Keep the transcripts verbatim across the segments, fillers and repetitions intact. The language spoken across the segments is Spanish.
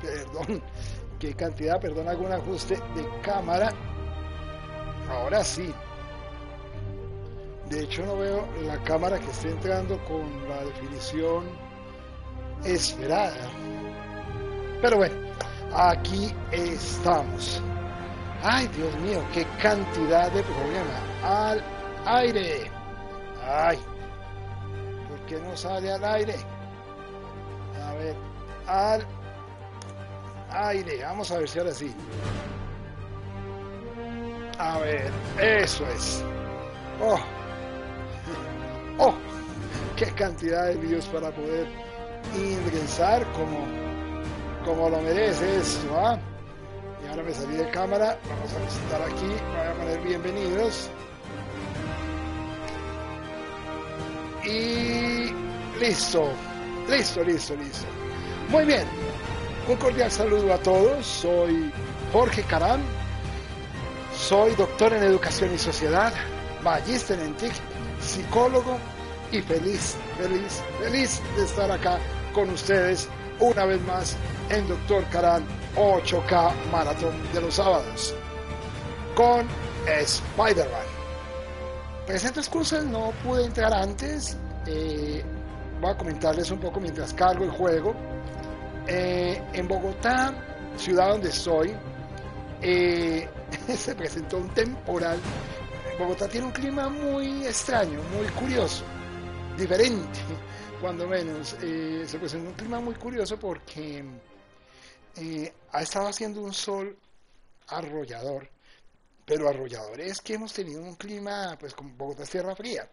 Perdón, qué cantidad, perdón, hago un ajuste de cámara. Ahora sí. De hecho no veo la cámara que esté entrando con la definición esperada. Pero bueno, aquí estamos. Ay, Dios mío, qué cantidad de problema. Al aire. Ay, ¿por qué no sale al aire? A ver, al aire. Vamos a ver si ahora sí. A ver, eso es. Oh, oh, qué cantidad de videos para poder ingresar como, como lo merece esto, ¿ah? Y ahora me salí de cámara. Vamos a visitar aquí. Voy a poner bienvenidos. Y listo, listo, listo, listo. Muy bien. Un cordial saludo a todos. Soy Jorge Karam. Soy doctor en Educación y Sociedad, magíster en T I C, psicólogo y feliz, feliz, feliz de estar acá con ustedes una vez más en Doctor Karam ocho K Maratón de los sábados con Spider-Man. Presento excusas, no pude entrar antes. Eh, voy a comentarles un poco mientras cargo el juego. Eh, en Bogotá, ciudad donde estoy, eh, se presentó un temporal. Bogotá tiene un clima muy extraño, muy curioso, diferente, cuando menos. Eh, se presentó un clima muy curioso porque eh, ha estado haciendo un sol arrollador, pero arrollador es que hemos tenido un clima, pues como Bogotá es tierra fría,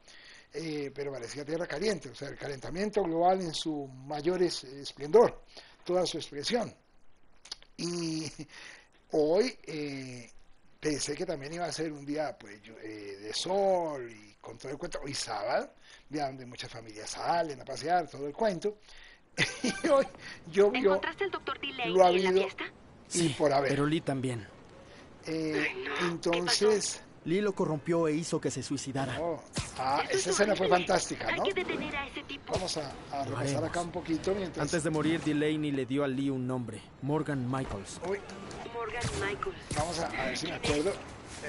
eh, pero parecía tierra caliente, o sea, el calentamiento global en su mayor esplendor, toda su expresión. Y hoy... Eh, pensé que también iba a ser un día pues, eh, de sol y con todo el cuento. Hoy sábado, día donde muchas familias salen a pasear, todo el cuento. Y hoy yo vi. ¿Encontraste el doctor Delay lo ha habido en la fiesta? Y sí, por haber. Pero Lee también. Eh, Ay, no. Entonces. Lee lo corrompió e hizo que se suicidara. Oh. Ah, esa es escena horrible. Fue fantástica, ¿no? Hay que detener a ese tipo. Vamos a, a regresar acá un poquito mientras. Antes de morir, Delaney le dio a Lee un nombre: Morgan Michaels. Uy. Morgan Michaels. Vamos a, a ver si me acuerdo.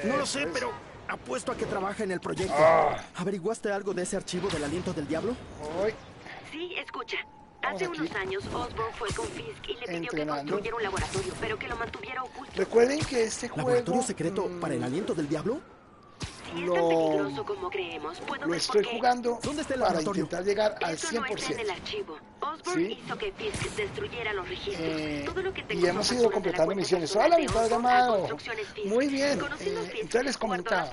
No eh, lo sé, es... pero apuesto a que trabaja en el proyecto. Oh. ¿Averiguaste algo de ese archivo del aliento del diablo? Uy. Sí, escucha. Hace aquí. unos años, Osborn fue con Fisk y le pidió Entrenando. que construyera un laboratorio, pero que lo mantuviera oculto. Recuerden que este juego... ¿Laboratorio secreto mmm... para el aliento del diablo? Si es tan peligroso como creemos, puedo lo ver estoy porque... jugando ¿Dónde está el para intentar llegar al cien por ciento. Eso no está en el archivo. Osborn ¿Sí? hizo que Fisk destruyera los registros. Eh, Todo lo que te y hemos ido completando misiones. Hola, mi padre amado. Muy bien. Eh, entonces les comentaba.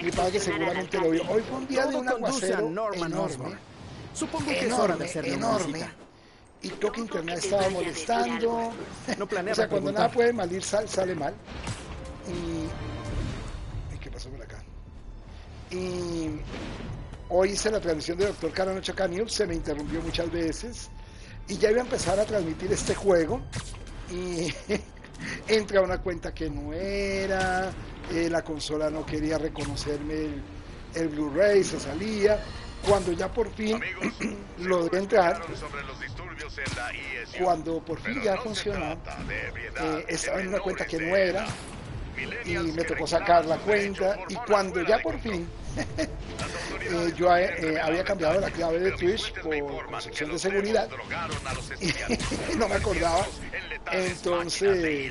Mi padre seguramente lo vio. Hoy fue un día Todo de un aguacero enorme. Supongo que es hora de hacer enorme. Y creo que internet estaba molestando. No planea o sea, cuando preguntar. Nada puede mal ir, sal, sale mal. Y... ¿Qué pasó por acá? Y... Hoy hice la transmisión de Doctor Karam ocho K News. Se me interrumpió muchas veces. Y ya iba a empezar a transmitir este juego. Y... entra una cuenta que no era. Eh, la consola no quería reconocerme el, el Blu-ray. Se salía. Cuando ya por fin Amigos, lo de entrar, cuando por fin ya no funcionó, viedad, eh, estaba en una cuenta que no era y me tocó sacar la cuenta y cuando ya por fin eh, yo eh, había cambiado la clave de Twitch por concepción de seguridad y no me acordaba, entonces...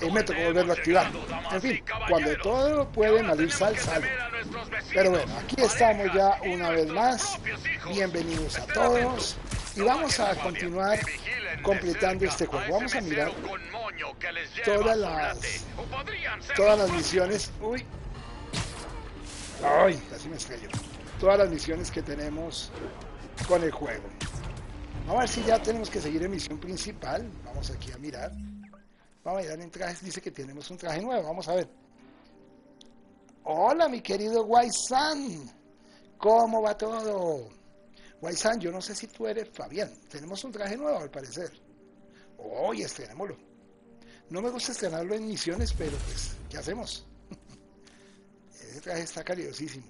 Eh, me tocó volverlo a activar. En fin, cuando todo puede malir sal, sale. Pero bueno, aquí estamos ya una vez más. Bienvenidos a todos. Y vamos a continuar completando este juego. Vamos a mirar todas las todas las misiones. Uy. Ay, casi me estrelló. Todas las misiones que tenemos con el juego. Vamos a ver si ya tenemos que seguir en misión principal. Vamos aquí a mirar. Vamos a mirar en trajes, dice que tenemos un traje nuevo, vamos a ver. Hola mi querido Guaysan, ¿cómo va todo? Guaysan, yo no sé si tú eres Fabián, tenemos un traje nuevo al parecer. Hoy oh, estrenémoslo. No me gusta estrenarlo en misiones, pero pues, ¿qué hacemos? Ese traje está caliosísimo.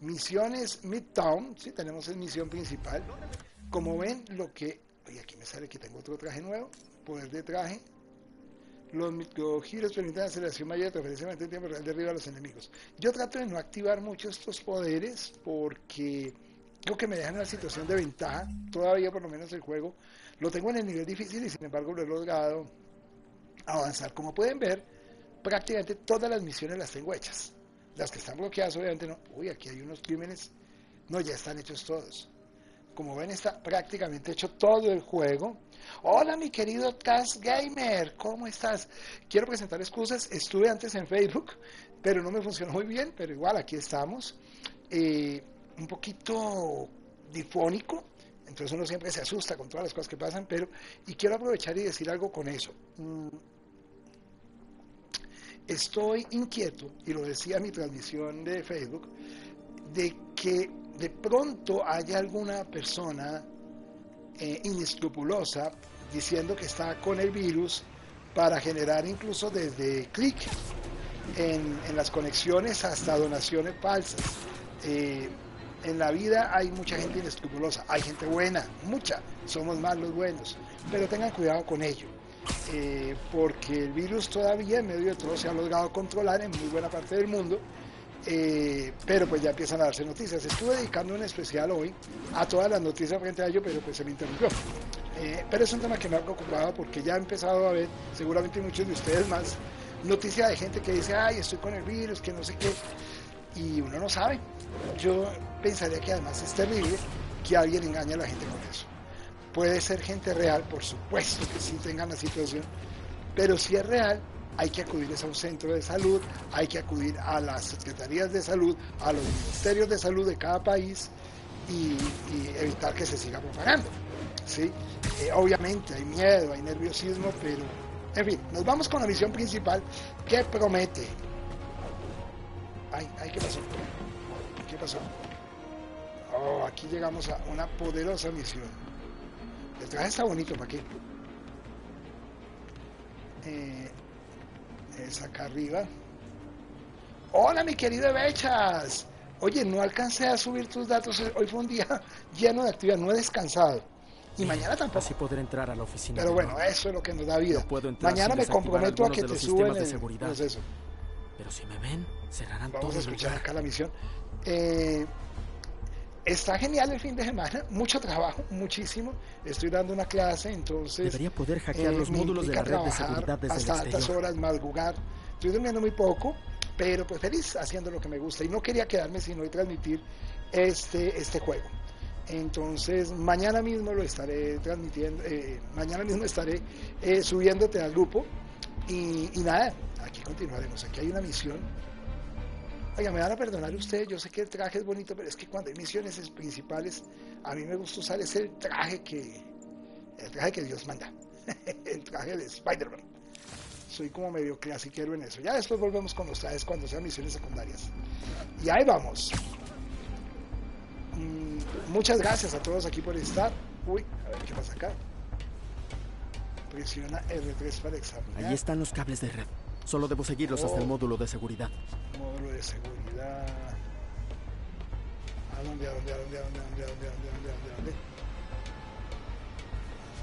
Misiones Midtown, sí, tenemos en misión principal. Como ven, lo que... Oye, aquí me sale que tengo otro traje nuevo. poder de traje. Los microgiros permiten la aceleración mayor de transferencia en tiempo real de arriba a los enemigos. Yo trato de no activar mucho estos poderes porque creo que me dejan en una situación de ventaja. Todavía, por lo menos, el juego lo tengo en el nivel difícil y sin embargo lo he logrado avanzar. Como pueden ver, prácticamente todas las misiones las tengo hechas. Las que están bloqueadas, obviamente no. Uy, aquí hay unos crímenes. No, ya están hechos todos. Como ven, está prácticamente hecho todo el juego. Hola, mi querido Taz Gamer, ¿cómo estás? Quiero presentar excusas. Estuve antes en Facebook, pero no me funcionó muy bien, pero igual aquí estamos. Eh, un poquito difónico, entonces uno siempre se asusta con todas las cosas que pasan, pero... Y quiero aprovechar y decir algo con eso. Mm. Estoy inquieto, y lo decía en mi transmisión de Facebook, de que... de pronto haya alguna persona eh, inescrupulosa diciendo que está con el virus para generar incluso desde clic en, en las conexiones hasta donaciones falsas. Eh, en la vida hay mucha gente inescrupulosa, hay gente buena, mucha, somos más los buenos, pero tengan cuidado con ello, eh, porque el virus todavía en medio de todo se ha logrado controlar en muy buena parte del mundo. Eh, pero pues ya empiezan a darse noticias. Estuve dedicando un especial hoy a todas las noticias frente a ello, pero pues se me interrumpió. Eh, pero es un tema que me ha preocupado porque ya he empezado a ver, seguramente muchos de ustedes más, noticias de gente que dice, ay, estoy con el virus, que no sé qué, y uno no sabe. Yo pensaría que además es terrible que alguien engañe a la gente con eso. Puede ser gente real, por supuesto que sí tengan la situación, pero si es real, hay que acudir a un centro de salud, hay que acudir a las secretarías de salud, a los ministerios de salud de cada país y, y evitar que se siga propagando, ¿sí? Eh, obviamente hay miedo, hay nerviosismo, pero en fin, nos vamos con la misión principal que promete. Ay, ay, ¿qué pasó? ¿Qué pasó? Oh, aquí llegamos a una poderosa misión. El traje está bonito, ¿para qué? Eh... Es acá arriba. Hola, mi querido Bechas. Oye, no alcancé a subir tus datos. Hoy fue un día lleno de actividad. No he descansado. Y mañana tampoco. Así podré entrar a la oficina. Pero bueno, eso es lo que nos da vida. No puedo entrar. Mañana me comprometo a que te suban el proceso. Pero si me ven, cerrarán todos. Vamos a escuchar acá la misión. Eh, está genial el fin de semana. Mucho trabajo, muchísimo. Estoy dando una clase, entonces... Debería poder hackear eh, los módulos de la red de seguridad desde hasta el exterior. Altas horas, madrugar. Estoy durmiendo muy poco, pero pues feliz haciendo lo que me gusta. Y no quería quedarme sin hoy transmitir este, este juego. Entonces, mañana mismo lo estaré transmitiendo. Eh, mañana mismo estaré eh, subiéndote al grupo. Y, y nada, aquí continuaremos. Aquí hay una misión. Oiga, me van a perdonar ustedes, yo sé que el traje es bonito, pero es que cuando hay misiones principales, a mí me gusta usar ese el traje que, el traje que Dios manda, el traje de Spider-Man. Soy como medio clasiquero en eso. Ya después volvemos con los trajes cuando sean misiones secundarias. Y ahí vamos. Mm, muchas gracias a todos aquí por estar. Uy, a ver qué pasa acá. Presiona erre tres para examinar. Ahí están los cables de red. Solo debo seguirlos oh, hasta el módulo de seguridad. Módulo de seguridad. ¿A dónde, a dónde, a dónde, a dónde, a dónde, a dónde, a dónde, a dónde?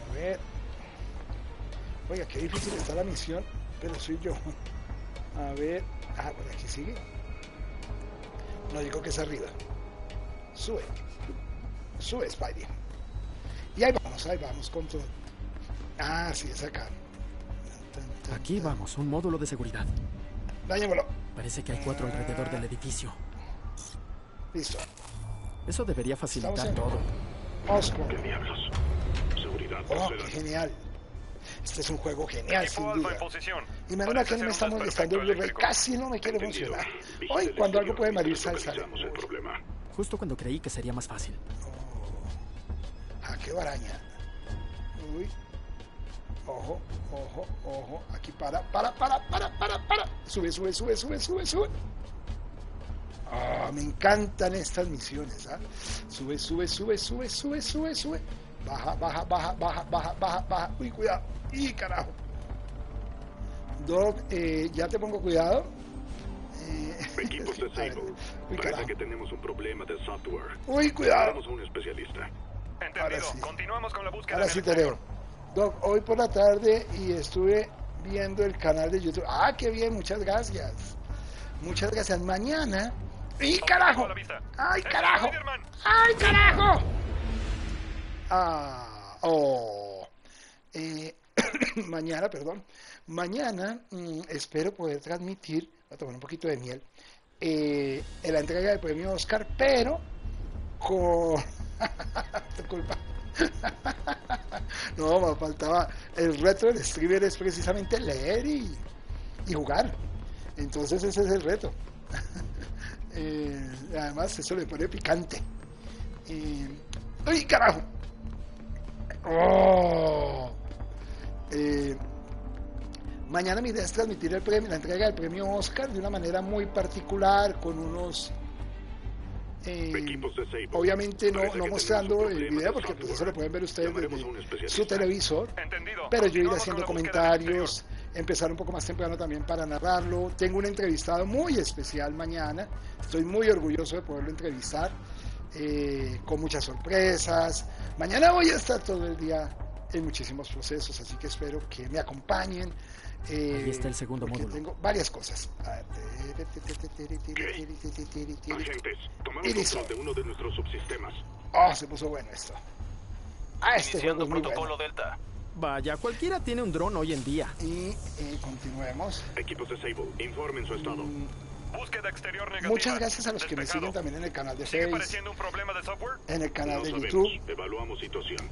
A ver. Oiga, qué difícil está la misión, pero soy yo. A ver. Ah, bueno, aquí sigue. No, digo que es arriba. Sube. Sube, Spidey. Y ahí vamos, ahí vamos, con todo. Ah, sí, es acá. Aquí vamos, un módulo de seguridad. Dañémoslo. Parece que hay cuatro alrededor del edificio. Listo. Eso debería facilitar en... todo. Oscar. ¿Qué diablos? Seguridad. Oh, qué genial. Este es un juego genial, sin duda. Y menos mal que no me estamos molestando el rey. Casi no me quiere funcionar. Hoy, cuando algo puede malir, sal, sal. Justo cuando creí que sería más fácil. Oh. Ah, qué baraña. Uy. Ojo, ojo, ojo, aquí para, para, para, para, para, para. Sube, sube, sube, sube, sube, sube. Ah, me encantan estas misiones, ¿ah? Sube, sube, sube, sube, sube, sube, sube. Baja, baja, baja, baja, baja, baja, baja. Uy, cuidado. Y carajo. Doc, eh, ya te pongo cuidado. Eh, Equipos de Facebook. Uy, parece que tenemos un problema de software. Uy, cuidado. Tenemos un especialista. Entendido. Ahora sí. Continuamos con la búsqueda. Ahora sí te leo. Doc, hoy por la tarde y estuve viendo el canal de YouTube. Ah, qué bien, muchas gracias. Muchas gracias. Mañana. ¡Y carajo! ¡Ay, carajo! ¡Ay, carajo! Ah, oh. Eh, mañana, perdón. Mañana mmm, espero poder transmitir, voy a tomar un poquito de miel, eh, en la entrega del premio Oscar, pero con... tu culpa. No, me faltaba. El reto del streamer es precisamente leer y, y jugar. Entonces ese es el reto. Eh, además eso le pone picante. Eh, ¡Ay, carajo! Oh. Eh, mañana mi idea es transmitir el premio, la entrega del premio Oscar de una manera muy particular, con unos... Eh, obviamente no, no mostrando el video porque pues eso lo pueden ver ustedes desde su televisor. Entendido. Pero yo iré haciendo comentarios, empezar un poco más temprano también para narrarlo. Tengo un entrevistado muy especial mañana, estoy muy orgulloso de poderlo entrevistar, eh, con muchas sorpresas. Mañana voy a estar todo el día en muchísimos procesos, así que espero que me acompañen. Eh, Ahí está el segundo módulo. Tengo varias cosas. Agentes, tomamos control de uno de nuestros subsistemas. Oh, se puso bueno esto. Ah, este juego es muy bueno. Delta. Vaya, cualquiera tiene un dron hoy en día. Y eh, continuemos. Equipos de Sable, informen su estado. Mm. Búsqueda exterior negativa. Muchas gracias a los que me siguen también en el canal de Facebook, en el canal de YouTube,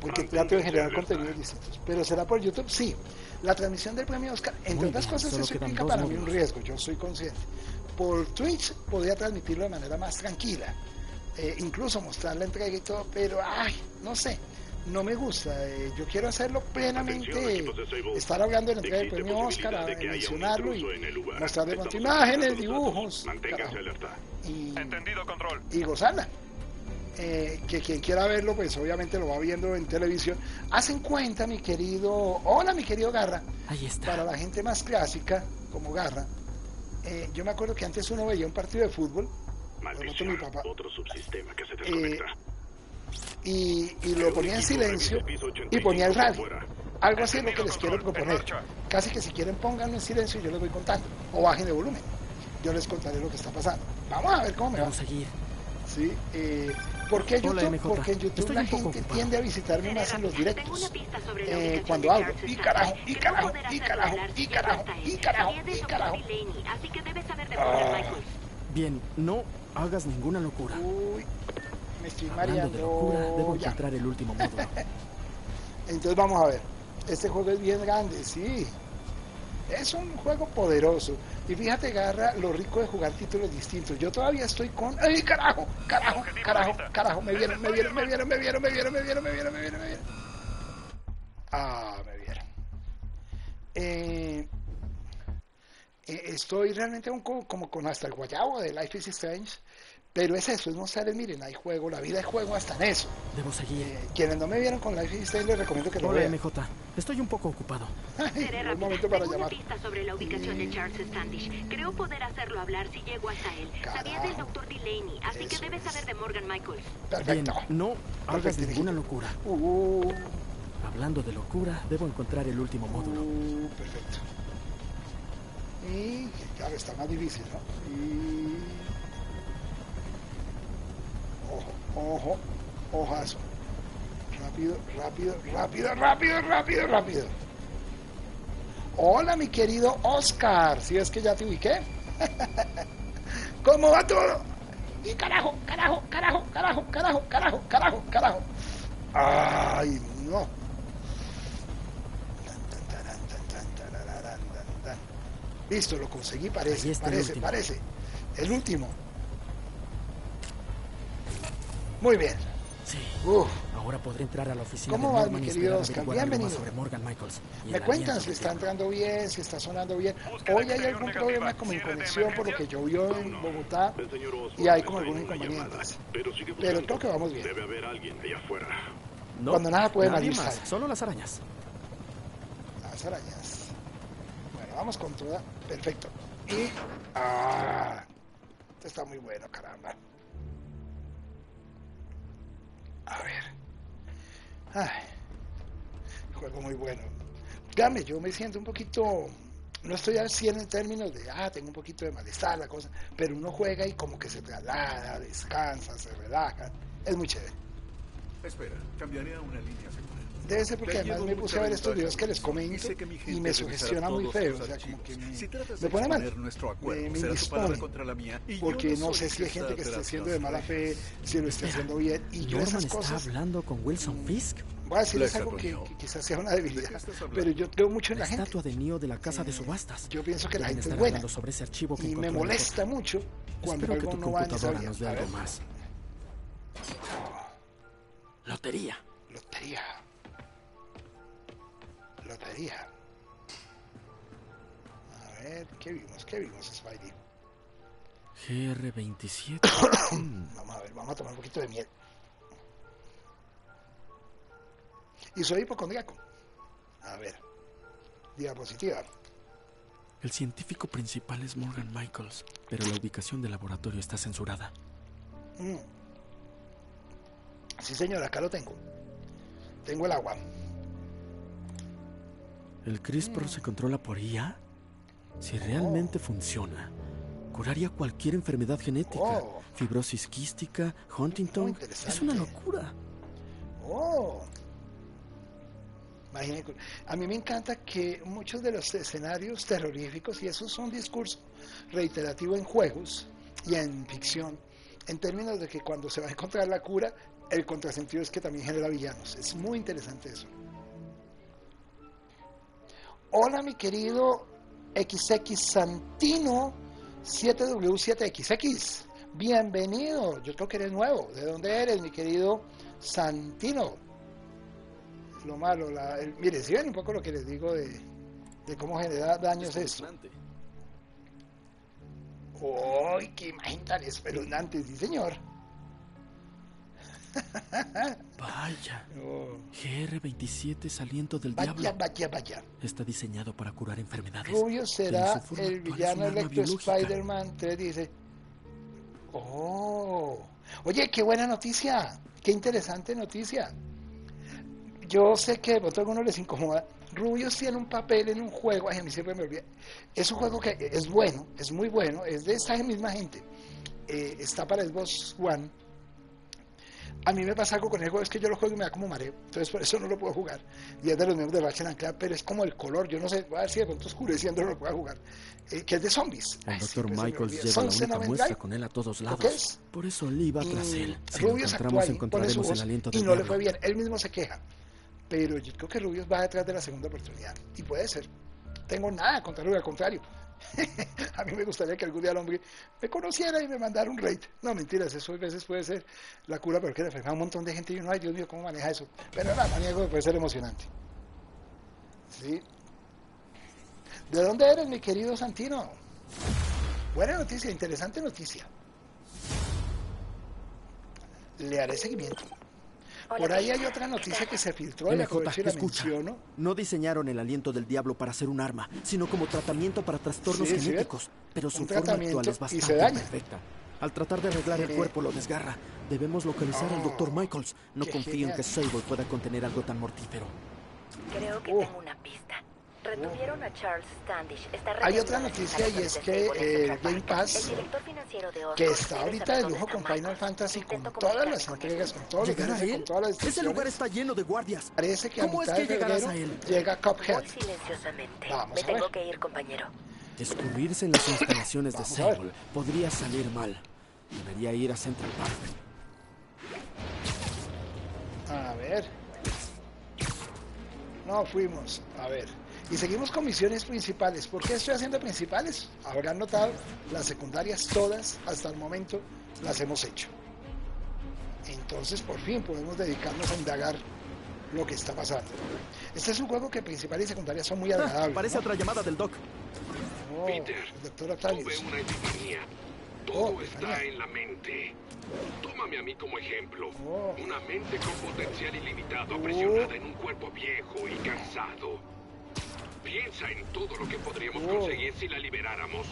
porque trato de generar contenidos distintos. Pero será por YouTube, sí. La transmisión del premio Oscar, entre otras cosas, eso implica para mí un riesgo, yo soy consciente. Por Twitch podría transmitirlo de manera más tranquila, eh, incluso mostrar la entrega y todo, pero ay, no sé, no me gusta. Eh, yo quiero hacerlo plenamente, eh, estar hablando de la entrega del premio Oscar, de mencionarlo y mostrar de pronto imágenes, dibujos, carajo, y, y gozarla. Eh, que quien quiera verlo pues obviamente lo va viendo en televisión. Haz en cuenta, mi querido, hola mi querido Garra, ahí está. Para la gente más clásica como Garra, eh, yo me acuerdo que antes uno veía un partido de fútbol, maldición, mi papá, otro subsistema que se desconecta. Eh, Y, y lo ponía en silencio y ponía el radio. Algo así es lo que les quiero proponer. Casi que si quieren pónganlo en silencio y yo les voy contando. O bajen de volumen. Yo les contaré lo que está pasando. Vamos a ver cómo me va. Vamos a seguir. Sí, eh, ¿por qué YouTube? Porque en YouTube la gente tiende a visitarme más en los directos. Eh, cuando hablo. Y carajo, y carajo, y carajo, y carajo, y carajo, y carajo. Ah. Bien, no hagas ninguna locura. Uy. Me estoy mareando. Debo encontrar el último módulo. Entonces vamos a ver. Este juego es bien grande, sí. Es un juego poderoso. Y fíjate, Garra, lo rico de jugar títulos distintos. Yo todavía estoy con... ¡Ay, carajo! ¡Carajo! ¡Carajo! ¡Carajo! Me vieron, me vieron, me vieron, me vieron, me vieron, me vieron, me vieron, me vieron, me vieron. Ah, me vieron. Eh... Estoy realmente como con hasta el guayabo de Life is Strange. Pero es eso, es mostrarles, miren, hay juego, la vida es juego hasta en eso. Debo seguir. Eh, quienes no me vieron con Life is Strange, les recomiendo que lo vean. Hola, M J. Estoy un poco ocupado. Seré momento para llamar. Tengo una pista sobre la ubicación de Charles Standish. Creo poder hacerlo hablar si llego hasta él. Sabía del doctor Delaney, así que debes saber de Morgan Michaels. Perfecto. Bien, no hagas ninguna locura. Uh, Hablando de locura, debo encontrar el último módulo. Uh, perfecto. Y claro, está más difícil, ¿no? Y... Ojo, ojazo. Rápido, rápido, rápido, rápido, rápido, rápido. Hola, mi querido Oscar. Si es que ya te ubiqué. ¿Cómo va todo? Y carajo, carajo, carajo, carajo, carajo, carajo, carajo, carajo. Ay, no. Listo, lo conseguí, parece, parece, parece. El último. Muy bien. Sí. Uf. Ahora podré entrar a la oficina. ¿Cómo vas, mi querido Oscar? Bienvenido. Me cuentan si está entrando bien, si está sonando bien. Hoy hay algún problema con mi conexión por lo que llovió en Bogotá y hay como algunos inconvenientes. Pero creo que vamos bien. Debe haber alguien allá afuera. Cuando nada puede mariscar. Solo las arañas. Las arañas. Bueno, vamos con toda. Perfecto. Y... Ah, esto está muy bueno, caramba. A ver. Ay, juego muy bueno. Dame, yo me siento un poquito... No estoy al cien en términos de, ah, tengo un poquito de malestar, la cosa, pero uno juega y como que se traslada, descansa, se relaja. Es muy chévere. Espera, cambiaré a una línea segura. Debe ser porque además me puse a ver estos videos que les comento y me sugestiona muy feo, o sea, como que me, me pone mal, me, me dispone, porque no sé si hay gente que esté haciendo de mala fe, si lo esté haciendo bien, y yo esas cosas... hablando con Wilson Fisk? Voy a decirles algo que, que quizás sea una debilidad, pero yo creo mucho en la, la gente. Estatua de Neo de la casa de subastas. Yo pienso que la gente es buena sobre ese archivo y me molesta mucho cuando espero algo no va ni sabía. Nos dé algo más. Lotería. Lotería. Lotería. A ver, ¿qué vimos? ¿Qué vimos, Spidey? G R veintisiete. Vamos a ver, vamos a tomar un poquito de miel. Y soy hipocondriaco. A ver, diapositiva. El científico principal es Morgan Michaels, pero la ubicación del laboratorio está censurada. Mm. Sí, señora, acá lo tengo. Tengo el agua. ¿El CRISPR mm. se controla por I A? Si oh. realmente funciona, curaría cualquier enfermedad genética. Oh. Fibrosis quística, Huntington. Es una locura. Oh. A mí me encanta que muchos de los escenarios terroríficos, y eso es un discurso reiterativo en juegos y en ficción, en términos de que cuando se va a encontrar la cura, el contrasentido es que también genera villanos. Es muy interesante eso. Hola, mi querido equis equis Santino siete W siete equis equis. Bienvenido. Yo creo que eres nuevo. ¿De dónde eres, mi querido Santino? Lo malo, la, el, mire, si ven un poco lo que les digo de, de cómo generar daños es esto. ¡Uy, qué imagen tan espeluznante! Sí, señor. Vaya. Oh. G R veintisiete es aliento del vaya, diablo. Vaya, vaya, está diseñado para curar enfermedades. Rubius será el villano electro Spider-Man tres, dice. ¡Oh! Oye, qué buena noticia. Qué interesante noticia. Yo sé que de pronto a algunos les incomoda. Rubius tiene un papel en un juego, ay, a mí siempre me olvida. Es un juego que es bueno, es muy bueno, es de esa misma gente. Eh, está para Xbox One. A mí me pasa algo con el juego, es que yo lo juego y me da como mareo, entonces por eso no lo puedo jugar. Y es de los miembros de Ratchet and Clank, pero es como el color, yo no sé, voy a ver si de pronto oscureciendo no lo puedo jugar. Eh, que es de zombies. El doctor Michaels lleva Son la única muestra con él a todos lados. Por eso Lee va tras él. Si Rubius encontramos, actual, encontraremos el aliento de y no diablo. Le fue bien, él mismo se queja. Pero yo creo que Rubius va detrás de la segunda oportunidad. Y puede ser. Tengo nada contra Rubius, al contrario. A mí me gustaría que algún día el hombre me conociera y me mandara un raid. No, mentiras, eso a veces puede ser la cura, porque le enferma a un montón de gente y uno, ay, Dios mío, ¿cómo maneja eso? Pero nada, manejo puede ser emocionante. ¿Sí? ¿De dónde eres, mi querido Santino? Buena noticia, interesante noticia. Le haré seguimiento. Por ahí hay otra noticia que se filtró en la cobertura. No diseñaron el aliento del diablo para hacer un arma, sino como tratamiento para trastornos sí, genéticos. Sí, pero su forma actual es bastante perfecta. Al tratar de arreglar el cuerpo lo desgarra. Debemos localizar oh, al doctor Michaels. No confío genial. en que Sable pueda contener algo tan mortífero. Creo que oh. tengo una pista. Retuvieron a Charles Standish. Está Hay otra noticia y es que eh, Game Pass, que está ahorita de lujo con Final Fantasy, con todas las entregas, con todos los ¿Llegar a él? Ese lugar está lleno de guardias. Parece que a mitad de febrero llega Cuphead. Vamos a ver. Me tengo que ir, compañero. Descubrirse en las instalaciones de Sable podría salir mal. Debería ir a Central Park. A ver. No fuimos. A ver. Y seguimos con misiones principales. ¿Por qué estoy haciendo principales? Habrán notado, las secundarias todas, hasta el momento, las hemos hecho. Entonces, por fin, podemos dedicarnos a indagar lo que está pasando. Este es un juego que principales y secundarias son muy agradables. Ah, parece ¿no? otra llamada del Doc. Oh, Peter, el doctor Octavius. Tuve una epifanía. Todo oh, está en la mente. Tómame a mí como ejemplo. Oh. Una mente con potencial ilimitado, oh. aprisionada en un cuerpo viejo y cansado. Piensa en todo lo que podríamos oh. conseguir si la liberáramos.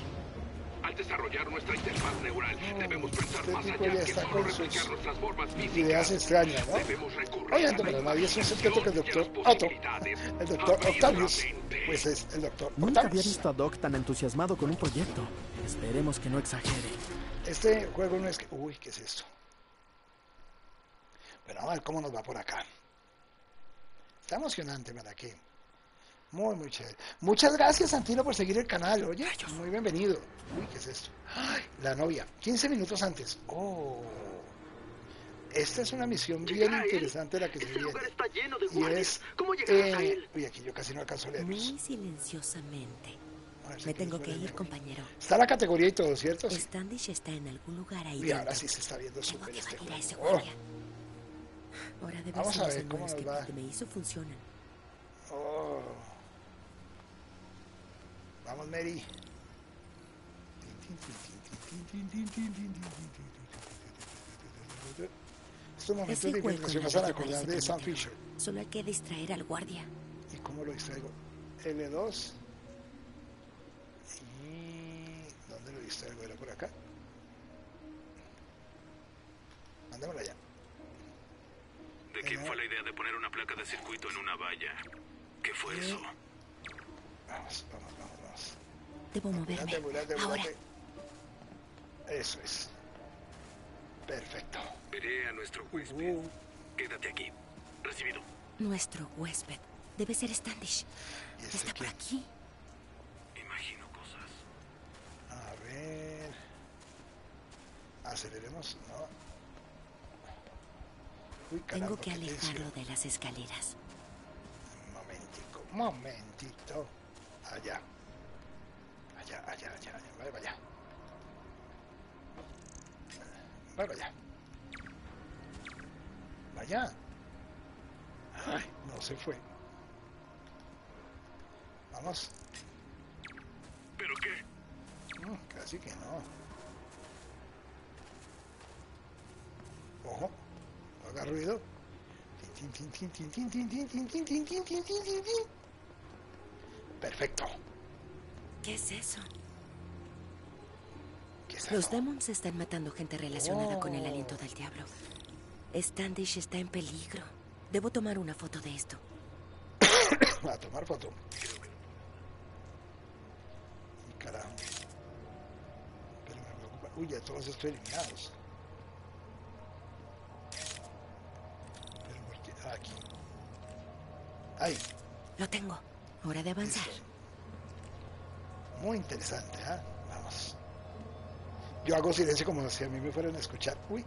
Al desarrollar nuestra interfaz neural, oh, debemos pensar más allá que solo replicar nuestras formas físicas. Ideas extrañas, ¿no? Debemos recurrir. Oye, no, pero nadie es un secreto que el doctor Otto, el doctor Octavius, pues es el doctor Octavius. Nunca había visto a Doc tan entusiasmado con un proyecto. Esperemos que no exagere. Este juego no es que... Uy, ¿qué es esto? Bueno, vamos a ver cómo nos va por acá. Está emocionante, ¿verdad? Aquí. Muy, muy chévere. Muchas gracias, Santino, por seguir el canal. Oye, muy bienvenido. Uy, ¿qué es esto? ¡Ay! La novia. quince minutos antes. Oh. Esta es una misión bien interesante la que se viene. Está lleno de y es... ¿Cómo eh... a él? Uy, aquí yo casi no alcanzo a leer. Muy silenciosamente. Si me tengo que ir, mejor. Compañero. Está la categoría y todo, ¿cierto? Sí. Standish está en algún lugar ahí. Y ahora sí se está viendo súper este juego. Oh. Ahora vamos a ver cómo nos va. Me hizo funcionan. Oh. Vamos, Mary. Estos momentos de infiltración vas a acordar de Sam Fisher. Solo hay que distraer al guardia. ¿Y cómo lo distraigo? L dos. ¿Dónde lo distraigo? ¿Era por acá? Mándamelo allá. ¿De quién fue la idea de poner una placa de circuito en una valla? ¿Qué fue eso? Vamos, vamos, vamos, vamos. Debo moverme. Ambulante, ambulante. Eso es. Perfecto. Veré a nuestro huésped. Uh. Quédate aquí. Recibido. Nuestro huésped. Debe ser Standish. ¿Está por aquí? Imagino cosas. A ver. Aceleremos. No. Uy, caramba, tengo que alejarlo de las escaleras. Momentito. Allá. Allá, allá, allá, allá. Vale, vaya. Vale, vaya. Vaya. Ay, no se fue. Vamos. ¿Pero qué? Mm, casi que no. Ojo. No haga ruido. Perfecto. ¿Qué es eso? ¿Qué es eso? Los demons están matando gente relacionada oh. con el aliento del diablo. Standish está en peligro. Debo tomar una foto de esto. A tomar foto. Carajo. Pero me preocupa. Uy, ya todos estoy eliminados. Aquí. Ahí. Lo tengo. Hora de avanzar. Listo. Muy interesante, ¿eh? Vamos. Yo hago silencio como si a mí me fueran a escuchar. Uy.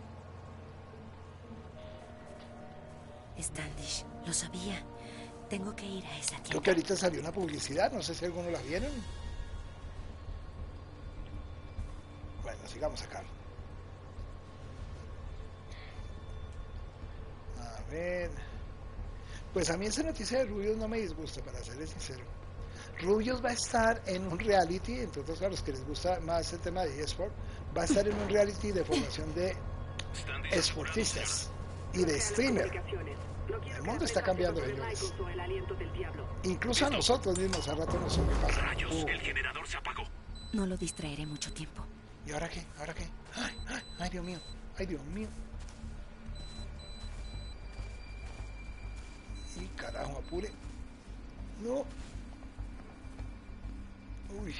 Standish, lo sabía. Tengo que ir a esa tienda. Creo que ahorita salió una publicidad. No sé si algunos la vieron. Bueno, sigamos acá. A ver... Pues a mí esa noticia de Rubius no me disgusta, para serles sincero. Rubius va a estar en un reality, entre otros a los que les gusta más el tema de eSport, va a estar en un reality de formación de esportistas y de streamer. El mundo está cambiando, señores. Incluso a nosotros mismos, a rato nos sobrepasa. El generador se apagó. No lo distraeré mucho tiempo. ¿Y ahora qué? ¿Ahora qué? Ay, ay, ay, Dios mío. Ay, Dios mío. Y carajo, apure. No. Uy.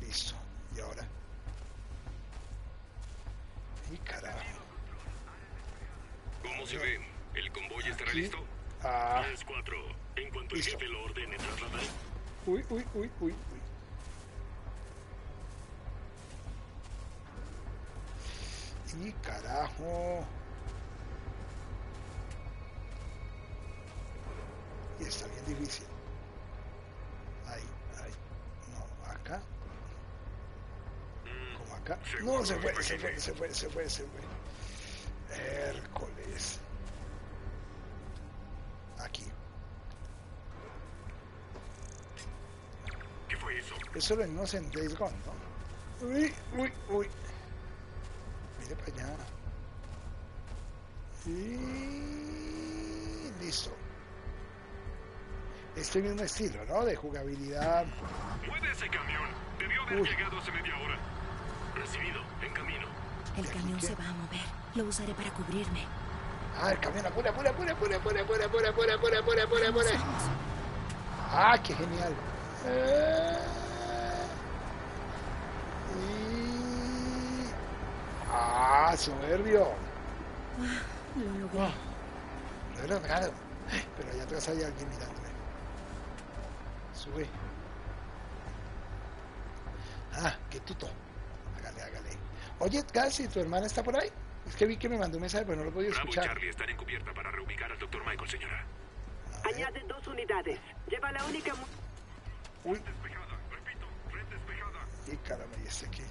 Listo. Y ahora. Y carajo. ¿Cómo se ve? ¿El convoy estará listo? Ah. tres cuatro. En cuanto el jefe lo ordene, trasladar. Uy, uy, uy, uy, uy. Y carajo. Está bien difícil. Ahí, ahí. No, acá. Como acá. No, se fue, se fue, se fue, se fue, se fue. Hércules. Aquí. ¿Qué fue eso? Eso lo Innocent Days Gone, ¿no? Uy, uy, uy. Mire para allá. Y... listo. este mismo estilo, ¿no? De jugabilidad. Puede ese camión. Debió haber Uy. llegado hace media hora. Recibido, en camino. El camión se va a mover. Lo usaré para cubrirme. Ah, el camión, apura, apura, apura, apura, apura, apura, apura, apura, apura, apura, apura, apura. Ah, qué genial. Eh... Y... Ah, soberbio. Ah, lo logré. Ah, lo he logrado. Pero allá atrás hay alguien mirándome. Sube. Ah, qué tuto. Hágale, hágale. Oye, Gassi, ¿tu hermana está por ahí? Es que vi que me mandó un mensaje, pero no lo podía escuchar. Bravo, Charlie, están en cubierta para reubicar al doctor Michael, señora. Añade dos unidades. Lleva la única... Uy. Red despejada, repito, red despejada. Y caramba, y este aquí.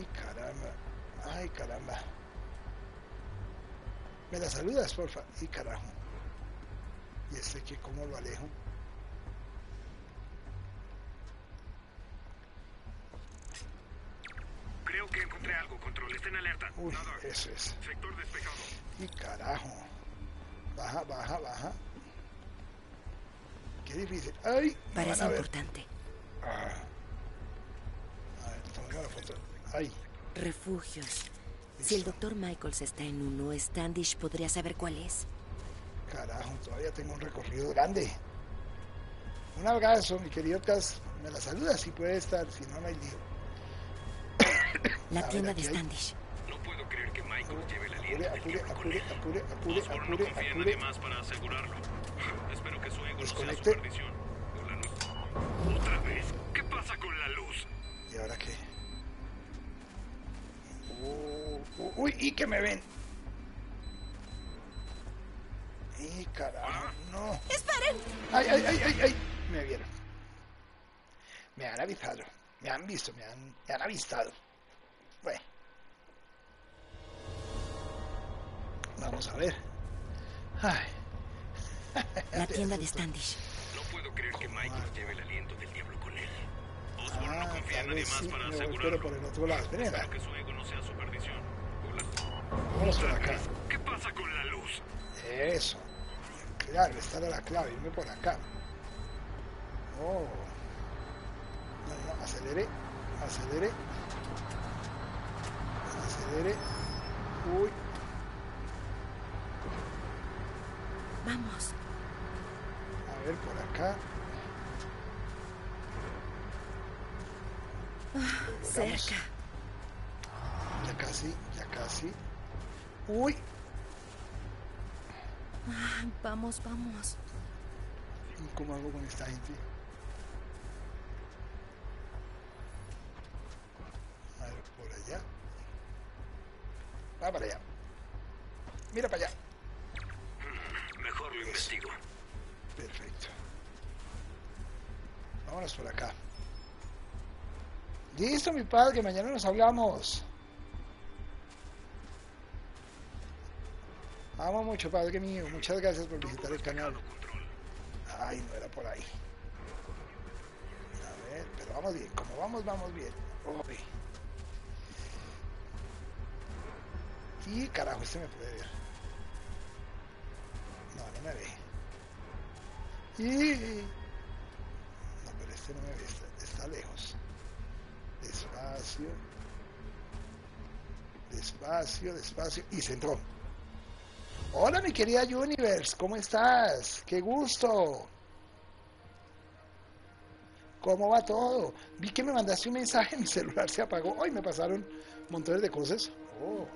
Y caramba. Ay, caramba. Me la saludas, porfa. Y carajo. Y este aquí, ¿cómo lo alejo? Creo que encontré algo, Control. Estén alerta. Uy, nada. Eso es. Sector despejado. Y carajo. Baja, baja, baja. Qué difícil. Ay, parece importante. Ah. A ver, toma la foto. Ay. Refugios. Listo. Si el doctor Michaels está en uno, Standish podría saber cuál es. Carajo, todavía tengo un recorrido grande. Un abrazo, mi querido Cas. Me la saluda si puede estar, si no, no hay lío. La tienda de Standish. No puedo creer que Michaels lleve la lienda. Apure, apure, apure, apure, apure, apure. No confía más para asegurarlo. Espero que su ego no sea su perdición. ¿Otra vez? ¿Qué pasa con la luz? ¿Y ahora qué? Uh, uh, uy, y que me ven. Y carajo, no. ¡Esperen! ¡Ay, ay, ay, ay, ay! Me vieron. Me han avisado. Me han visto, me han, me han avistado. Bueno. Vamos a ver. Ay. La tienda de Standish. No puedo creer que Michael lleve el aliento del diablo con él. Osborn no confía en nadie más para asegurarlo. Espero que su ego no sea su perdición. Vamos por acá. ¿Qué pasa con la luz? Eso. Claro, esta era la clave. Irme por acá. Oh. No, no, acelere, acelere. Acelere. Uy. Vamos. A ver, por acá. Ah, cerca. Ya casi, ya casi. Uy. Ah, vamos, vamos. ¿Cómo hago con esta gente? A ver, por allá. Va para allá. Mira para allá. Mejor lo investigo. Perfecto. Vámonos por acá. Listo, mi padre, que mañana nos hablamos. Amo mucho, padre mío. Muchas gracias por visitar el canal. Ay, no era por ahí. A ver, pero vamos bien. Como vamos, vamos bien. Uy. Y carajo, este me puede ver. No, no me ve. Y... No, pero este no me ve. Está, está lejos. Despacio. Despacio, despacio. Y se entró. Hola, mi querida Universe. ¿Cómo estás? ¡Qué gusto! ¿Cómo va todo? Vi que me mandaste un mensaje. Mi celular se apagó. Hoy me pasaron montones de cosas. Oh.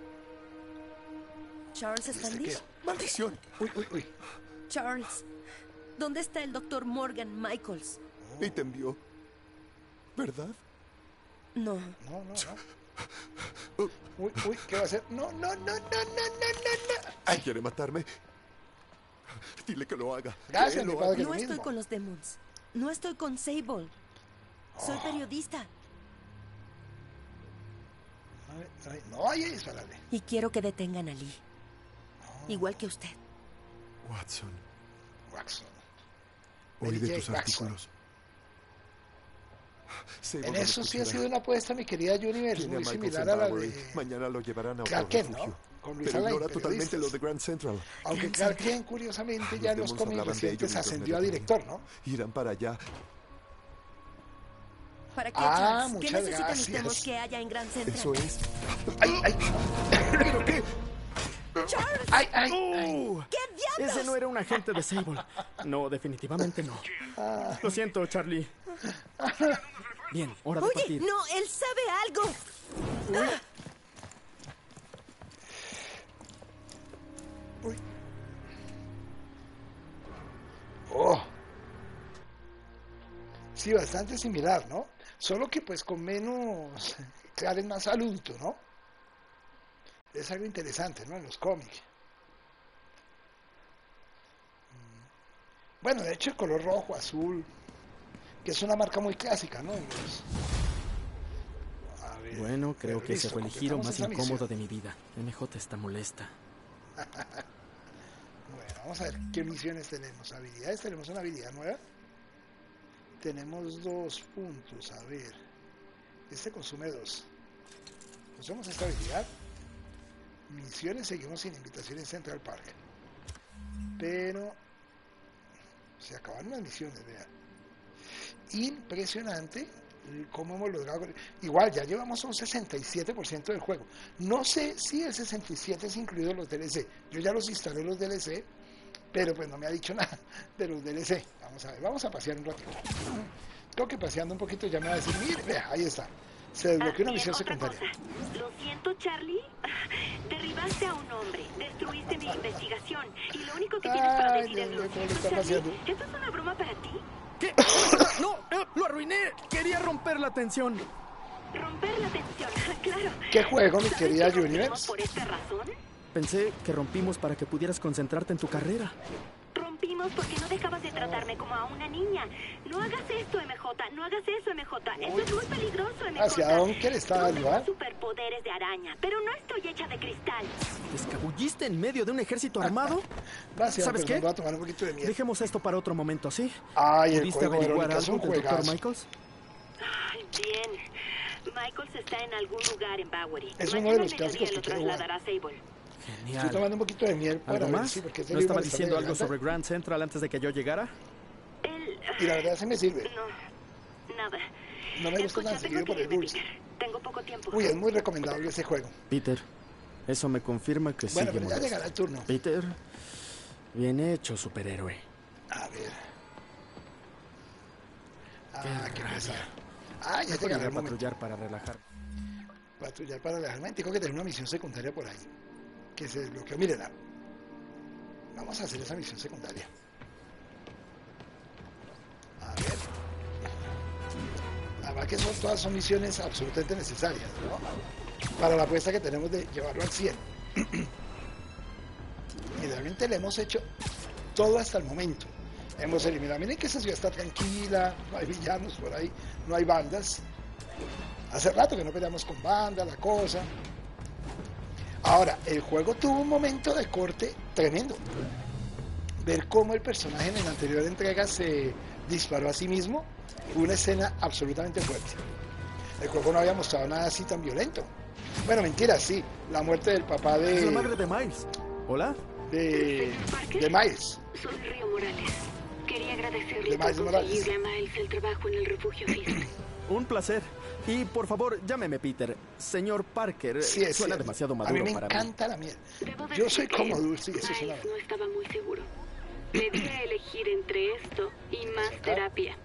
¿Charles Standish? ¡Maldición! Uy, uy, uy. Charles, ¿dónde está el doctor Morgan Michaels? Oh. Y te envió, ¿verdad? No. No, no, no. Uy, uy, ¿qué va a hacer? No, no, no, no, no, no, no, no. ¿Quiere matarme? Dile que lo haga. Gracias, mi padre. No estoy con los demons. No estoy con Sable. Soy periodista. No, ahí disparale. Y quiero que detengan a Lee. Igual que usted. Watson. Watson. Oí de tus artículos. En eso sí ha sido una apuesta, mi querida Universe, muy similar a la de... Mañana lo llevarán a un refugio. pero ignora totalmente los de Grand Central. Aunque Clark Kent, curiosamente, ya en los cómics recientes ascendió a director, ¿no? Irán para allá. ¿Para qué, ah, ¿Qué necesitamos que haya en Grand Central? Eso es. ¡Ay, ay! ¿Pero qué? ¡Charles! ¡Ay, ay! Uh, ay. ¡Qué diablos! Ese no era un agente de Sable. No, definitivamente no. Ah. Lo siento, Charlie. Bien, hora de Oye, partir. ¡Oye, no! ¡Él sabe algo! Ah. Uy. ¡Oh! Sí, bastante similar, ¿no? Solo que pues con menos... Claro, es más adulto, ¿no? Es algo interesante, ¿no? En los cómics. Bueno, de hecho el color rojo, azul, que es una marca muy clásica, ¿no? Los... A ver, bueno, creo que ese fue el giro más incómodo de mi vida. M J está molesta. Bueno, vamos a ver qué misiones tenemos. Habilidades, tenemos una habilidad nueva. Tenemos dos puntos, a ver. Este consume dos. Usamos esta habilidad. Misiones, seguimos sin invitación en Central Park. Pero se acabaron las misiones, vean. Impresionante cómo hemos logrado. Igual, ya llevamos un sesenta y siete por ciento del juego. No sé si el sesenta y siete por ciento es incluido los D L C. Yo ya los instalé los D L C, pero pues no me ha dicho nada de los D L C. Vamos a ver, vamos a pasear un ratito. Creo que paseando un poquito ya me va a decir, mire, vea, ahí está. Se desbloqueó una misión secundaria. Cosa. Lo siento, Charlie. Derribaste a un hombre, destruiste mi investigación. Y lo único que tienes para decir es lo siento, Charlie. ¿Esto es una broma para ti? ¿Qué? ¡No! ¡Lo arruiné! Quería romper la tensión. Romper la tensión, claro. ¿Qué juego, mi querida Universe? ¿Por esta razón? Pensé que rompimos para que pudieras concentrarte en tu carrera. Rompimos porque no dejabas de tratarme como a una niña. No hagas esto, M J. No hagas eso, M J. Esto es muy peligroso, M J. ¿Hacia dónde le está dando? Superpoderes de araña, pero no estoy hecha de cristal. ¿Te escabulliste en medio de un ejército armado? Gracias, ¿sabes qué? Voy a tomar un poquito de miedo. Dejemos esto para otro momento, ¿sí? Ay, ¿pudiste averiguar algo del doctor Michaels? Ay, bien. Michaels está en algún lugar en Bowery. Es uno de los casos que trasladará a Sable. Genial. Estoy tomando un poquito de miel para ver, sí, porque ¿no estaba diciendo algo sobre Grand Central antes de que yo llegara? El... Y la verdad sí me sirve. No, nada. No me gusta tan seguido por el dulce. Tengo poco tiempo. Uy, es muy recomendable ese juego. Peter, eso me confirma que bueno, sigue molesto. Bueno, ya llegará el turno. Peter, bien hecho, superhéroe. A ver. Ah, qué pesar. Ah, ya llegará el momento. Patrullar para relajar. Patrullar para relajarme. Tengo que tener una misión secundaria por ahí. Que se desbloqueó, mírenla. Vamos a hacer esa misión secundaria. A ver. La verdad que son, todas son misiones absolutamente necesarias, ¿no? Para la apuesta que tenemos de llevarlo al cien. Y realmente le hemos hecho todo hasta el momento. Hemos eliminado, miren que esa ciudad está tranquila, no hay villanos por ahí, no hay bandas. Hace rato que no peleamos con bandas, la cosa. Ahora, el juego tuvo un momento de corte tremendo. Ver cómo el personaje en la anterior entrega se disparó a sí mismo, una escena absolutamente fuerte. El juego no había mostrado nada así tan violento. Bueno, mentira, sí. La muerte del papá de... Es la madre de Miles. ¿Hola? De... de Miles. Soy Río Morales. Quería agradecerle por conseguirle a Miles el trabajo en el refugio Fisk. Un placer. Y por favor, llámeme Peter. Señor Parker, sí, suena cierto. Demasiado maduro para mí. A mí me encanta mí. La miel. Yo soy como dulce y eso es una... No estaba muy seguro. Me di a elegir entre esto y más terapia.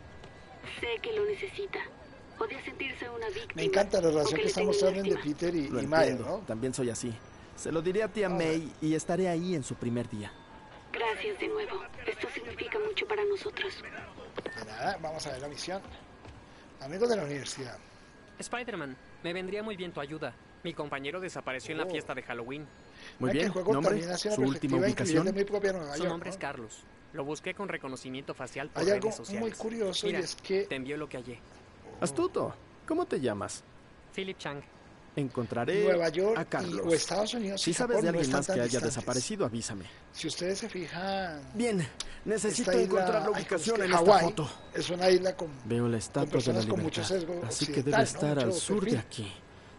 Sé que lo necesita. Podía sentirse una víctima. Me encanta la relación que está mostrando entre Peter y, y May, ¿no? También soy así. Se lo diré a tía May y estaré ahí en su primer día. Gracias de nuevo. Esto significa mucho para nosotros. De nada, vamos a ver la misión. Amigos de la universidad. Spider-Man, me vendría muy bien tu ayuda. Mi compañero desapareció oh. en la fiesta de Halloween. Muy bien, nombre, su última ubicación. De mi propia Nueva York, su nombre ¿no? es Carlos. Lo busqué con reconocimiento facial por redes sociales. Hay algo muy curioso Mira, y es que... te envió lo que hallé. Oh. Astuto, ¿cómo te llamas? Philip Chang. Encontraré Nueva York a Carlos. Y, o Estados Unidos, si sabes de alguien más que haya distantes. Desaparecido, avísame. Si ustedes se fijan... Bien, necesito isla, encontrar la ubicación en Hawái, esta foto. Es una isla con... Veo la estatua de la libertad, así que debe estar ¿no? al sur perfil. De aquí,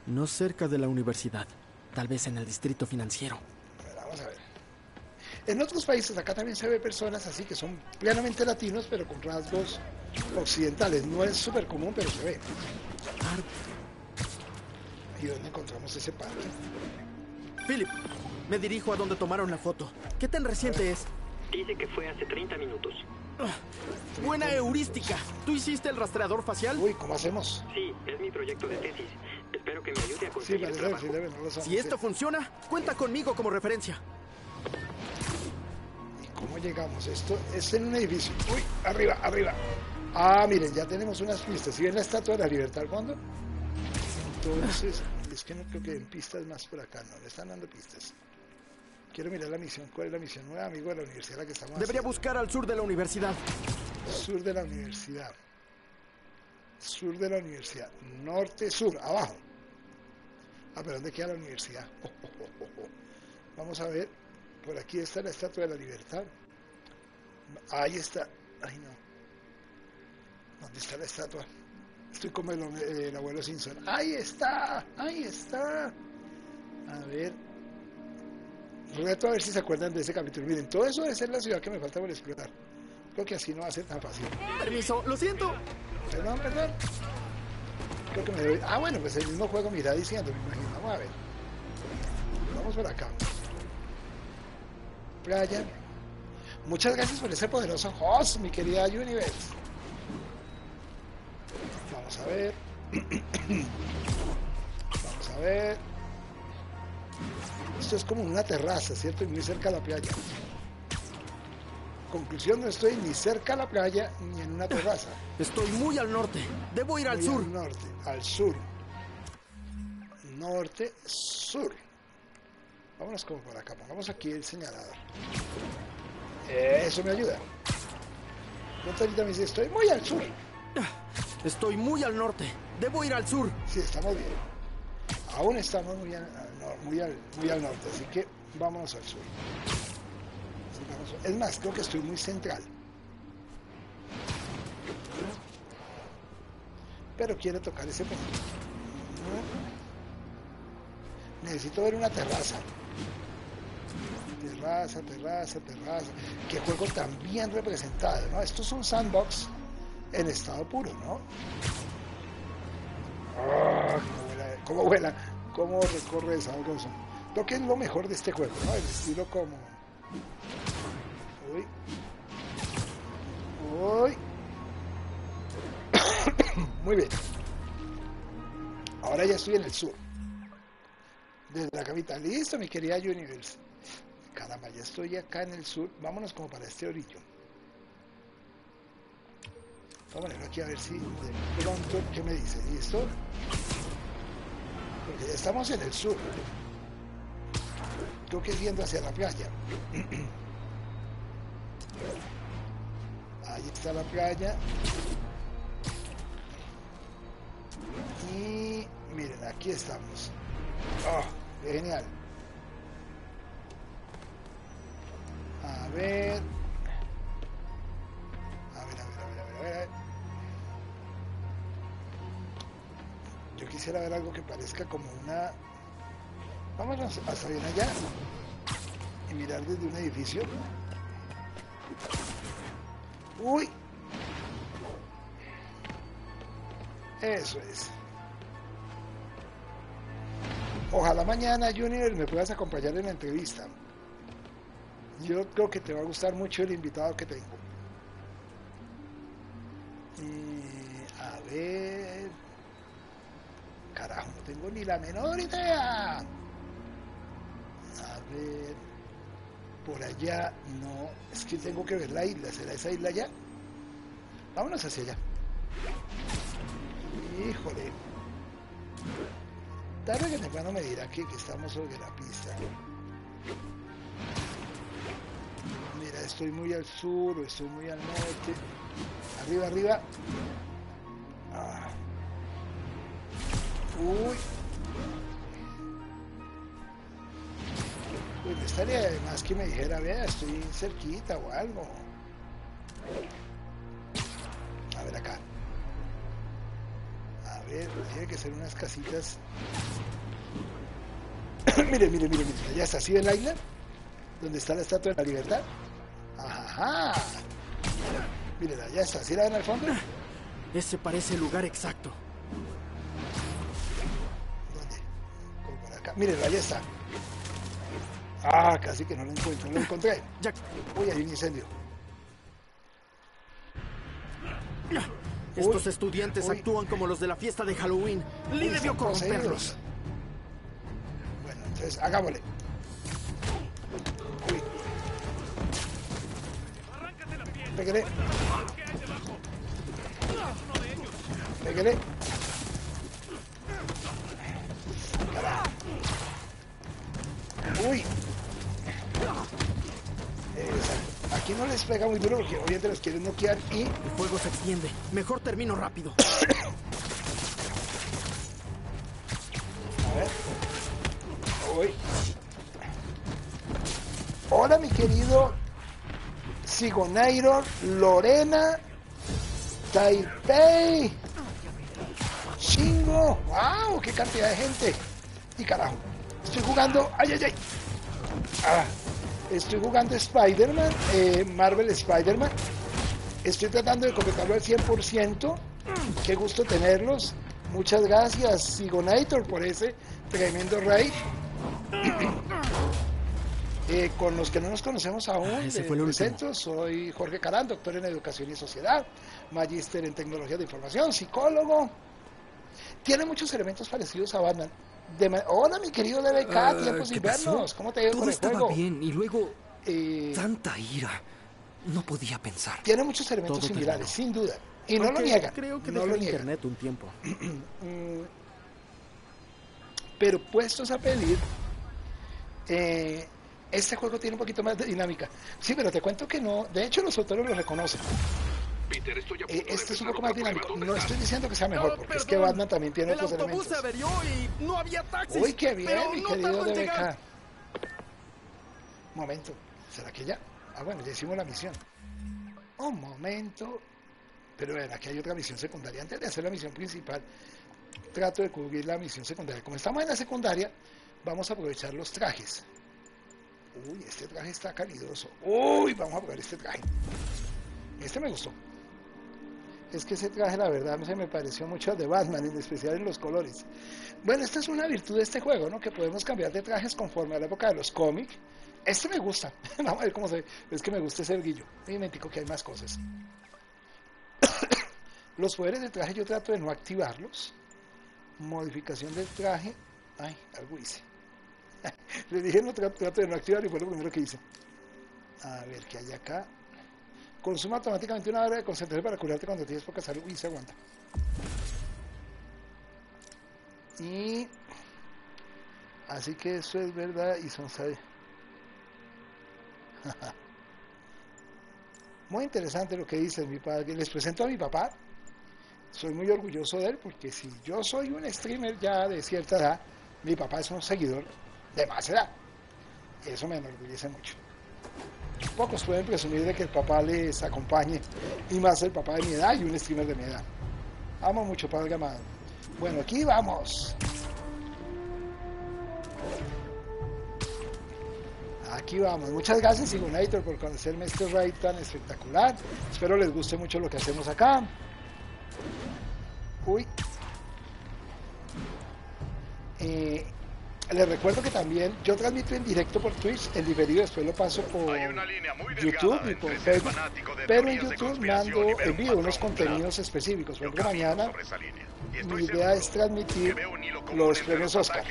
no cerca de la universidad. Tal vez en el distrito financiero. Vamos a ver. En otros países, acá también se ve personas así que son plenamente latinos, pero con rasgos occidentales. No es súper común, pero se ve. ¿Y dónde encontramos ese parque? Philip, me dirijo a donde tomaron la foto. ¿Qué tan reciente es? Dice que fue hace treinta minutos. Uh, buena heurística. ¿Tú hiciste el rastreador facial? Uy, ¿cómo hacemos? Sí, es mi proyecto de tesis. Espero que me ayude a conseguir sí, el trabajo. Sí, no sabes, si esto sí. funciona, cuenta conmigo como referencia. ¿Y cómo llegamos? Esto es en un edificio. Uy, arriba, arriba. Ah, miren, ya tenemos unas pistas. ¿Sí ven la Estatua de la Libertad al fondo? Entonces, es que no creo que den pistas más por acá. No, le están dando pistas. Quiero mirar la misión. ¿Cuál es la misión? Nueva, amigo de la universidad la que estamos Debería haciendo. buscar al sur de la universidad. Sur de la universidad. Sur de la universidad. Norte, sur, abajo. Ah, pero ¿dónde queda la universidad? Oh, oh, oh, oh. Vamos a ver. Por aquí está la Estatua de la Libertad. Ahí está. Ay, no. ¿Dónde está la estatua? Estoy como el, el abuelo Simpson. ¡Ahí está! ¡Ahí está! A ver... Reto a ver si se acuerdan de ese capítulo. Miren, todo eso debe ser la ciudad que me falta por explorar. Creo que así no va a ser tan fácil. Permiso, lo siento. Perdón, perdón. Creo que me doy... Ah, bueno, pues el mismo juego me irá diciendo, me imagino. Vamos a ver. Vamos por acá. Playa. Muchas gracias por ese poderoso host, mi querida Universe. Vamos a ver. Vamos a ver. Esto es como una terraza, ¿cierto? Y muy cerca a la playa. Conclusión, no estoy ni cerca a la playa ni en una terraza. Estoy muy al norte. Debo ir muy al sur. Al norte, al sur. Norte, sur. Vámonos como por acá. Pongamos aquí el señalador. Eso me ayuda. Ahorita me dice, estoy muy al sur. Estoy muy al norte. Debo ir al sur. Sí, estamos bien. Aún estamos muy al, muy al, muy al norte, así que vámonos al sur. Es más, creo que estoy muy central. Pero quiero tocar ese punto. Necesito ver una terraza. Terraza, terraza, terraza. Qué juego tan bien representado, ¿no? Esto es un sandbox en estado puro, ¿no? ¡Ah! Cómo vuela, cómo recorre esa cosa. Lo que es lo mejor de este juego, ¿no? El estilo como... Uy. Uy. Muy bien. Ahora ya estoy en el sur. Desde la capital. Listo, mi querida Universe. Caramba, ya estoy acá en el sur. Vámonos como para este orillo. Vámonos aquí a ver si de pronto... ¿Qué me dice? ¿Listo? Porque ya estamos en el sur. Creo que yendo hacia la playa. Ahí está la playa. Y miren, aquí estamos. ¡Oh! ¡Qué genial! A ver. A ver, a ver, a ver, a ver, a ver. A ver. Yo quisiera ver algo que parezca como una... Vámonos hasta bien allá y mirar desde un edificio. ¡Uy! Eso es. Ojalá mañana, Junior, me puedas acompañar en la entrevista. Yo creo que te va a gustar mucho el invitado que tengo. Y... A ver... Carajo, no tengo ni la menor idea. A ver, por allá no, es que tengo que ver la isla. ¿Será esa isla allá? Vámonos hacia allá. Híjole, tarde que temprano me dirá que, que estamos sobre la pista. Mira, estoy muy al sur o estoy muy al norte. Arriba, arriba. Ah. Uy. Pues no estaría además que me dijera, vea, estoy cerquita o algo. A ver acá. A ver, tiene que ser unas casitas. Mire, mire, mire, mire. Ya está, ¿sí ven la isla? ¿Dónde está la estatua de la libertad? Ajá. Mírela, ya está, ¿sí la ven al fondo? Ese parece el lugar exacto. ¿Dónde? Como por acá. Mírela, ya está. Ah, casi que no lo encuentro, no lo encontré. Uy, hay un incendio. Estos uy, estudiantes uy. actúan como los de la fiesta de Halloween. Lee debió corromperlos. Bueno, entonces, hagámosle. Uy. Pégale. Pégale. Uy. Exacto. Aquí no les pega muy duro porque obviamente los quieren noquear y... el fuego se extiende. Mejor termino rápido. A ver. Uy. Hola, mi querido Sigonairo, Lorena, Taipei, Chingo. ¡Wow! ¡Qué cantidad de gente! Y carajo. Estoy jugando... ¡Ay, ay, ay! Ah. Estoy jugando Spider-Man, eh, Marvel Spider-Man. Estoy tratando de completarlo al cien por ciento. Qué gusto tenerlos. Muchas gracias, Sigonator, por ese tremendo raid. eh, con los que no nos conocemos aún, ah, ese fue el último. Soy Jorge Karam, doctor en Educación y Sociedad, magíster en Tecnología de Información, psicólogo. Tiene muchos elementos parecidos a Batman. De Hola, mi querido D B K, uh, tiempos invernos. ¿Cómo te ha ido con el juego? Todo estaba bien y luego eh, tanta ira. No podía pensar. Tiene muchos elementos todo similares, terminó. sin duda. Y Aunque no lo niegan. Creo que no lo niegan. Internet un tiempo. Pero puestos a pedir, eh, este juego tiene un poquito más de dinámica. Sí, pero te cuento que no. De hecho, los autores lo reconocen. Peter, eh, este es un poco más dinámico. No estoy diciendo que sea mejor, no, porque perdón. es que Batman también tiene el otros elementos. El autobús se averió y no había taxis. Uy, qué bien, mi no querido D B K. Un momento, ¿será que ya? Ah, bueno, ya hicimos la misión. Un momento. Pero ven, aquí hay otra misión secundaria. Antes de hacer la misión principal, trato de cubrir la misión secundaria. Como estamos en la secundaria, vamos a aprovechar los trajes. Uy, este traje está calidoso. Uy, vamos a probar este traje. Este me gustó. Es que ese traje, la verdad, se me pareció mucho al de Batman, en especial en los colores. Bueno, esta es una virtud de este juego, ¿no? Que podemos cambiar de trajes conforme a la época de los cómics. Este me gusta. Vamos a ver cómo se ve. Es que me gusta ese guillo. Me mentico que hay más cosas. Los poderes del traje yo trato de no activarlos. Modificación del traje. Ay, algo hice. Le dije, no, trato de no activar y fue lo primero que hice. A ver, ¿qué hay acá? Consuma automáticamente una hora de concentración para curarte cuando tienes poca salud. Y se aguanta. Y... así que eso es verdad y son sabios. Muy interesante lo que dice mi padre. Les presento a mi papá. Soy muy orgulloso de él porque si yo soy un streamer ya de cierta edad, mi papá es un seguidor de más edad. Eso me enorgullece mucho. Pocos pueden presumir de que el papá les acompañe, y más el papá de mi edad y un streamer de mi edad. Amo mucho, padre amado. Bueno, aquí vamos. Aquí vamos. Muchas gracias, Sigonator, por conocerme este raid tan espectacular. Espero les guste mucho lo que hacemos acá. Uy. Eh... Les recuerdo que también yo transmito en directo por Twitch, el diferido después lo paso por YouTube y por Facebook, pero en YouTube mando en vivo unos contenidos específicos. Por ejemplo, mañana mi idea es transmitir los premios Oscar.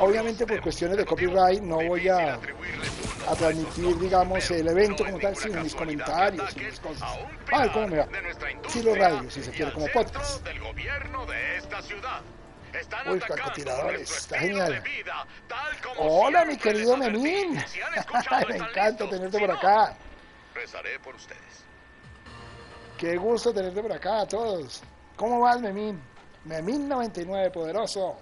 Obviamente por cuestiones de copyright no voy a, a transmitir, digamos, el evento como tal, sino mis comentarios, mis cosas. A ver cómo me va. Si lo radio, si se quiere, como podcast. Están Uy, francotiradores, está genial. Vida, Hola, mi querido Memín. Me encanta tenerte por acá. Rezaré por ustedes. Qué gusto tenerte por acá a todos. ¿Cómo vas, Memín? Memín noventa y nueve, poderoso.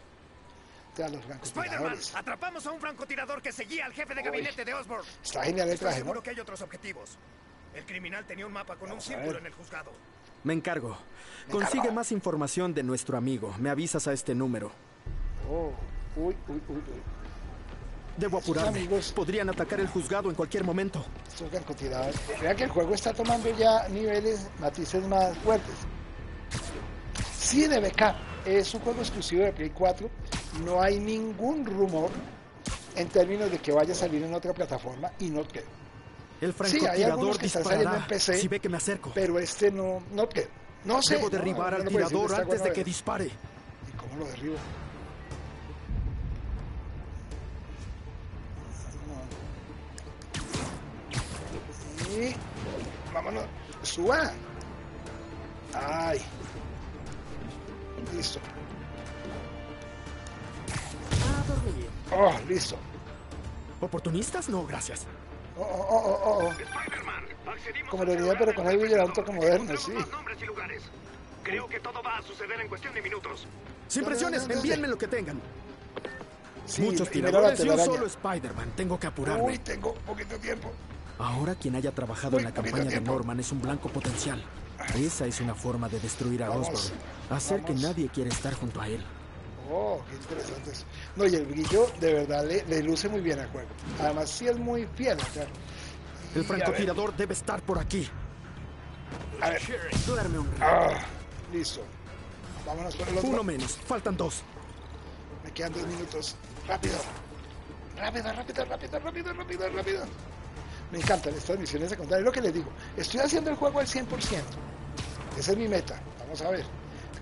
A los francotiradores. Atrapamos a un francotirador que seguía al jefe de Uy, gabinete de Osborn. Está genial el traje, ¿no? Seguro que hay otros objetivos. El criminal tenía un mapa con Vamos un círculo en el juzgado. Me encargo. Consigue más información de nuestro amigo. Me avisas a este número. Oh, uy, uy, uy, uy. Debo apurarme. Amigos, podrían atacar el juzgado en cualquier momento. Tocan continuar. Vean que el juego está tomando ya niveles, matices más fuertes. C D B K es un juego exclusivo de Play cuatro. No hay ningún rumor en términos de que vaya a salir en otra plataforma y no creo. El francotirador sí, hay algunos que están saliendo en P C, si ve que me acerco. Pero este no, no creo. No sé. Debo derribar no, no, no al tirador antes bueno de que dispare. ¿Y cómo lo derribo? Y vámonos, suba. Ay, listo. Oh, listo. ¿Oportunistas? No, gracias. Oh, oh, oh, oh, oh. Como lo diría, pero con algo llevando como moderno, sí. Creo que todo va a suceder en cuestión de minutos. Sin presiones, envíenme lo que tengan. Sí, muchos tiradores y un solo Spider-Man. Tengo que apurarme. Uy, tengo poquito tiempo. Ahora quien haya trabajado en la campaña de Norman es un blanco potencial. Esa es una forma de destruir a Osborn. Hacer que nadie quiera estar junto a él. Oh, qué interesante eso. No, y el brillo de verdad le, le luce muy bien al juego. Además sí es muy fiel, claro. El francotirador debe estar por aquí. A ver. Duerme un rato. Ah, listo. Vámonos con el otro. Uno menos, faltan dos. Me quedan dos minutos. Rápido. Rápido, rápido, rápido, rápido, rápido, rápido. Me encantan estas misiones secundarias. Lo que les digo, estoy haciendo el juego al cien por ciento. Esa es mi meta. Vamos a ver.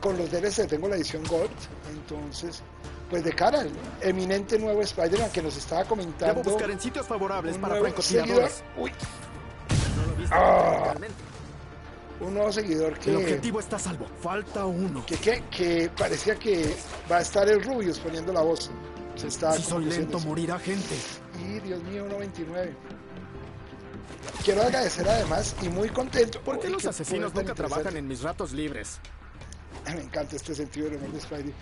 Con los D L C tengo la edición Gold. Entonces, pues de cara al eminente nuevo Spider-Man que nos estaba comentando. Debo buscar en sitios favorables para francotiradores. Uy. No lo viste ah, un nuevo seguidor que... El objetivo está a salvo. Falta uno. Que, que, que parecía que va a estar el Rubius poniendo la voz. Se está si soy lento, eso. Morirá gente. Y Dios mío, uno veintinueve. Quiero agradecer además y muy contento. ¿Por qué los asesinos nunca trabajan en mis ratos libres? Me encanta este sentido del humor de Spidey.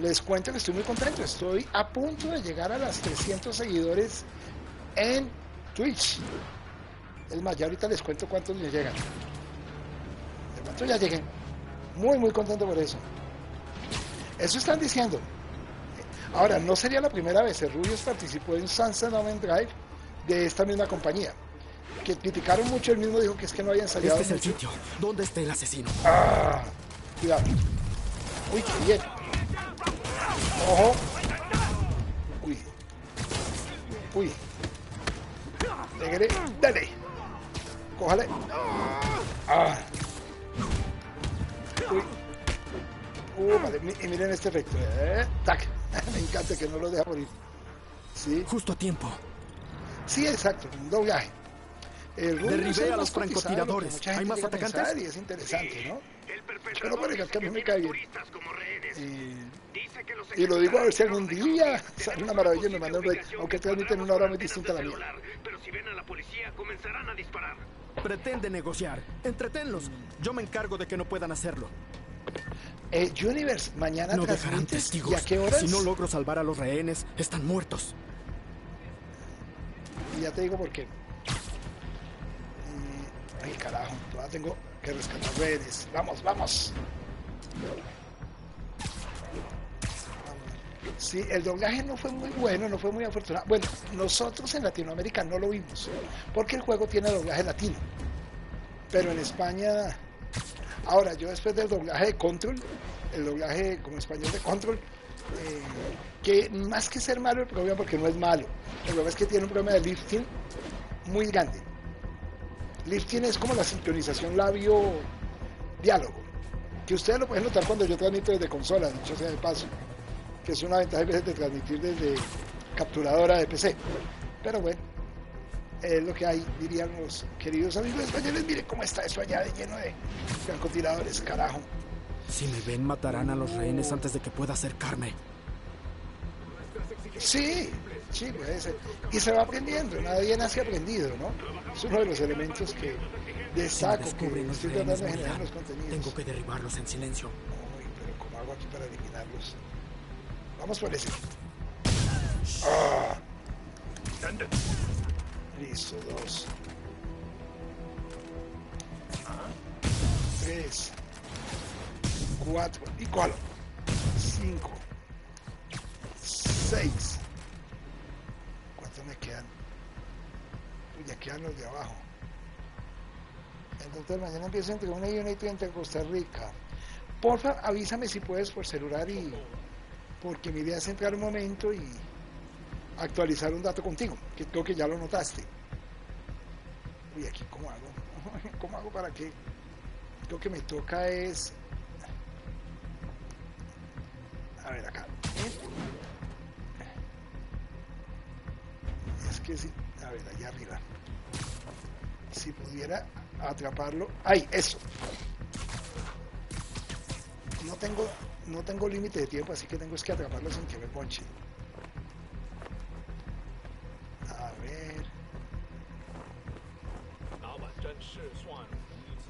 Les cuento que estoy muy contento. Estoy a punto de llegar a las trescientos seguidores en Twitch. Es más, ya ahorita les cuento cuántos me llegan. De pronto ya llegué. Muy, muy contento por eso. Eso están diciendo. Ahora, no sería la primera vez. El Rubius participó en Sunset Moment Drive de esta misma compañía. Que criticaron mucho, él mismo dijo que es que no había ensayado. Este es mucho el sitio. ¿Dónde está el asesino? Ah, cuidado. Uy, qué bien. Ojo. Uy. Uy. Dégale. Dale. Cójale. Ah. Uy. Uh, vale. Y miren este efecto. Eh. Tac. Me encanta que no lo deja morir. Sí. Justo a tiempo. Sí, exacto. Un doblaje. Derribé a los francotiradores. Hay más atacantes. Y es interesante, sí, ¿no? Pero por ejemplo, a mí me cae bien. Y, y lo digo a ver si algún día sale una maravilla y me mandan un rey. Aunque transmiten una hora muy distinta a la mía. Pero si ven a la policía, comenzarán a disparar. Pretende negociar. Entretenlos. Yo me encargo de que no puedan hacerlo. Eh, Universe, mañana no dejarán testigos. ¿Y a qué horas? Si no logro salvar a los rehenes, están muertos. Y ya te digo por qué. Ay, carajo, todavía tengo que rescatar redes. Vamos, vamos. Sí, el doblaje no fue muy bueno, no fue muy afortunado. Bueno, nosotros en Latinoamérica no lo vimos, porque el juego tiene doblaje latino. Pero en España... Ahora, yo después del doblaje de Control, el doblaje como español de Control, eh, que más que ser malo el problema, porque no es malo, el problema es que tiene un problema de lifting muy grande. Lifting es como la sincronización labio-diálogo, que ustedes lo pueden notar cuando yo transmito desde consola, dicho sea de paso, que es una ventaja de transmitir desde capturadora de P C. Pero bueno, es lo que hay, dirían los queridos amigos españoles. Miren cómo está eso allá de lleno de francotiradores, carajo. Si me ven, matarán a los rehenes antes de que pueda acercarme. Sí, sí, puede ser. Y se va aprendiendo, nadie nace aprendido, ¿no? Es uno de los elementos que destaco, si que estoy tratando de generar los contenidos. Tengo que derribarlos en silencio. Uy, pero ¿cómo hago aquí para eliminarlos? Vamos por ese. Ah. Listo, dos. Ah. Tres. Cuatro. Y cuatro. Cinco. seis. ¿Cuántos me quedan? Uy, ya quedan los de abajo. El doctor mañana empieza entre una y una y treinta en Costa Rica. Porfa, avísame si puedes por celular, y porque mi idea es entrar un momento y actualizar un dato contigo, que creo que ya lo notaste. Uy, aquí ¿cómo hago? ¿Cómo hago para qué? Lo que me toca es... A ver acá. Es que sí. A ver, allá arriba. Si pudiera atraparlo. ¡Ay! Eso. No tengo, no tengo límite de tiempo, así que tengo es que atraparlo sin que me ponche. A ver.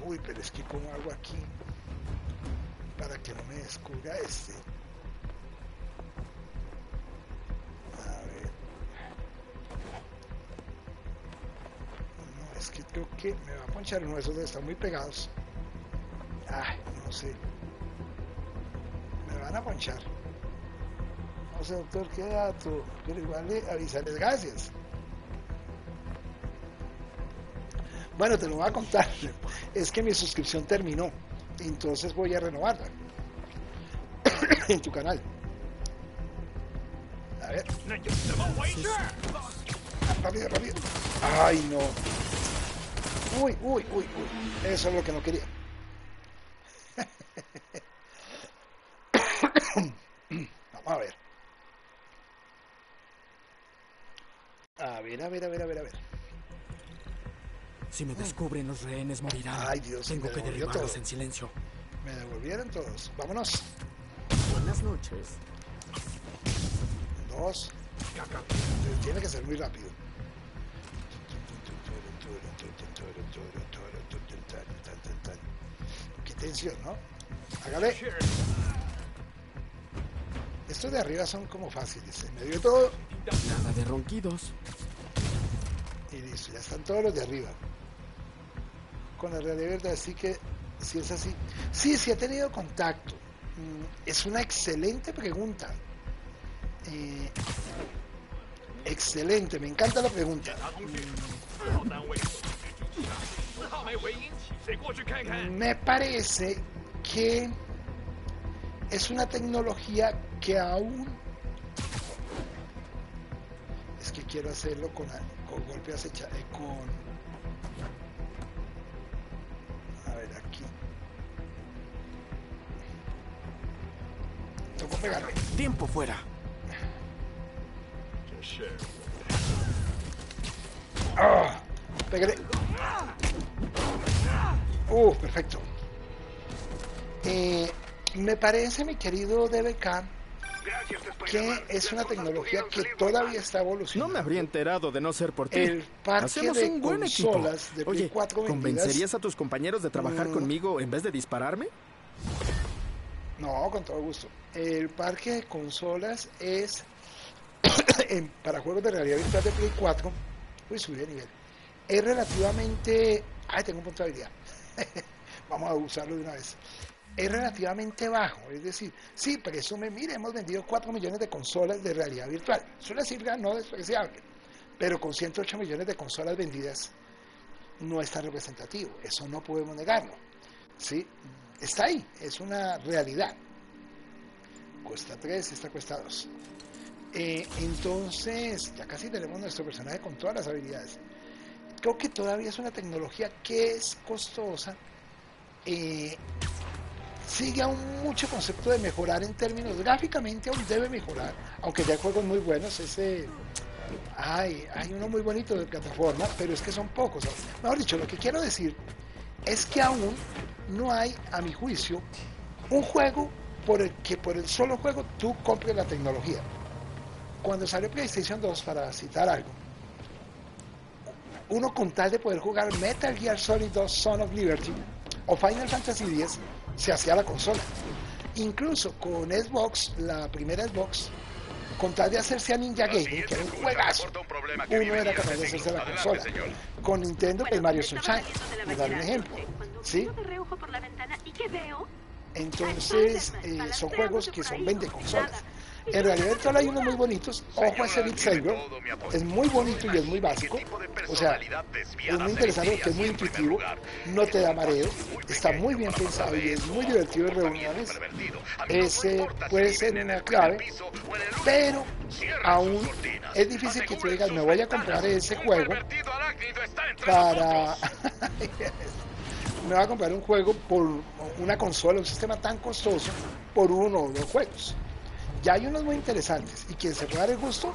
Uy, pero es que como hago aquí para que no me descubra este. A ver. No, es que creo que me va a ponchar uno de esos, están muy pegados. Ay, no sé. Me van a ponchar. No sé, doctor, qué dato. Pero igual le avisarles, gracias. Bueno, te lo voy a contar. Es que mi suscripción terminó, entonces voy a renovarla en tu canal. A ver. Rápido, rápido. Ay, no. Uy, uy, uy, uy. Eso es lo que no quería. Vamos a ver. A ver, a ver, a ver, a ver, a ver. Si me descubren, los rehenes morirán. Ay, Dios, tengo que derribarlos en silencio. Me devolvieron todos. Vámonos. Buenas noches. Dos. Tiene que ser muy rápido. Qué tensión, ¿no? Hágale. Estos de arriba son como fáciles. En medio de todo. Nada de ronquidos. Y listo, ya están todos los de arriba. Con la realidad verdad, así que si es así. Sí, sí he tenido contacto. Es una excelente pregunta. Eh, excelente, me encanta la pregunta. Me parece que es una tecnología que aún... Es que quiero hacerlo con, con golpe acechado, eh, con... Tocó pegarme. Tiempo fuera. Oh, pegaré. Uh, perfecto. Eh, me parece, mi querido D B K, que es una tecnología que todavía está evolucionando. No me habría enterado de no ser por ti. El parque Hacemos de un buen consolas equipo. de Play Oye, cuatro ¿convencerías a tus compañeros de trabajar mm. conmigo en vez de dispararme? No, con todo gusto. El parque de consolas es en, para juegos de realidad virtual de Play cuatro. Uy, subí de nivel. Es relativamente... Ay, tengo un punto de habilidad. Vamos a usarlo de una vez. Es relativamente bajo, es decir, sí, pero eso me mire, hemos vendido cuatro millones de consolas de realidad virtual. Es una cifra no despreciable, pero con ciento ocho millones de consolas vendidas no es tan representativo, eso no podemos negarlo. ¿Sí? Está ahí, es una realidad. Cuesta tres, esta cuesta dos. Eh, entonces, ya casi tenemos nuestro personaje con todas las habilidades. Creo que todavía es una tecnología que es costosa. Eh, Sigue aún mucho concepto de mejorar en términos gráficamente, aún debe mejorar, aunque ya hay juegos muy buenos. Ese hay, hay uno muy bonito de plataforma, pero es que son pocos. Mejor dicho, lo que quiero decir es que aún no hay, a mi juicio, un juego por el que por el solo juego tú compres la tecnología. Cuando salió PlayStation dos, para citar algo, uno con tal de poder jugar Metal Gear Solid dos, Son of Liberty o Final Fantasy diez, se hacía la consola. Incluso con Xbox, la primera Xbox, con tal de hacerse a Ninja Gaiden, que era un juegazo, uno era capaz de hacerse la consola. Con Nintendo, el Mario Sunshine, por dar un ejemplo. ¿Sí? Entonces, eh, son juegos que son vende consolas. En realidad en Troll hay unos muy bonitos. Ojo a ese Beat Saber, es muy bonito y es muy básico, o sea, es muy interesante porque es muy intuitivo, no te da mareo, está muy bien pensado y es muy divertido en reuniones. Ese puede ser una clave, pero aún es difícil que tú digas, me voy a comprar ese juego para... me voy a comprar un juego por una consola, un sistema tan costoso, por uno o dos juegos. Ya hay unos muy interesantes, y quien se pueda dar el gusto,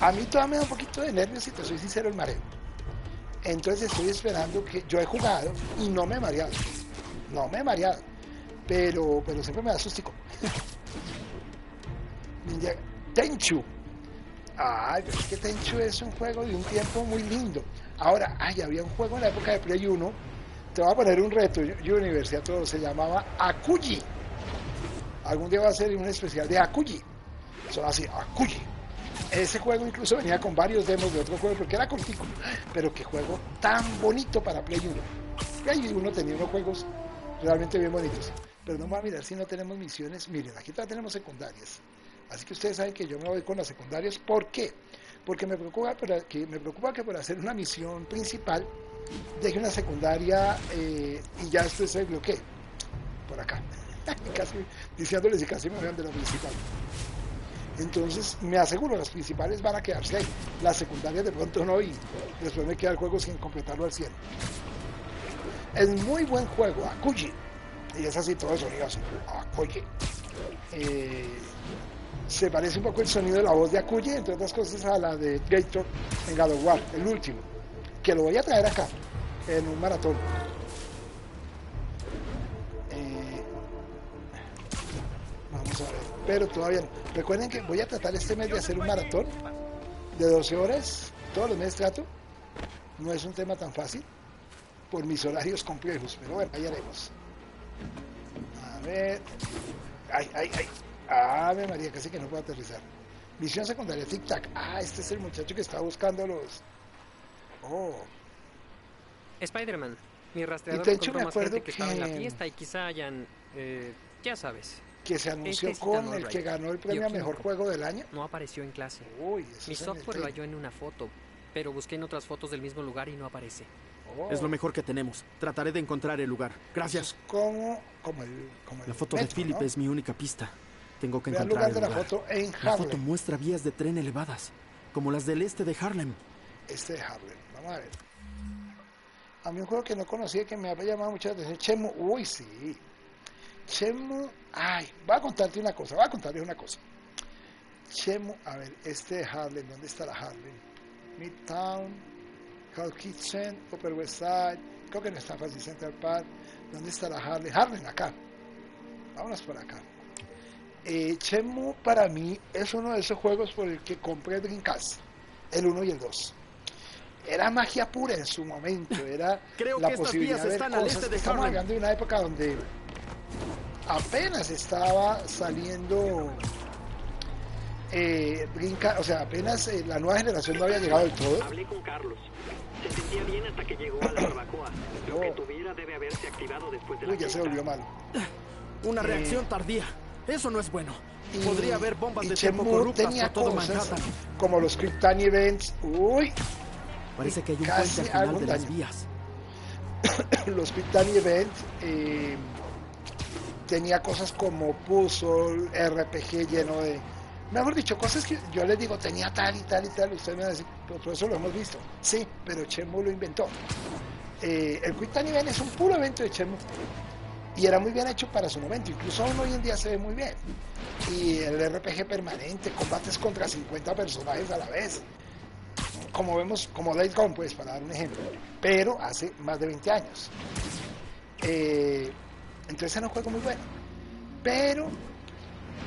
a mí todavía me da un poquito de nervios y te soy sincero, el mareo. Entonces estoy esperando que... yo he jugado y no me he mareado, no me he mareado, pero, pero siempre me da sustico. Tenchu. Ay, pero es que Tenchu es un juego de un tiempo muy lindo. Ahora, ay, había un juego en la época de Play uno, te voy a poner un reto, Universidad todo, se llamaba Akuji. Algún día va a hacer un especial de Akuji. Son así, Akuji. Ese juego incluso venía con varios demos de otro juego, porque era cortico. Pero qué juego tan bonito para Play uno. Play uno tenía unos juegos realmente bien bonitos. Pero no va a mirar si no tenemos misiones. Miren, aquí todavía tenemos secundarias. Así que ustedes saben que yo me voy con las secundarias. ¿Por qué? Porque me preocupa, que, me preocupa que por hacer una misión principal deje una secundaria eh, y ya después se bloquee. Por acá. Casi, diciéndoles y casi me vean de la principal. Entonces me aseguro, las principales van a quedarse ahí, las secundarias de pronto no, y después me queda el juego sin completarlo al cien. Es muy buen juego, Akuji, y es así todo el sonido así, Akuji. Eh, se parece un poco el sonido de la voz de Akuji, entre otras cosas, a la de Gator en God of War, el último, que lo voy a traer acá en un maratón. Vamos a ver, pero todavía no. Recuerden que voy a tratar este mes de hacer un maratón de doce horas, todos los meses trato, no es un tema tan fácil por mis horarios complejos, pero bueno, ahí haremos. A ver, ay, ay, ay, ave María, casi que no puedo aterrizar. Misión secundaria, tic tac, ah, este es el muchacho que está buscando los... oh. Spider-Man, mi rastreador encontró más gente que estaba en la fiesta y quizá hayan, eh, ya sabes... que se anunció con el que ganó el premio a mejor juego del año. No apareció en clase. Uy, mi software lo halló en una foto, pero busqué en otras fotos del mismo lugar y no aparece. Oh. Es lo mejor que tenemos. Trataré de encontrar el lugar. Gracias. Es como, como el, como el la foto metro, de Philip, ¿no? Es mi única pista. Tengo que encontrar lugar el lugar. De la, foto en la foto muestra vías de tren elevadas, como las del este de Harlem. Este de Harlem. Vamos a ver. A mí un juego que no conocía que me había llamado mucho la atención. Chemo. Uy, sí. Chemo, ay, voy a contarte una cosa, voy a contarles una cosa. Chemo, a ver, este de Harlem, ¿dónde está la Harlem? Midtown, Hell Kitchen, Upper West Side, creo que no está fácil, Central Park, ¿dónde está la Harlem? Harlem, acá, vámonos por acá. Eh, Chemo, para mí, es uno de esos juegos por el que compré Dreamcast, el uno y el dos. Era magia pura en su momento, era creo la que posibilidad de ver están cosas. Este de estamos Harlem. Llegando de una época donde... apenas estaba saliendo eh, brinca, o sea, apenas eh, la nueva generación no había llegado del todo. Hablé con Carlos. Se sentía bien hasta que llegó a la barbacoa. Lo que tuviera debe haberse activado después de la... uy, ya se volvió malo. Una reacción eh, tardía. Eso no es bueno. Y, podría haber bombas de tiempo corruptas por todo Manhattan, como los Kryptonian Events. Uy. Parece que hay un puente al final de las vías. Los Kryptonian Events eh tenía cosas como puzzle, R P G lleno de... mejor dicho, cosas que yo les digo, tenía tal y tal y tal, y ustedes me van a decir, pero todo eso lo hemos visto. Sí, pero Chemo lo inventó. Eh, el Quick Time Event es un puro evento de Chemo, y era muy bien hecho para su momento, incluso aún hoy en día se ve muy bien. Y el R P G permanente, combates contra cincuenta personajes a la vez. Como vemos, como Days Gone, pues, para dar un ejemplo. Pero hace más de veinte años. Eh... Entonces era un juego muy bueno, pero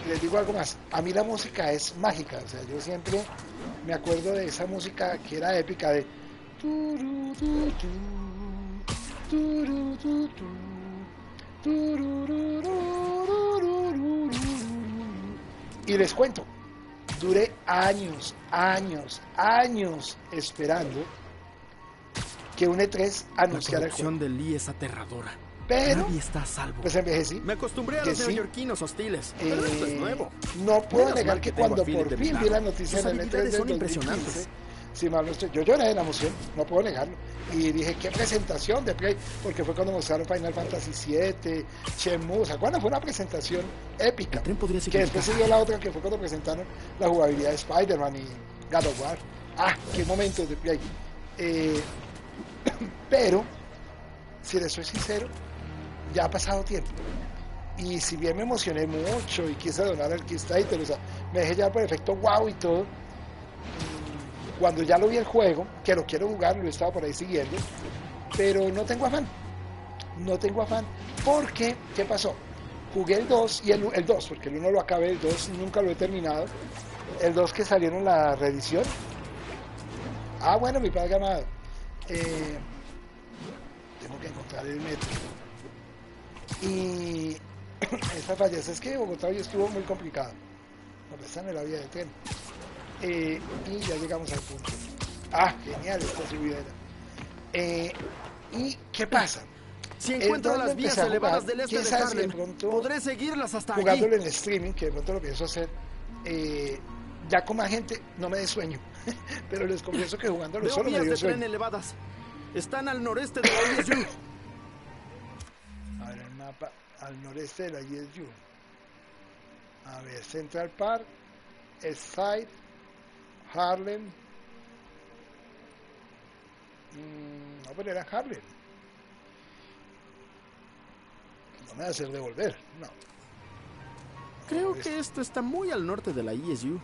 les digo algo más, a mí la música es mágica, o sea, yo siempre me acuerdo de esa música que era épica de y les cuento, duré años, años, años esperando que un E tres anunciara el juego. La producción de Lee es aterradora. pero nadie está a salvo. Pues envejecí. Me acostumbré a los neoyorquinos hostiles. Eh, pero esto es nuevo. No puedo negar que cuando por fin vi la noticia en el E tres son impresionantes. Sí, mal, yo lloré de la emoción, no puedo negarlo. Y dije, qué presentación de Play, porque fue cuando mostraron Final Fantasy siete, Chemo, o sea, cuando fue una presentación épica. Que después siguió la otra, que fue cuando presentaron la jugabilidad de Spider-Man y God of War. Ah, qué momentos de Play. Eh, pero, si les soy sincero, ya ha pasado tiempo. Y si bien me emocioné mucho y quise donar al Kickstarter, o sea, me dejé llevar por efecto wow y todo. Cuando ya lo vi el juego, que lo quiero jugar, lo he estado por ahí siguiendo, pero no tengo afán, no tengo afán, porque, ¿qué pasó? Jugué el dos, y el, el dos, porque el uno lo acabé, el dos nunca lo he terminado, el dos que salieron la reedición, ah bueno, mi padre amado, eh, tengo que encontrar el metro, y esta falleza es que Bogotá hoy estuvo muy complicado, no están en la vía de tren. Eh, y ya llegamos al punto. Ah, genial esta subidera. Eh, ¿Y qué pasa? Si encuentro las vías elevadas del este de Harlem, podré seguirlas hasta aquí. Jugándolo en streaming, que de pronto lo pienso hacer, eh, ya con más gente no me dé sueño. Pero les confieso que jugándolo solo me dio sueño. Tren elevadas. Están al noreste de la I S U. A ver el mapa. Al noreste de la I S U. A ver, Central Park, East Side, Harlem. Mm, no, pero era Harlem. No me va a hacer devolver, no. Creo no, que esto está muy al norte de la I S U.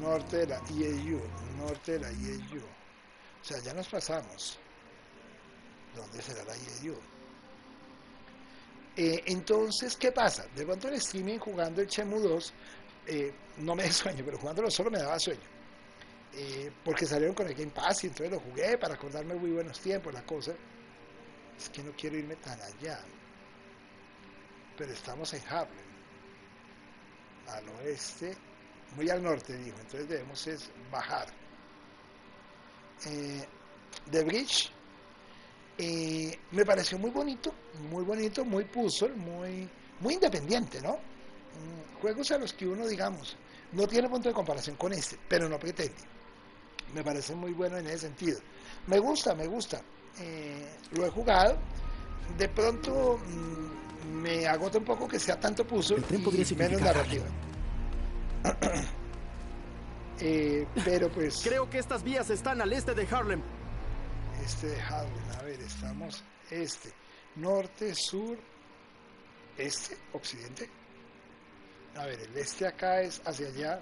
Norte de la I S U, norte de la I S U. O sea, ya nos pasamos. ¿Dónde será la I S U? Eh, entonces, ¿qué pasa? De pronto el streaming jugando el Chemu dos. Eh, no me da sueño, pero jugándolo solo me daba sueño, eh, porque salieron con el Game Pass y entonces lo jugué para acordarme muy buenos tiempos. La cosa es que no quiero irme tan allá, pero estamos en Harlem al oeste, muy al norte dijo, entonces debemos es bajar eh, The Bridge. eh, me pareció muy bonito, muy bonito, muy puzzle, muy, muy independiente, ¿no? Juegos a los que uno, digamos, no tiene punto de comparación con este, pero no pretende. Me parece muy bueno en ese sentido. Me gusta, me gusta. Eh, lo he jugado. De pronto mm, me agota un poco que sea tanto puzzle y menos narrativa. eh, pero pues... Creo que estas vías están al este de Harlem. Este de Harlem, a ver, estamos este. Norte, sur, este, occidente. A ver, el este acá es hacia allá.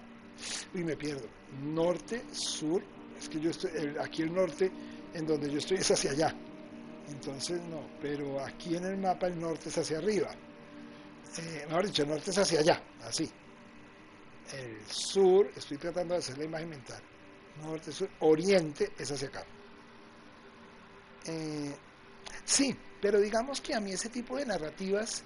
Uy, me pierdo. Norte, sur. Es que yo estoy. El, aquí el norte, en donde yo estoy, es hacia allá. Entonces, no. Pero aquí en el mapa, el norte es hacia arriba. Eh, mejor dicho, el norte es hacia allá. Así. El sur, estoy tratando de hacer la imagen mental. Norte, sur. Oriente es hacia acá. Eh, sí, pero digamos que a mí ese tipo de narrativas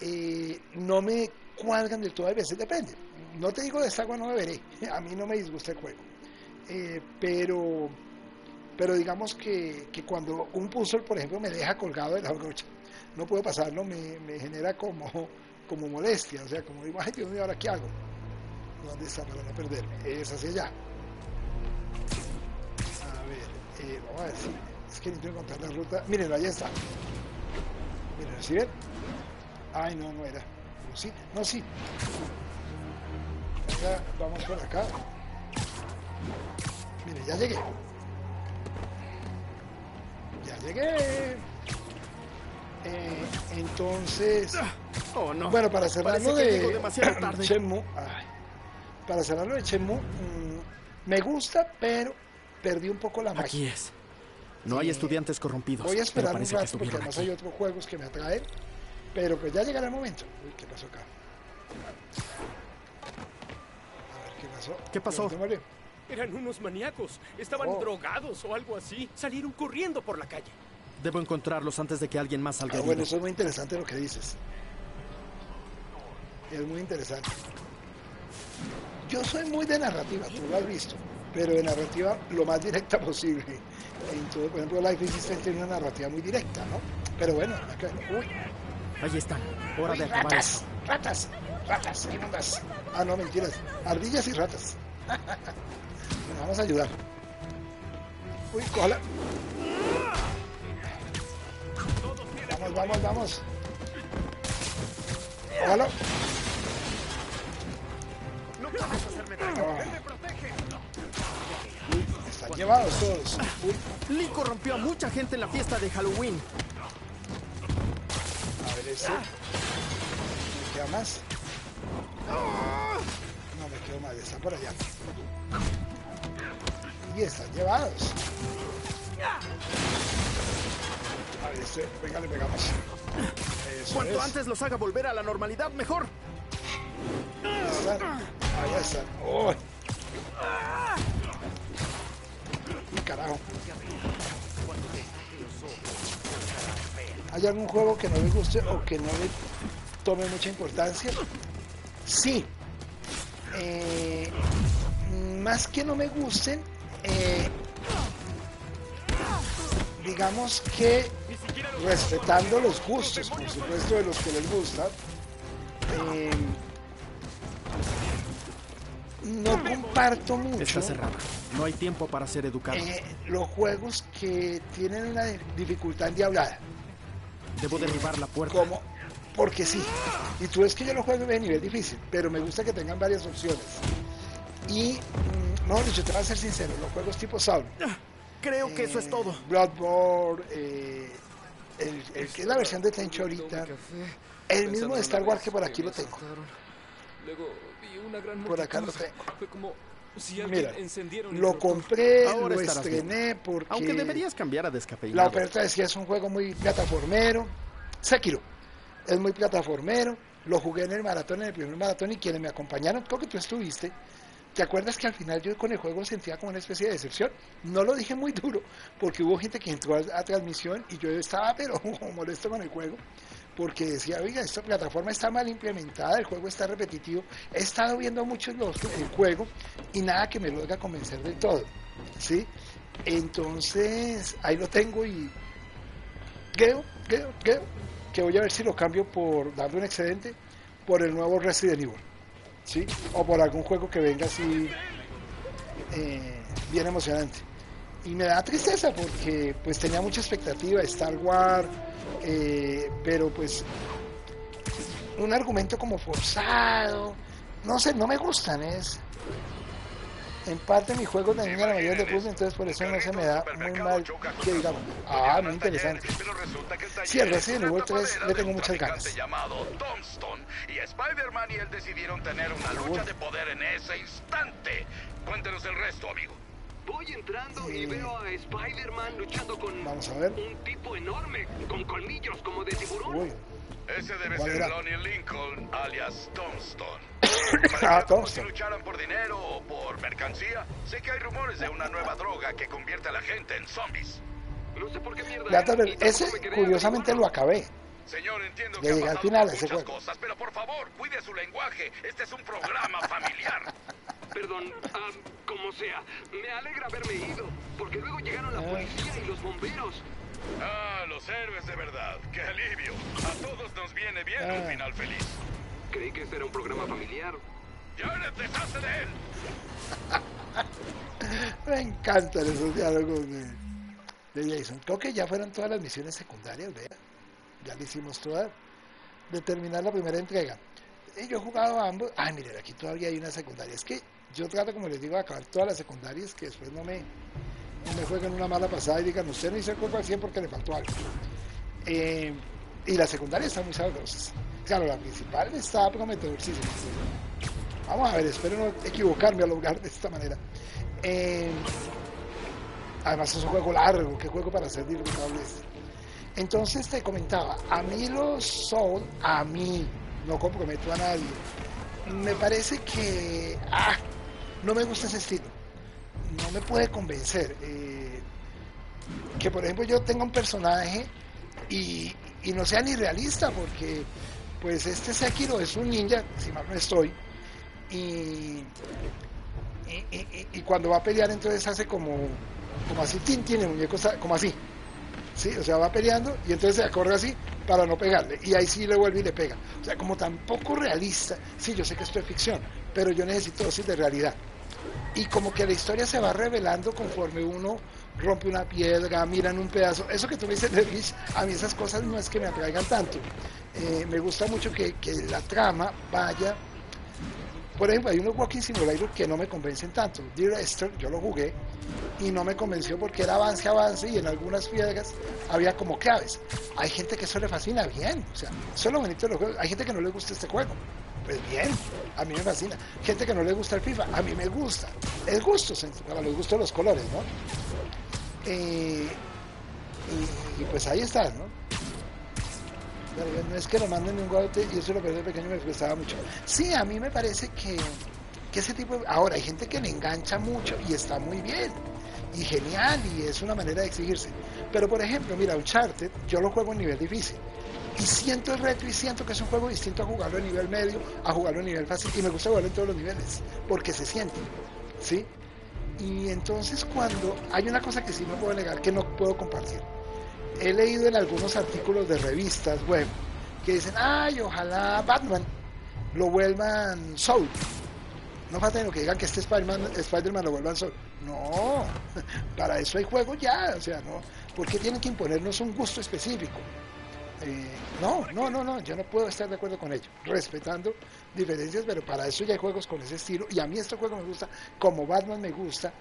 eh, no me cuadran del todo, a veces depende. No te digo de esta agua no me veré, a mí no me disgusta el juego, eh, pero pero digamos que, que cuando un puzzle por ejemplo me deja colgado de la brocha, no puedo pasarlo, me, me genera como como molestia, o sea, como digo, ay Dios mío, ¿ahora qué hago? ¿Dónde está para no perderme? Es hacia allá. A ver, eh, vamos a ver si, es que necesito encontrar la ruta. Mírenlo, allá está, miren, ¿sí ven? Ay no, no era. Sí, no, sí. Acá, vamos por acá. Mire, ya llegué. Ya llegué. Eh, entonces... Oh, no. Bueno, para cerrarlo de... Chemu, ay, para cerrarlo de Chemu, mmm, me gusta, pero perdí un poco la magia. Aquí es. No hay eh, estudiantes corrompidos. Voy a esperar un rato porque además aquí hay otros juegos que me atraen. Pero pues ya llegará el momento. Uy, ¿qué pasó acá? A ver, ¿qué pasó? ¿Qué pasó? Eran unos maníacos. Estaban oh. drogados o algo así. Salieron corriendo por la calle. Debo encontrarlos antes de que alguien más salga. Ah, bueno, eso es muy interesante lo que dices. Es muy interesante. Yo soy muy de narrativa, tú lo has visto. Pero de narrativa lo más directa posible. Entonces, por ejemplo, Life is Strange tiene una narrativa muy directa, ¿no? Pero bueno, acá... Uy. Ahí están. Hora Uy, de acabar. Ratas, ratas, ratas, ratas. Ah, no, mentiras. Ardillas y ratas. Nos vamos a ayudar. Uy, cola. Vamos, vamos, vamos. Hola. No puedes hacerme daño. Él me protege. Están llevados todos. Uy. Lee corrompió a mucha gente en la fiesta de Halloween. A ver ese. ¿Me queda más? No me quedo más. Está por allá. Y están llevados. A ver, este, venga, le pegamos. Eso Cuanto es. antes los haga volver a la normalidad, mejor. Ahí están. Ahí están. Oh. Y carajo. ¿Hay algún juego que no le guste o que no le tome mucha importancia? Sí. Eh, más que no me gusten, eh, digamos que respetando los gustos, por supuesto, de los que les gustan, eh, no comparto mucho. Está cerrada. No hay tiempo para ser educado. Eh, los juegos que tienen una dificultad endiablada. Debo derribar la puerta. ¿Cómo? Porque sí. Y tú ves que yo los juego de nivel difícil, pero me gusta que tengan varias opciones. Y, no, yo te voy a ser sincero, los juegos tipo Saul. Creo eh, que eso es todo. Bloodborne, eh, el, el, que es la versión de Tenchu ahorita, el mismo de Star Wars, que por aquí lo tengo. Por acá lo tengo. Mira, lo compré, lo estrené porque... Aunque deberías cambiar a descafeinado. La oferta decía, es un juego muy plataformero. Sekiro es muy plataformero. Lo jugué en el maratón, en el primer maratón, y quienes me acompañaron, creo que tú estuviste. ¿Te acuerdas que al final yo con el juego sentía como una especie de decepción? No lo dije muy duro, porque hubo gente que entró a, a transmisión y yo estaba pero molesto con el juego, porque decía, oiga, esta plataforma está mal implementada, el juego está repetitivo, he estado viendo mucho los, el juego y nada que me lo haga convencer del todo, ¿sí? Entonces, ahí lo tengo y creo, creo, creo que voy a ver si lo cambio por darle un excedente por el nuevo Resident Evil. Sí, o por algún juego que venga así eh, bien emocionante. Y me da tristeza porque pues tenía mucha expectativa de Star Wars, eh, pero pues un argumento como forzado, no sé, no me gustan. Es en parte mis juegos de niña la mayoría de plus, entonces por eso no se me da muy mal que digamos, ah, muy interesante. Sí, el Resident Evil tres le tengo muchas ganas. Llamado Tombstone, y Spider-Man y él decidieron tener una lucha de poder en ese instante. Cuéntenos el resto, amigo. Voy entrando y veo a Spider-Man luchando con un tipo enorme, con colmillos como de tiburón. Ese debe ser Lonnie Lincoln, alias Tombstone. Ah, como si lucharan por dinero o por mercancía. Sé que hay rumores de una nueva droga que convierte a la gente en zombies. No sé por qué mierda. Ya, es, ese, curiosamente, lo acabé. Señor, entiendo que llegué al final ese juego. Cosas, pero por favor, cuide su lenguaje. Este es un programa familiar. Perdón, uh, como sea, me alegra haberme ido, porque luego llegaron la policía y los bomberos. Ah, los héroes de verdad. Qué alivio. A todos nos viene bien ah. un final feliz. Creí que este era un programa familiar. ¡Ya le dejaste de él! Me encantan esos diálogos de, de Jason. Creo que ya fueron todas las misiones secundarias, ¿verdad? Ya le hicimos todas. De terminar la primera entrega. Y yo he jugado a ambos. Ah, miren, aquí todavía hay una secundaria. Es que yo trato, como les digo, de acabar todas las secundarias, que después no me, no me jueguen una mala pasada y digan, usted no hizo el cuerpo al cien porque le faltó algo. Eh... Y la secundaria está muy sabrosa. Claro, la principal está prometedorísima. Vamos a ver, espero no equivocarme al jugar de esta manera. Eh, además es un juego largo, que juego para ser disfrutable este. Entonces te comentaba, a mí los Soul, a mí, no comprometo a nadie. Me parece que ah, no me gusta ese estilo. No me puede convencer. Eh, que por ejemplo yo tenga un personaje y... y no sea ni realista, porque pues este Sekiro es un ninja, si mal no estoy, y, y, y, y cuando va a pelear entonces hace como como así, tin, tiene el muñeco como así, ¿sí? O sea, va peleando y entonces se acorre así para no pegarle, y ahí sí le vuelve y le pega. O sea, como tan poco realista. Sí, yo sé que esto es ficción, pero yo necesito dosis de realidad. Y como que la historia se va revelando conforme uno rompe una piedra, miran un pedazo. Eso que tú me dices de Fish, a mí esas cosas no es que me atraigan tanto. Eh, me gusta mucho que, que la trama vaya. Por ejemplo, hay unos Walking Simulator que no me convencen tanto. Dear Esther, yo lo jugué y no me convenció porque era avance, avance, y en algunas piedras había como claves. Hay gente que eso le fascina, bien. O sea, eso es lo bonito de los juegos. Hay gente que no le gusta este juego. Pues bien, a mí me fascina. Gente que no le gusta el FIFA, a mí me gusta. El gusto, para los gustos los colores, ¿no? Eh, y, y pues ahí está, ¿no? No es que lo manden un golpe, y eso lo perdí pequeño, me gustaba mucho. Sí, a mí me parece que, que ese tipo de... Ahora, hay gente que le engancha mucho y está muy bien, y genial, y es una manera de exigirse. Pero, por ejemplo, mira, Uncharted, yo lo juego en nivel difícil, y siento el reto y siento que es un juego distinto a jugarlo en nivel medio, a jugarlo en nivel fácil, y me gusta jugarlo en todos los niveles, porque se siente, ¿sí? Y entonces cuando... Hay una cosa que sí no puedo negar, que no puedo compartir. He leído en algunos artículos de revistas web que dicen, ay, ojalá Batman lo vuelvan Soul. No falta en lo que digan que este Spider-Man Spider-Man lo vuelvan Soul. No, para eso hay juego ya, o sea, no, ¿por qué tienen que imponernos un gusto específico? Eh, no, no, no, no, yo no puedo estar de acuerdo con ello, respetando diferencias, pero para eso ya hay juegos con ese estilo, y a mí este juego me gusta, como Batman me gusta.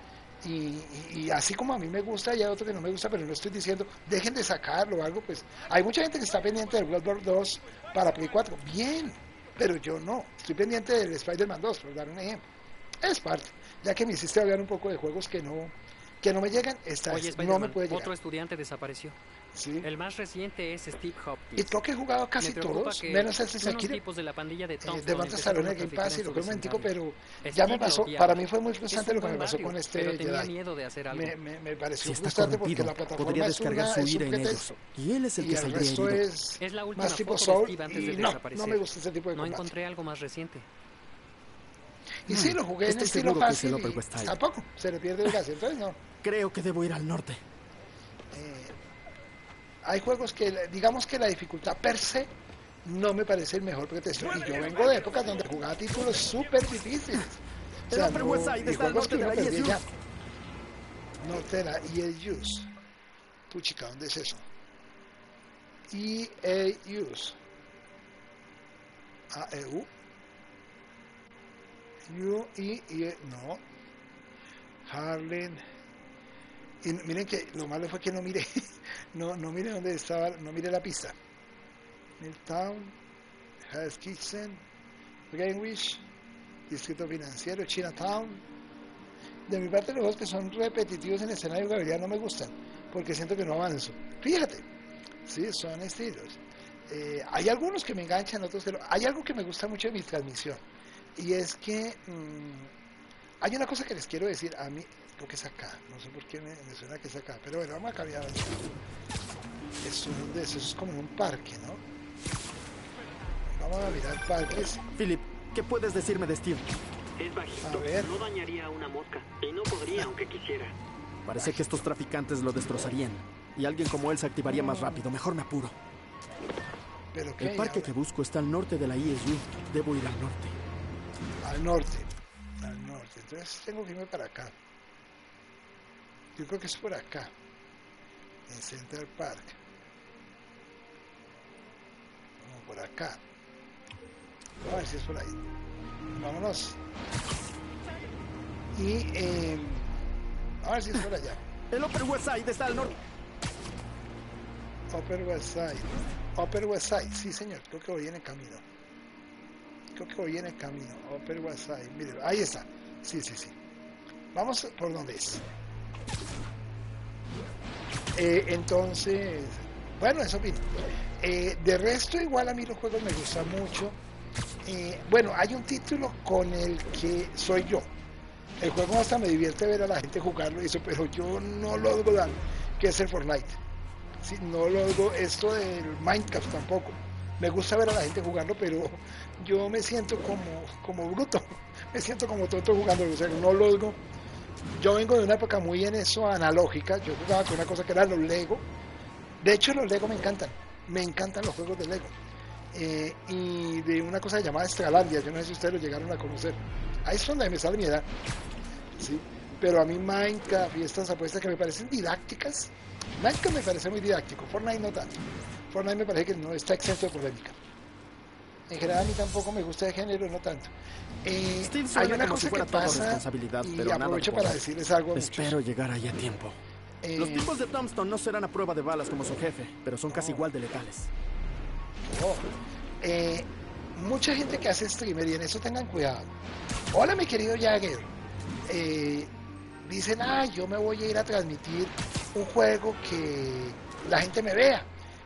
Y, y, y así como a mí me gusta, y hay otro que no me gusta, pero no estoy diciendo dejen de sacarlo o algo. Pues hay mucha gente que está pendiente del Bloodborne dos para Play cuatro, bien, pero yo no estoy pendiente del Spider-Man dos, por dar un ejemplo. Es parte, ya que me hiciste hablar un poco de juegos que no que no me llegan. Esta Oye, no me puede llegar. Otro estudiante desapareció. ¿Sí? El más reciente es Steve Hopkins. Y creo que he jugado casi me todos, menos el Sesakira. De la pandilla de Tombstone salón en Game Pass y lo que un momentico, pero Steve ya me pasó. Para mí fue muy frustrante lo que me pasó con este Jedi. Me, me, me pareció si frustrante porque la plataforma podría descargar es una, su ira en ellos. Y él es el que salió herido. Es la última más tipo Soul y de no, no me gusta ese tipo de combate. No encontré algo más reciente. Y sí, lo jugué en estilo fácil y tampoco se le pierde gracia, entonces no. Creo que debo ir al norte. Hay juegos que, digamos que la dificultad per se no me parece el mejor pretexto. Y yo vengo de épocas donde jugaba títulos súper difíciles. O sea, no, y juegos que uno perdía ya. Norte de la E A Use. Tú, chica, ¿dónde es eso? E A Use. A E U. U I E. No. Harlem. Y miren que lo malo fue que no miré, no, no miré dónde estaba, no miré la pista. Midtown, Haskison, Greenwich, Distrito Financiero, Chinatown. De mi parte, los juegos que son repetitivos en el escenario de realidad no me gustan, porque siento que no avanzo. Fíjate, sí, son estilos. Eh, hay algunos que me enganchan, otros que no. Hay algo que me gusta mucho de mi transmisión, y es que mmm, hay una cosa que les quiero decir a mí. Creo que es acá, no sé por qué me, me suena que es acá, pero bueno, vamos a cambiar. Eso, eso es como un parque, ¿no? Vamos a mirar parques. Philip, ¿qué puedes decirme de Steve? Es bajito, no dañaría a una mosca, y no podría aunque quisiera. Parece que estos traficantes lo destrozarían, y alguien como él se activaría más rápido, mejor me apuro. ¿Pero qué? El parque que busco está al norte de la I S U, debo ir al norte. Al norte, al norte, entonces tengo que irme para acá. Yo creo que es por acá, en Central Park. Como por acá. Vamos a ver si es por ahí. Vámonos. Y eh, a ver si es por allá. El Upper West Side está al norte. Upper West Side. Upper West Side, sí señor, creo que voy en el camino. Creo que voy en el camino. Upper West Side, mírenlo, ahí está. Sí, sí, sí. Vamos por donde es. Eh, entonces, bueno, eso vino. Eh, de resto, igual a mí los juegos me gustan mucho. Eh, bueno, hay un título con el que soy yo. El juego hasta me divierte ver a la gente jugarlo y eso, pero yo no logro dar, que es el Fortnite. Sí, no logro esto del Minecraft tampoco. Me gusta ver a la gente jugarlo, pero yo me siento como, como bruto. Me siento como tonto jugando, o sea, no logro. Yo vengo de una época muy en eso analógica. Yo jugaba con una cosa que era los Lego, De hecho, los Lego me encantan. Me encantan los juegos de Lego. Eh, y de una cosa llamada Estralandia, yo no sé si ustedes lo llegaron a conocer. Ahí es donde me sale mi edad. ¿Sí? Pero a mí Minecraft y estas apuestas que me parecen didácticas. Minecraft me parece muy didáctico, Fortnite no tanto. Fortnite me parece que no está exento de polémica. En general a mí tampoco me gusta de género, no tanto. Eh, hay una cosa que pasa y aprovecho para decirles algo. Espero llegar ahí a tiempo. Eh, Los tipos de Tombstone no serán a prueba de balas como su jefe, pero son casi igual de letales. Oh, eh, mucha gente que hace streamer, y en eso tengan cuidado. Hola mi querido Jagger. Eh, dicen, ah, yo me voy a ir a transmitir un juego que la gente me vea.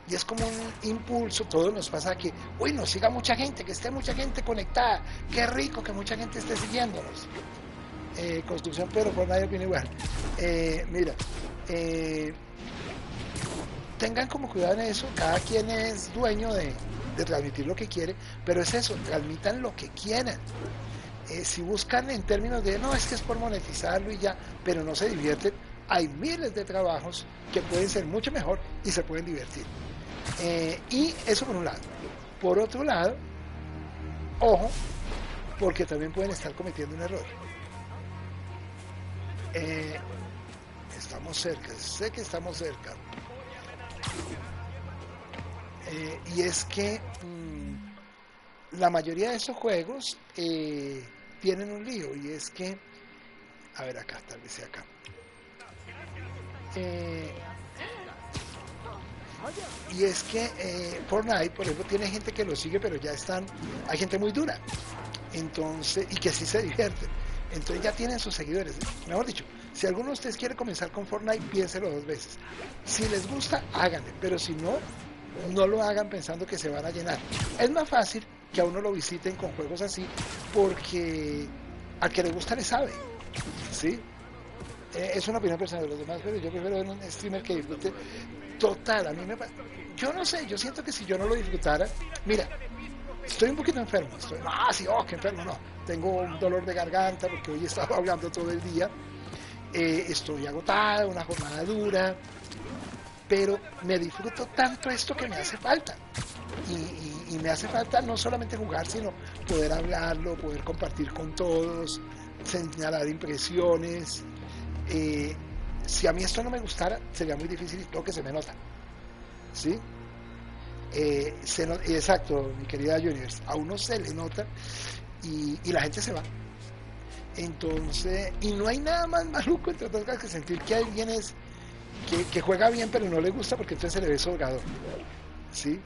Y es como un impulso, todo nos pasa que, uy, nos siga mucha gente, que esté mucha gente conectada. Qué rico que mucha gente esté siguiéndonos. Eh, construcción, pero por nadie opina igual. Eh, mira, eh, tengan como cuidado en eso, cada quien es dueño de, de transmitir lo que quiere, pero es eso, transmitan lo que quieran. Eh, si buscan en términos de, no, es que es por monetizarlo y ya, pero no se divierten, hay miles de trabajos que pueden ser mucho mejor y se pueden divertir. Eh, y eso por un lado. Por otro lado, ojo, porque también pueden estar cometiendo un error. Eh, estamos cerca, sé que estamos cerca. Eh, y es que mmm, la mayoría de esos juegos eh, tienen un lío, y es que, a ver acá, tal vez sea acá. Eh, y es que eh, Fortnite, por ejemplo, tiene gente que lo sigue, pero ya están, hay gente muy dura, entonces, y que sí se divierte, entonces ya tienen sus seguidores. Mejor dicho, si alguno de ustedes quiere comenzar con Fortnite, piénselo dos veces. Si les gusta, háganle, pero si no, no lo hagan pensando que se van a llenar. Es más fácil que a uno lo visiten con juegos así, porque al que le gusta le sabe, ¿sí? Eh, es una opinión personal de los demás, pero yo prefiero ver un streamer que disfrute. Total, a mí me parece, yo no sé, yo siento que si yo no lo disfrutara, mira, estoy un poquito enfermo, estoy, ah, sí, oh, qué enfermo, no, tengo un dolor de garganta porque hoy he estado hablando todo el día, eh, estoy agotado, una jornada dura, pero me disfruto tanto esto que me hace falta, y, y, y me hace falta no solamente jugar, sino poder hablarlo, poder compartir con todos, señalar impresiones. Eh, si a mí esto no me gustara, sería muy difícil, y creo que se me nota, ¿sí? Eh, se no, exacto, mi querida Juniors, a uno se le nota, y, y la gente se va. Entonces, y no hay nada más maluco, entre otras cosas, que sentir que alguien es que, que juega bien pero no le gusta, porque entonces se le ve sobrado, ¿sí?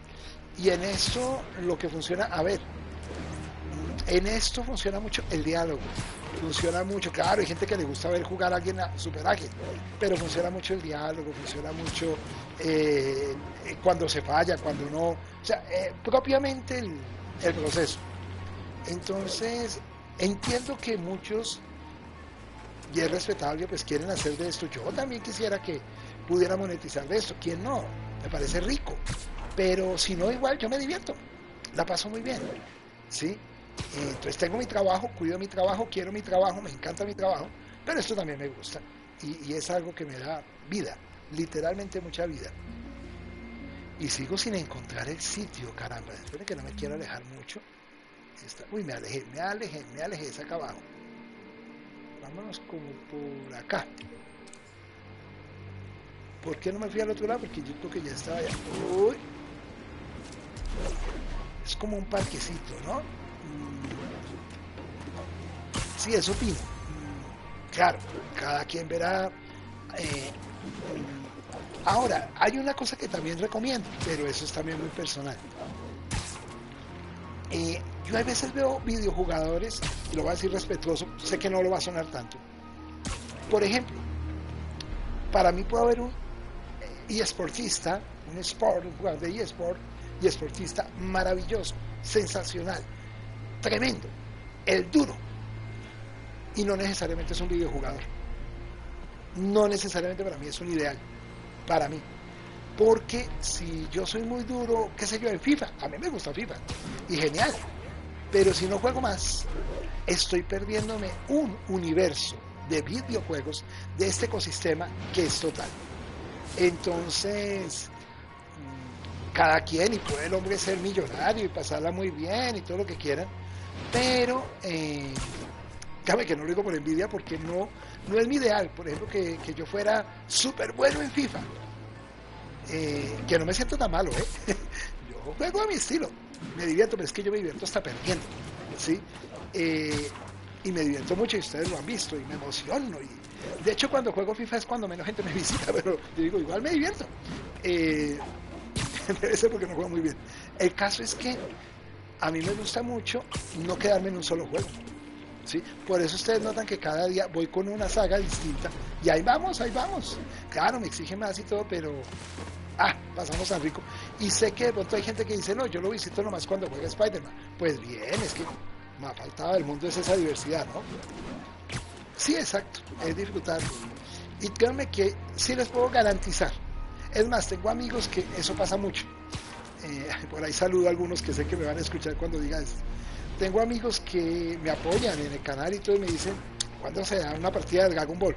Y en esto lo que funciona, a ver, en esto funciona mucho el diálogo. Funciona mucho, claro, hay gente que le gusta ver jugar a alguien super ágil, pero funciona mucho el diálogo, funciona mucho eh, cuando se falla, cuando no, o sea, eh, propiamente el, el proceso. Entonces, entiendo que muchos, y es respetable, pues quieren hacer de esto. Yo también quisiera que pudiera monetizar de esto, ¿quién no? Me parece rico, pero si no, igual yo me divierto, la paso muy bien, ¿sí? Entonces tengo mi trabajo, cuido mi trabajo, quiero mi trabajo, me encanta mi trabajo, pero esto también me gusta, y, y es algo que me da vida, literalmente mucha vida. Y sigo sin encontrar el sitio, caramba, espero que no me quiero alejar mucho. Esta, uy, me alejé, me alejé, me alejé, es acá abajo. Vámonos como por acá. ¿Por qué no me fui al otro lado? Porque yo creo que ya estaba allá. Uy. Es como un parquecito, ¿no? Sí, eso opino. Claro, cada quien verá. Eh, ahora, hay una cosa que también recomiendo, pero eso es también muy personal. Eh, yo a veces veo videojugadores, y lo voy a decir respetuoso, sé que no lo va a sonar tanto. Por ejemplo, para mí puede haber un eSportista, un sport, un jugador de eSport, eSportista maravilloso, sensacional, tremendo, el duro, y no necesariamente es un videojugador, no necesariamente para mí es un ideal, para mí, porque si yo soy muy duro, qué sé yo, en FIFA, a mí me gusta FIFA, y genial, pero si no juego más, estoy perdiéndome un universo de videojuegos, de este ecosistema que es total. Entonces, cada quien, y puede el hombre ser millonario y pasarla muy bien y todo lo que quieran, pero eh, cabe que no lo digo por envidia, porque no, no es mi ideal, por ejemplo, que, que yo fuera súper bueno en FIFA, eh, que no me siento tan malo, ¿eh? Yo juego a mi estilo, me divierto, pero es que yo me divierto hasta perdiendo, ¿sí? Eh, y me divierto mucho, y ustedes lo han visto, y me emociono, y de hecho cuando juego FIFA es cuando menos gente me visita, pero yo digo, igual me divierto. Eh, debe ser porque no juego muy bien. El caso es que a mí me gusta mucho no quedarme en un solo juego, ¿sí? Por eso ustedes notan que cada día voy con una saga distinta, y ahí vamos, ahí vamos. Claro, me exige más y todo, pero ah, pasamos tan rico. Y sé que de pronto hay gente que dice, no, yo lo visito nomás cuando juega Spider-Man. Pues bien, es que me ha faltado, el mundo es esa diversidad, ¿no? Sí, exacto, es disfrutarlo. Y créanme que sí les puedo garantizar. Es más, tengo amigos que eso pasa mucho. Eh, por ahí saludo a algunos que sé que me van a escuchar cuando diga esto. Tengo amigos que me apoyan en el canal y todo, y me dicen, ¿cuándo se da una partida del Dragon Ball?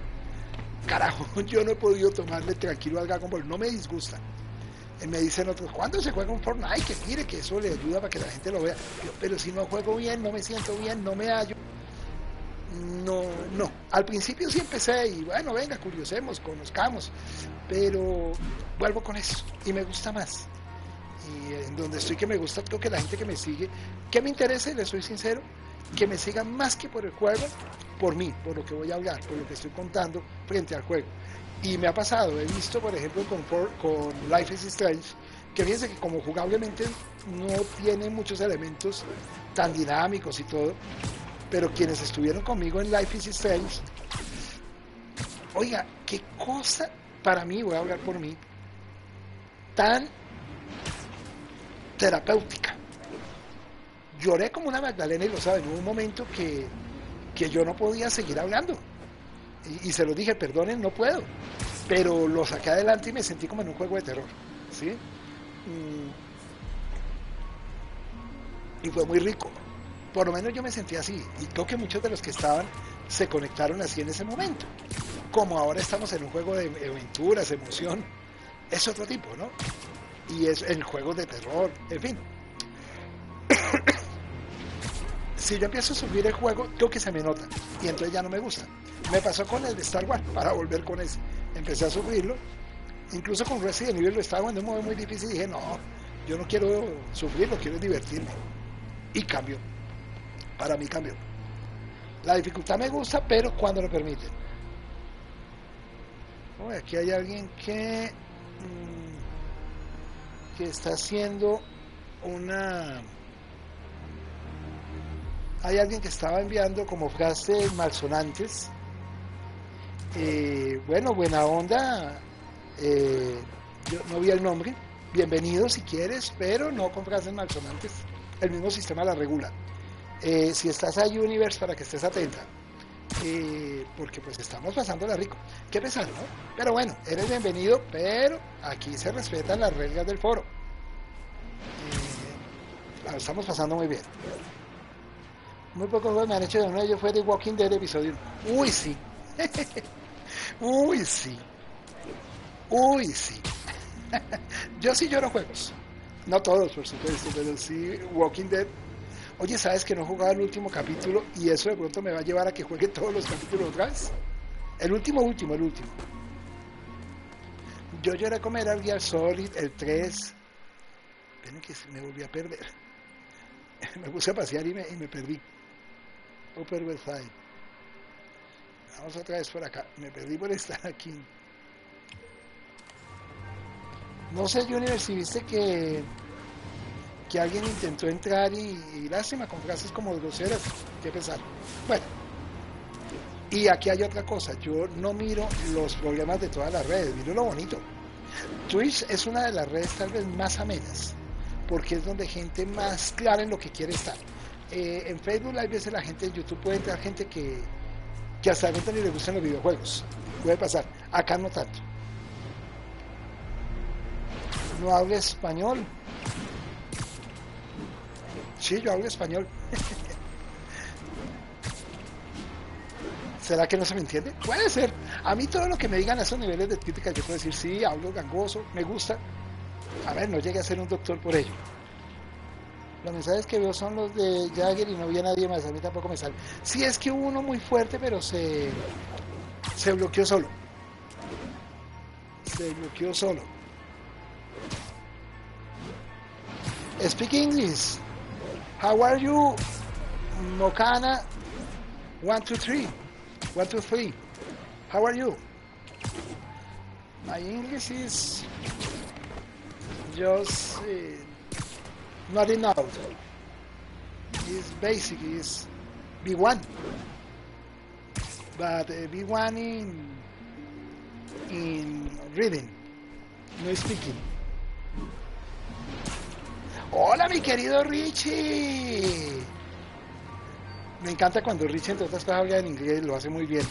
Carajo, yo no he podido tomarle tranquilo al Dragon Ball, no me disgusta. Eh, me dicen otros, ¿cuándo se juega un Fortnite? Que mire, que eso le ayuda para que la gente lo vea. Yo, pero si no juego bien, no me siento bien, no me hallo. No, no. Al principio sí empecé y bueno, venga, curiosemos, conozcamos, pero vuelvo con eso y me gusta más. Y en donde estoy que me gusta, creo que la gente que me sigue, que me interesa, y les soy sincero, que me siga más que por el juego, por mí, por lo que voy a hablar, por lo que estoy contando frente al juego. Y me ha pasado, he visto por ejemplo con, con Life is Strange, que fíjense que como jugablemente no tiene muchos elementos tan dinámicos y todo, pero quienes estuvieron conmigo en Life is Strange, oiga, qué cosa para mí, voy a hablar por mí, tan terapéutica. Lloré como una magdalena, y lo saben, hubo un momento que, que yo no podía seguir hablando, y, y se los dije, perdonen, no puedo, pero lo saqué adelante y me sentí como en un juego de terror, ¿sí? Y fue muy rico. Por lo menos yo me sentí así, y creo que muchos de los que estaban se conectaron así en ese momento. Como ahora estamos en un juego de aventuras, emoción, es otro tipo, ¿no? Y es el juego de terror, en fin. Si yo empiezo a subir el juego, creo que se me nota, y entonces ya no me gusta. Me pasó con el de Star Wars, para volver con ese. Empecé a subirlo, incluso con Resident Evil lo estaba jugando en un modo muy difícil, y dije, no, yo no quiero sufrirlo, quiero divertirme. Y cambió. Para mí cambió. La dificultad me gusta, pero cuando lo permiten. Oh, aquí hay alguien que mmm, que está haciendo una... Hay alguien que estaba enviando como frases malsonantes. Eh, bueno, buena onda. Eh, yo no vi el nombre. Bienvenido si quieres, pero no con frases malsonantes. El mismo sistema la regula. Eh, si estás a Universe, para que estés atenta, eh, porque pues estamos pasándola rico, qué pesar, ¿no? Pero bueno, eres bienvenido, pero aquí se respetan las reglas del foro. Eh, la estamos pasando muy bien. Muy pocos juegos me han hecho de uno de ellos fue de Walking Dead episodio uno. Uy sí, uy sí, uy sí. Yo sí lloro juegos, no todos por supuesto, pero sí Walking Dead. Oye, ¿sabes que no he jugado el último capítulo? Y eso de pronto me va a llevar a que juegue todos los capítulos otra vez. El último, último, el último. Yo lloré a comer al Gear Solid, el tres. Ven que me volví a perder. Me puse a pasear y me, y me perdí. Upper West Side. Vamos otra vez por acá. Me perdí por estar aquí. No sé, Junior, si viste que... que alguien intentó entrar y, y lástima, con frases como groseras, qué pesar. Bueno, y aquí hay otra cosa, yo no miro los problemas de todas las redes, miro lo bonito. Twitch es una de las redes tal vez más amenas, porque es donde gente más clara en lo que quiere estar. Eh, en Facebook hay veces la gente en YouTube puede entrar gente que, que hasta ahorita ni le gustan los videojuegos, puede pasar, acá no tanto. No habla español. Sí, yo hablo español. ¿Será que no se me entiende? Puede ser. A mí todo lo que me digan a esos niveles de crítica, yo puedo decir, sí, hablo gangoso, me gusta. a ver, no llegué a ser un doctor por ello. Los mensajes que veo son los de Jagger y no vi a nadie más, a mí tampoco me sale. Sí, es que hubo uno muy fuerte, pero se, se bloqueó solo. Se bloqueó solo. Speak English. How are you, Mokana? One, two, three. One, two, three. How are you? My English is just... Uh, not enough. It's basic. It's B one, but uh, B one in in reading, no speaking. Hola, mi querido Richie. Me encanta cuando Richie, entre otras cosas, habla en inglés y lo hace muy bien.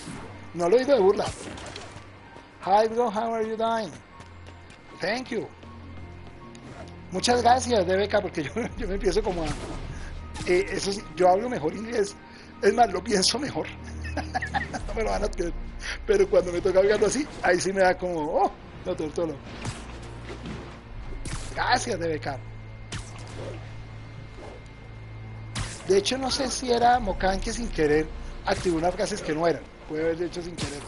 No lo oído de burla. Hi bro, how are you doing? Thank you. Muchas gracias, D B K, porque yo, yo me empiezo como a... Eh, eso sí, yo hablo mejor inglés. Es más, lo pienso mejor. No me lo van a creer. Pero cuando me toca hablarlo así, ahí sí me da como... ¡Oh! No, tortolo. Gracias, D B K. De hecho, no sé si era Mocán que sin querer activó unas frases que no eran. Puede haber hecho sin querer.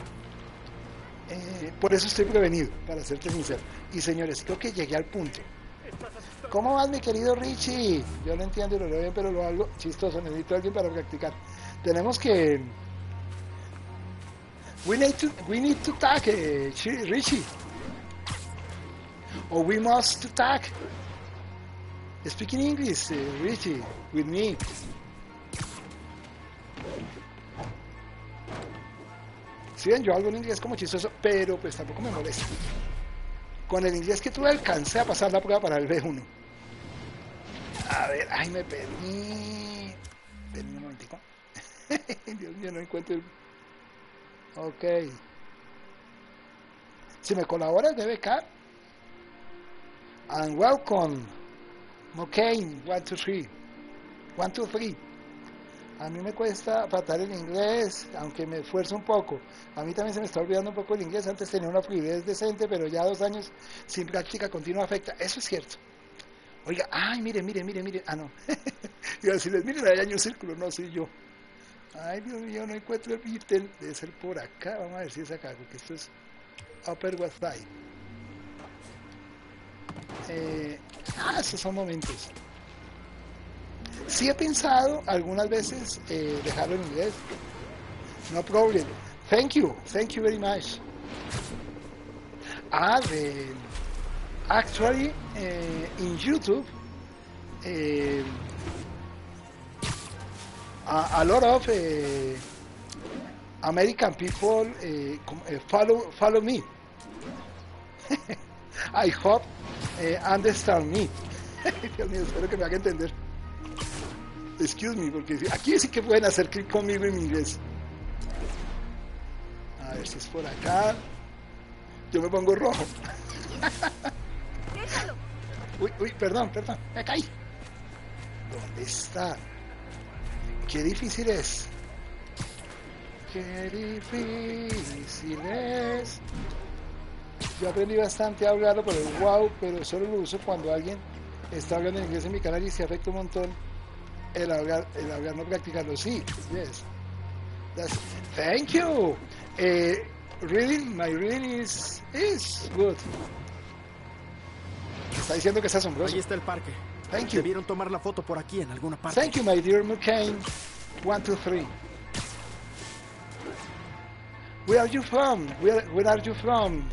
Eh, por eso estoy prevenido, para serte sincero. Y señores, creo que llegué al punto. ¿Cómo vas, mi querido Richie? Yo lo entiendo y lo leo bien, pero lo hablo chistoso. Necesito a alguien para practicar. Tenemos que... We need to, we need to talk, eh, Richie. Or we must to talk. Speaking English, eh, Richie, with me. Si ven, yo hablo en inglés como chistoso, pero pues tampoco me molesta. Con el inglés que tuve alcancé a pasar la prueba para el B uno. A ver, ay, me perdí. Perdí un momentico. Dios mío, no encuentro el... Ok. Si me colabora el D B K. And welcome. McCain, one, two, three. One, two, three. A mí me cuesta faltar el inglés, aunque me esfuerzo un poco. A mí también se me está olvidando un poco el inglés. Antes tenía una fluidez decente, pero ya dos años sin práctica continua afecta. Eso es cierto. Oiga, ay, mire, mire, mire, mire. Ah, no. Iba a decirles, miren, ahí hay un círculo. No, soy yo. Ay, Dios mío, no encuentro el ítem. Debe ser por acá. Vamos a ver si es acá, porque esto es Upper West Side. Eh, ah, esos son momentos. Sí he pensado algunas veces eh, dejarlo en inglés. No problem. Thank you. Thank you very much. Ah, the, actually, uh, in YouTube, uh, a, a lot of uh, American people uh, follow follow me. I hope uh, understand me. Dios mío, espero que me haga entender. Excuse me, porque aquí sí que pueden hacer clic conmigo en inglés. A ver si es por acá. Yo me pongo rojo. Déjalo. Uy, uy, perdón, perdón. Me caí. ¿Dónde está? Qué difícil es. Qué difícil es. Yo aprendí bastante a hablarlo por el wow, pero solo lo uso cuando alguien está hablando en inglés en mi canal y se afecta un montón. El hablar, el hablar, no practicarlo, sí. Yes. That's, thank you. Uh, reading, my reading is, is good. Está diciendo que es asombroso. Ahí está el parque. Thank you. Debieron tomar la foto por aquí en alguna parte. Thank you, my dear McCain. One, two, three. Where are you from? Where, where are you from,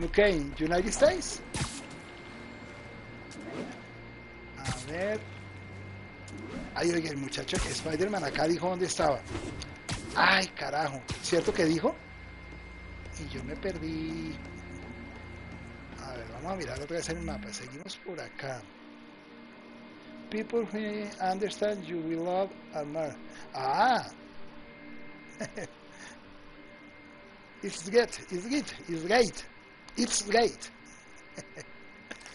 McCain? United States? A ver. Ay, oiga, el muchacho que Spider-Man acá dijo dónde estaba. Ay, carajo. ¿Cierto que dijo? Y yo me perdí. A ver, vamos a mirar otra vez el mapa. Seguimos por acá. People who understand you will love and more. Ah. It's great, it's great, it's great. It's great.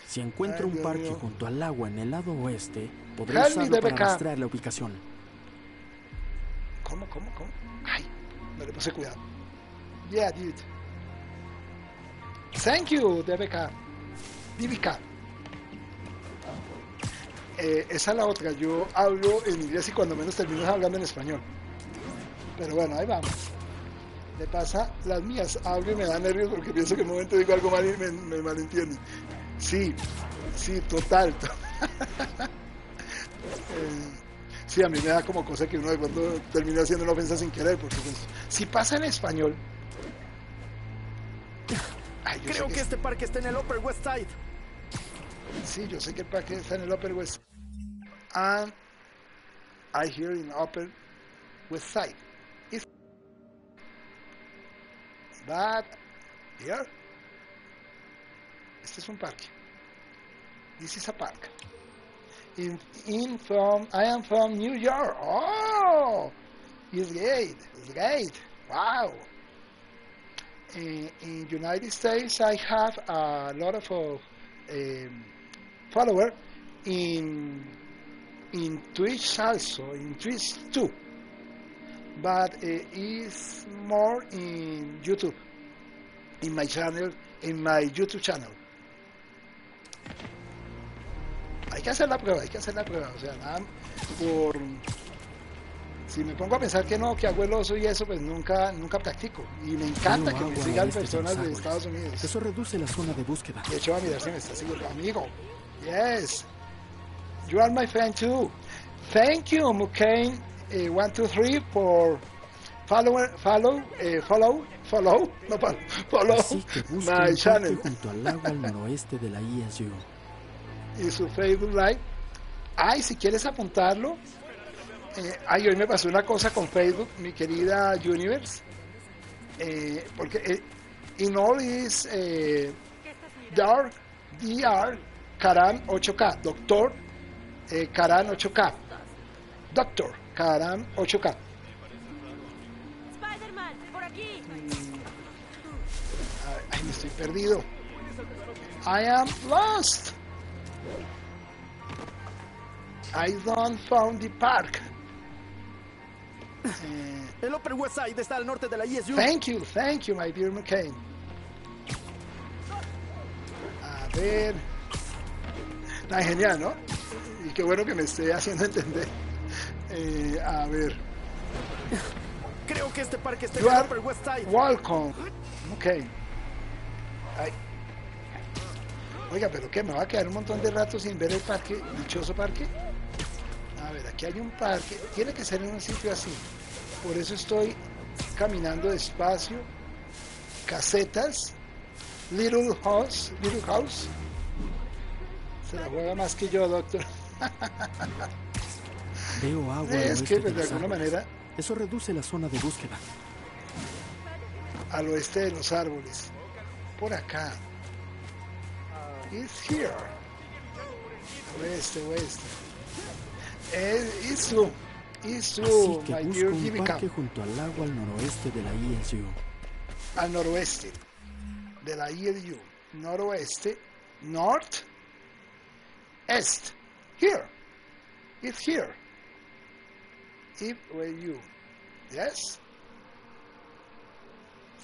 Si encuentro Ay, un parque Dios. junto al agua en el lado oeste, podré Help usarlo para rastrear la ubicación. ¿Cómo, cómo, cómo? Ay, no le puse cuidado. Yeah, dude. Thank you, D B K. D B K. eh, esa es la otra. Yo hablo en inglés y cuando menos termino hablando en español. Pero bueno, ahí vamos. Me pasa las mías. Hablo y me da nervios porque pienso que en un momento digo algo mal y me, me malentienden. Sí, sí, total. To eh, sí, a mí me da como cosa que uno de pronto termina haciendo una ofensa sin querer. Porque pues, si pasa en español. Ay, creo que, que este parque está en el Upper West Side. Sí, yo sé que el parque está en el Upper West. And I hear in Upper West Side. It's but here. Este es un parque. This is a park. In, in from I am from New York. Oh, it's great. It's great. Wow. In, in United States, I have a lot of uh, um, followers in in Twitch also, in Twitch too, but uh, it's more in YouTube, in my channel, in my YouTube channel. Hay que hacer la prueba, hay que hacer la prueba, o sea, nada por. Si me pongo a pensar que no, que hago el oso y eso, pues nunca, nunca practico. Y me encanta no, que me sigan personas de Estados Unidos. Eso reduce la zona de búsqueda. De hecho, a mirar si me está siguiendo. Amigo, yes. You are my friend too. Thank you, Mukane eh, one two three por follow, follow, eh, follow, follow, no follow, follow my channel. Junto al lago al noroeste de la I S U. Y su Facebook Live. Ay, si quieres apuntarlo. Eh, ay, hoy me pasó una cosa con Facebook, mi querida Universe, eh, porque eh, in all is eh, Dark D R Karam ocho K, Doctor eh, Karam ocho K, Doctor Karam ocho K. Spider-Man, por aquí. Mm, ay, me estoy perdido. I am lost. I don't found the park. Eh, el Upper West Side está al norte de la I S U. Thank you, thank you, my dear McCain. A ver. Está genial, ¿no? Y qué bueno que me esté haciendo entender. Eh, a ver. Creo que este parque está en el Upper West Side. Welcome. Ok. Ay. Oiga, pero ¿qué? ¿Me va a quedar un montón de rato sin ver el parque? ¿Dichoso parque? A ver, aquí hay un parque, tiene que ser en un sitio así, por eso estoy caminando despacio, casetas, little house, little house, se la juega más que yo, doctor. Veo agua. Es que de alguna manera eso reduce la zona de búsqueda. Al oeste de los árboles, por acá, it's here, oeste, oeste. Isu, Isu, my dear Givica. Junto al lago al noroeste de la I S U. Al noroeste de la I S U. Noroeste, north, est. Here. It's here. If were you. Yes?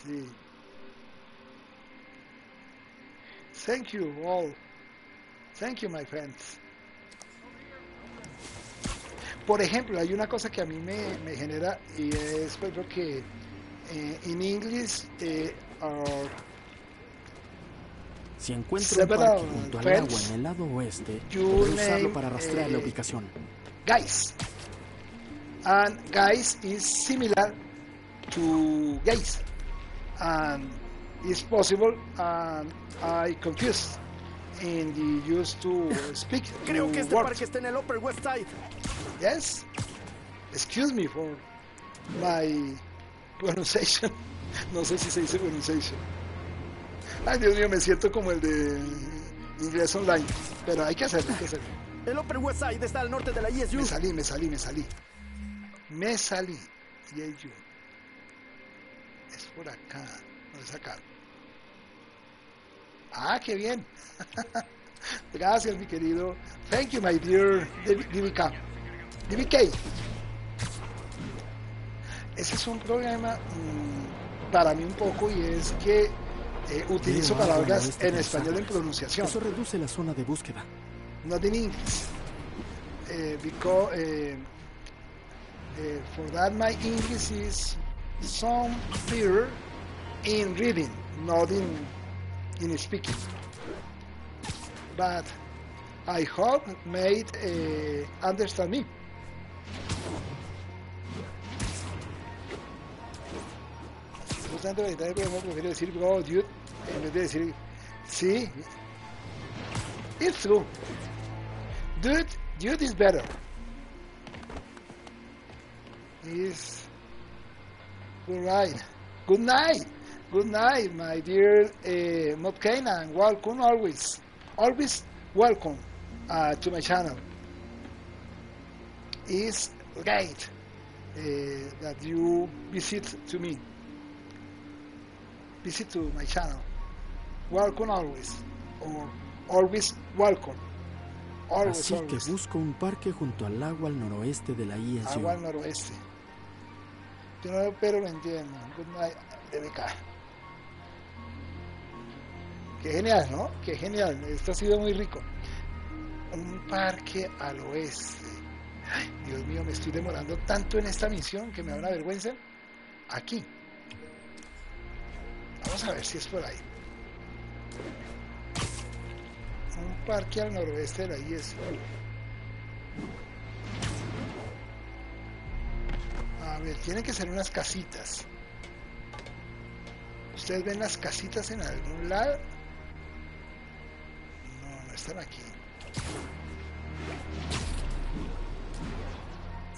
Sí. Thank you all. Thank you, my friends. Por ejemplo, hay una cosa que a mí me, me genera y es pues, porque en eh, inglés eh, si encuentro un parque junto al agua en el lado oeste, puedo usarlo para rastrear eh, la ubicación. Guys, and guys is similar to gays, and it's possible and I confused in the used to speak. Creo que este word. Parque está en el Upper West Side. Yes, excuse me for my pronunciation. No sé si se dice pronunciation. Ay, Dios mío, me siento como el de inglés online. Pero hay que hacerlo, hay que hacerlo. El Upper West Side está al norte de la I S U. Me salí, me salí, me salí. Me salí. I S U. Es por acá, no es acá. Ah, qué bien. Gracias, mi querido. Thank you, my dear D B K. D B K. Ese es un problema mmm, para mí un poco y es que eh, utilizo Leo, palabras en español en pronunciación. Eso reduce la zona de búsqueda. No en inglés. uh, because uh, uh, for that my English is some clearer in reading, not in in speaking. But I hope made uh, understand me. Por tanto, la guitarra prefiero decir go dude en vez de decir sí. It's true. Dude, dude is better. Is good night. Good night. Good night, my dear uh, Mopkana, and welcome always. Always welcome uh, to my channel. It's great uh, that you visit to me. Visit to my channel. Welcome always. Or always welcome. Always, Así always. Que busco un parque junto al lago al noroeste de la I S U. Agua al noroeste. Yo no, pero lo entiendo. Good night, D B K. Qué genial, ¿no? Qué genial. Esto ha sido muy rico. Un parque al oeste. Ay, Dios mío, me estoy demorando tanto en esta misión que me da una vergüenza. Aquí. Vamos a ver si es por ahí. Un parque al noroeste de la I S. A ver, tienen que ser unas casitas. ¿Ustedes ven las casitas en algún lado? No, no están aquí.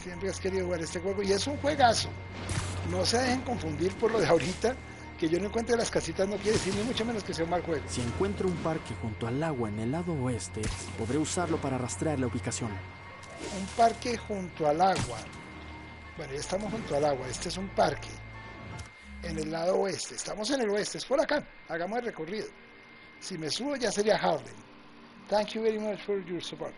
Siempre has querido jugar este juego y es un juegazo. No se dejen confundir por lo de ahorita. Que yo no encuentre las casitas no quiere decir ni mucho menos que sea un mal juego. Si encuentro un parque junto al agua en el lado oeste, podré usarlo para rastrear la ubicación. Un parque junto al agua. Bueno, ya estamos junto al agua. Este es un parque. En el lado oeste. Estamos en el oeste. Es por acá. Hagamos el recorrido. Si me subo ya sería Harlem. Thank you very much for your support.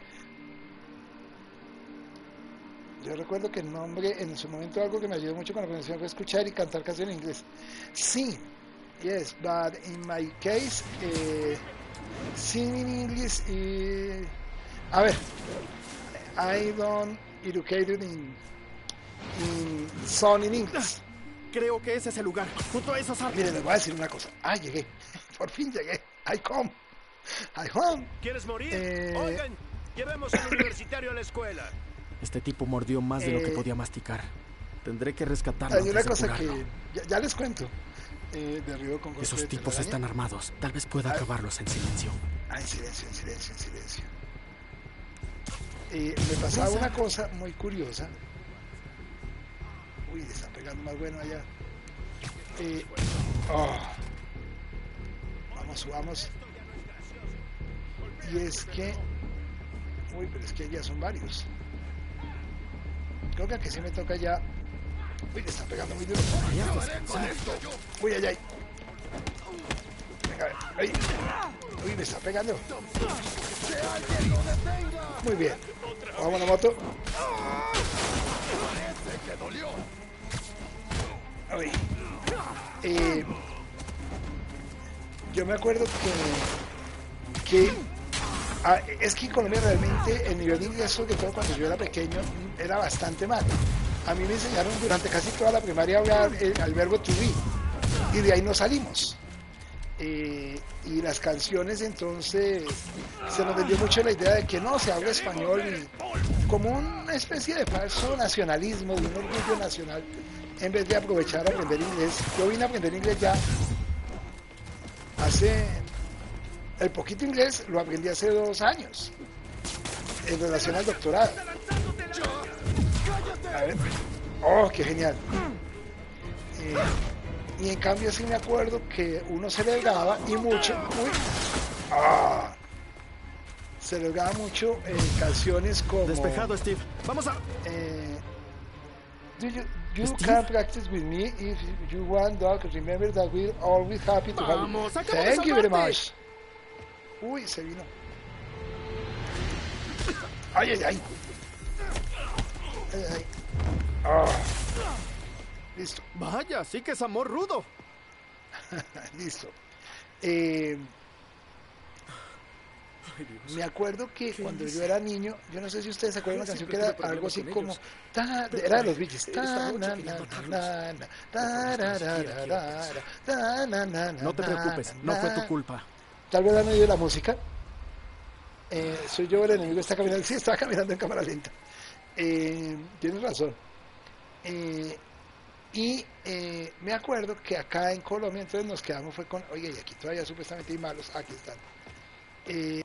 Yo recuerdo que el nombre, en su momento, algo que me ayudó mucho con la pronunciación fue escuchar y cantar canciones en inglés. Sí, yes, but in my case, eh, singing in English is... A ver, I don't educated in, in song in English. Creo que ese es el lugar, junto a esos árboles. Miren, les voy a decir una cosa. Ah, llegué. Por fin llegué. I come. I come. ¿Quieres morir? Eh... Oigan, llevemos al universitario a la escuela. Este tipo mordió más de eh, lo que podía masticar. Tendré que rescatarlo. Hay una cosa curarlo. Que ya, ya les cuento. Eh, derribo con Esos tipos están armados. Tal vez pueda ah, acabarlos en silencio. Ah, en silencio, en silencio, en silencio. Eh, me pasaba ¿Pasa? una cosa muy curiosa. Uy, le están pegando más bueno allá. Eh, oh. Vamos, subamos. Y es que... Uy, pero es que ya son varios. Creo que, que si me toca ya. Uy, le está pegando muy duro. Uy, ay, ay. Venga, a ver. Uy, me está pegando. Muy bien. Vamos a la moto. Uy. Eh, yo me acuerdo que. que Ah, es que en Colombia realmente el nivel de inglés, sobre todo cuando yo era pequeño, era bastante malo. A mí me enseñaron durante casi toda la primaria a hablar el, el verbo to be, y de ahí no salimos. Eh, y las canciones, entonces, se nos vendió mucho la idea de que no se habla español, y como una especie de falso nacionalismo, de un orgullo nacional, en vez de aprovechar a aprender inglés. Yo vine a aprender inglés ya hace... El poquito inglés lo aprendí hace dos años, en relación al doctorado. A ver. ¡Oh, qué genial! Eh, y en cambio sí me acuerdo que uno se delgaba y mucho... Uy, ah, se delgaba mucho en eh, canciones como... Despejado, Steve. Vamos a... Eh, do you, you can practice with me if you want, dog. Remember that we're always happy to have you. Thank you very much. Uy, se vino. Ay, ay, ay. Ay, ay. Oh. Listo. Vaya, sí que es amor rudo. Listo. Eh, Me acuerdo que cuando yo era niño, yo no sé si ustedes se acuerdan de una canción que era algo así como ta, era de los Beatles. No te preocupes, no fue tu culpa. Tal vez han oído la música. Eh, soy yo el enemigo, está caminando. Sí, estaba caminando en cámara lenta. Eh, tienes razón. Eh, y eh, me acuerdo que acá en Colombia, entonces nos quedamos fue con, oye, y aquí todavía supuestamente hay malos, aquí están. Eh,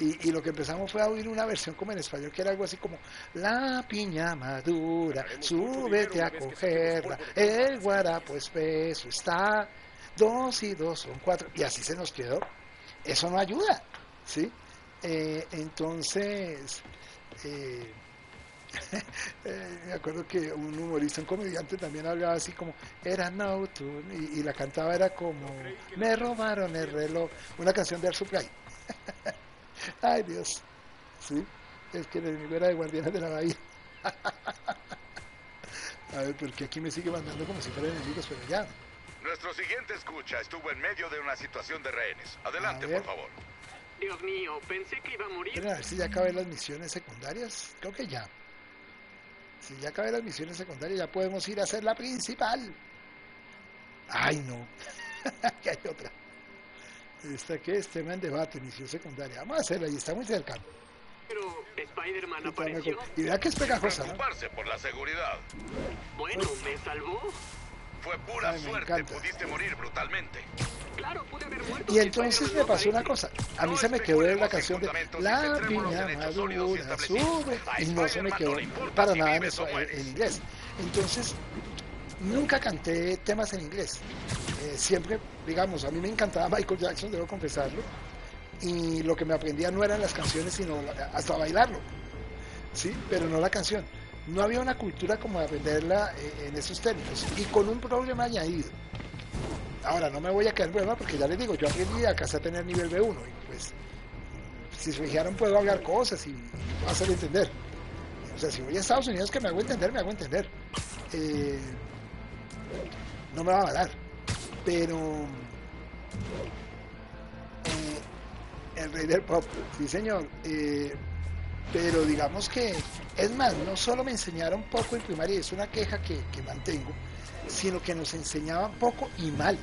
y, y lo que empezamos fue a oír una versión como en español que era algo así como la piña madura, súbete a cogerla, el guarapo espeso está, dos y dos son cuatro, y así se nos quedó. Eso no ayuda, ¿sí? Eh, entonces eh, eh, me acuerdo que un humorista, un comediante también hablaba así como era no tune y, y la cantaba era como no me robaron el reloj, una canción de Air Supply. Ay Dios, sí, es que el enemigo era de Guardianes de la Bahía. A ver, porque aquí me sigue mandando como si fuera enemigos, pero ya. Nuestro siguiente escucha estuvo en medio de una situación de rehenes. Adelante, por favor. Dios mío, pensé que iba a morir. Esperen, a ver si ya acabé las misiones secundarias. Creo que ya. Si ya acabé las misiones secundarias, ya podemos ir a hacer la principal. Ay, no. Aquí hay otra. Esta que es tema en debate, misión secundaria. Vamos a hacerla y está muy cerca. Pero Spider-Man apareció. Y vea que es pegajosa. Sin preocuparse por la seguridad. Bueno, me salvó. Fue pura Ay, suerte, encanta. Pudiste morir brutalmente. Claro, pude haber muerto. Y entonces me pasó una cosa. A mí no se me quedó la canción de la piña madura, sube. Y no se me quedó para nada en, eso, en, en inglés. Entonces, nunca canté temas en inglés. Eh, siempre, digamos, a mí me encantaba Michael Jackson, debo confesarlo. Y lo que me aprendía no eran las canciones, sino hasta bailarlo. Sí, pero no la canción. No había una cultura como de aprenderla en esos términos y con un problema añadido. Ahora no me voy a quedar broma porque ya les digo, yo aprendí acá a tener nivel B uno y pues si se fijaron puedo hablar cosas y hacer entender. O sea, si voy a Estados Unidos que me hago entender, me hago entender. Eh, no me va a avalar, pero eh, el rey del pop, sí señor. Eh, Pero digamos que, es más, no solo me enseñaron poco en primaria, es una queja que, que mantengo, sino que nos enseñaban poco y mal.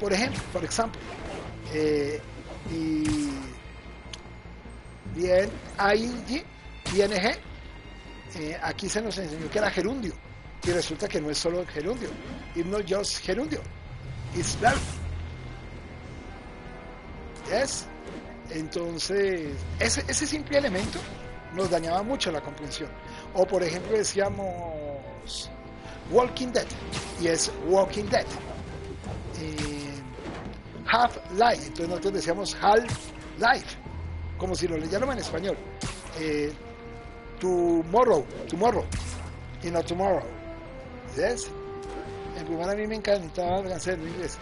Por ejemplo, por ejemplo, eh, y bien, A I N G, I N G, eh, aquí se nos enseñó que era gerundio, y resulta que no es solo gerundio, it's not just gerundio, it's verb. Yes. Entonces, ese, ese simple elemento nos dañaba mucho la comprensión. O por ejemplo decíamos Walking Dead y es Walking Dead, eh, Half Life, entonces nosotros decíamos Half Life como si lo leyéramos en español, eh, Tomorrow Tomorrow y no Tomorrow. ¿Ves? En primer a mí me encantaba el francés en inglés.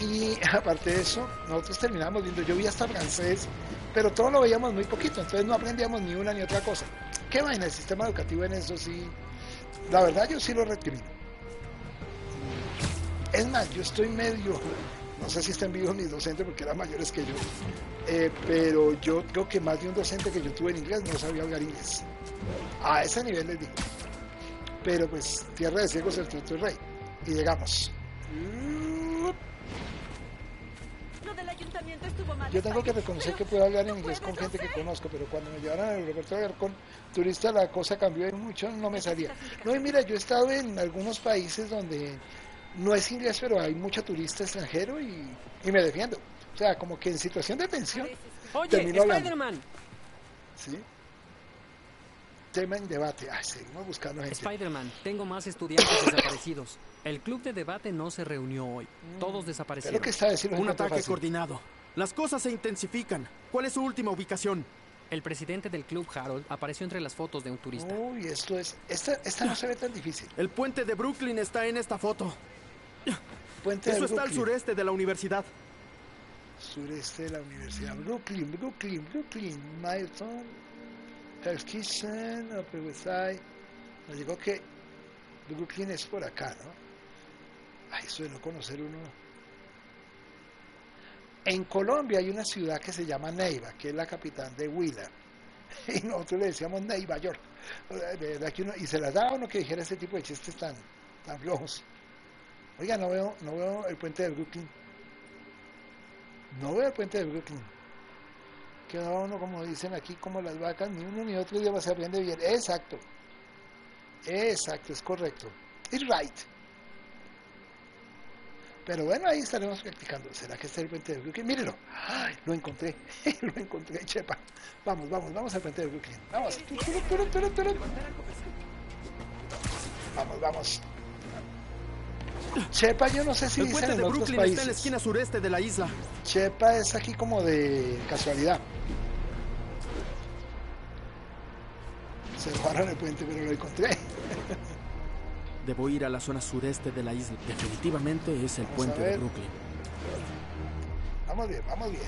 Y aparte de eso, nosotros terminamos viendo, yo vi hasta francés, pero todo lo veíamos muy poquito, entonces no aprendíamos ni una ni otra cosa. ¿Qué va en el sistema educativo en eso? Sí, la verdad yo sí lo recrimino. Es más, yo estoy medio, no sé si están vivos mis docentes porque eran mayores que yo, eh, pero yo creo que más de un docente que yo tuve en inglés no sabía hablar inglés. A ese nivel les digo. Pero pues, tierra de ciegos, el tuerto es rey. Y llegamos. Yo tengo que reconocer que puedo hablar en inglés con gente que conozco, pero cuando me llevaron al aeropuerto de Alarcón turista la cosa cambió y mucho no me salía. No, y mira, yo he estado en algunos países donde no es inglés, pero hay mucho turista extranjero y, y me defiendo. O sea, como que en situación de tensión termino hablando. Spider-Man. ¿Sí? Tema en debate. Ay, seguimos buscando gente. Spider-Man, tengo más estudiantes desaparecidos. El club de debate no se reunió hoy. Todos desaparecieron. Creo que está decirlo. Un ataque fácil. Coordinado. Las cosas se intensifican. ¿Cuál es su última ubicación? El presidente del club, Harold, apareció entre las fotos de un turista. Uy, esto es... Esta, esta no se ve tan difícil. El puente de Brooklyn está en esta foto. Puente Eso de está al sureste de la universidad. Sureste de la universidad. Brooklyn, Brooklyn, Brooklyn. Milton, Hell's Kitchen, Upper West Side. Nos llegó que Brooklyn es por acá, ¿no? Ay, eso de no conocer uno. En Colombia hay una ciudad que se llama Neiva, que es la capital de Huila, y nosotros le decíamos Neiva York. De verdad que uno, y se las daba uno que dijera ese tipo de chistes tan, tan flojos. Oiga, no veo, no veo el puente de Brooklyn. No veo el puente de Brooklyn. Queda uno, como dicen aquí, como las vacas, ni uno ni otro idioma se aprende bien. Exacto. Exacto, es correcto. It's right. Pero bueno, ahí estaremos practicando. ¿Será que está el puente de Brooklyn? Mírenlo. ¡Ay, lo encontré! Lo encontré, chepa. Vamos, vamos, vamos al puente de Brooklyn. Vamos. Vamos, vamos. Chepa, yo no sé si dicen en otros países. El puente de Brooklyn está en la esquina sureste de la isla. Chepa es aquí como de casualidad. Se pararon el puente, pero lo encontré. Debo ir a la zona sureste de la isla. Definitivamente es el vamos puente de Brooklyn. Vamos bien, vamos bien.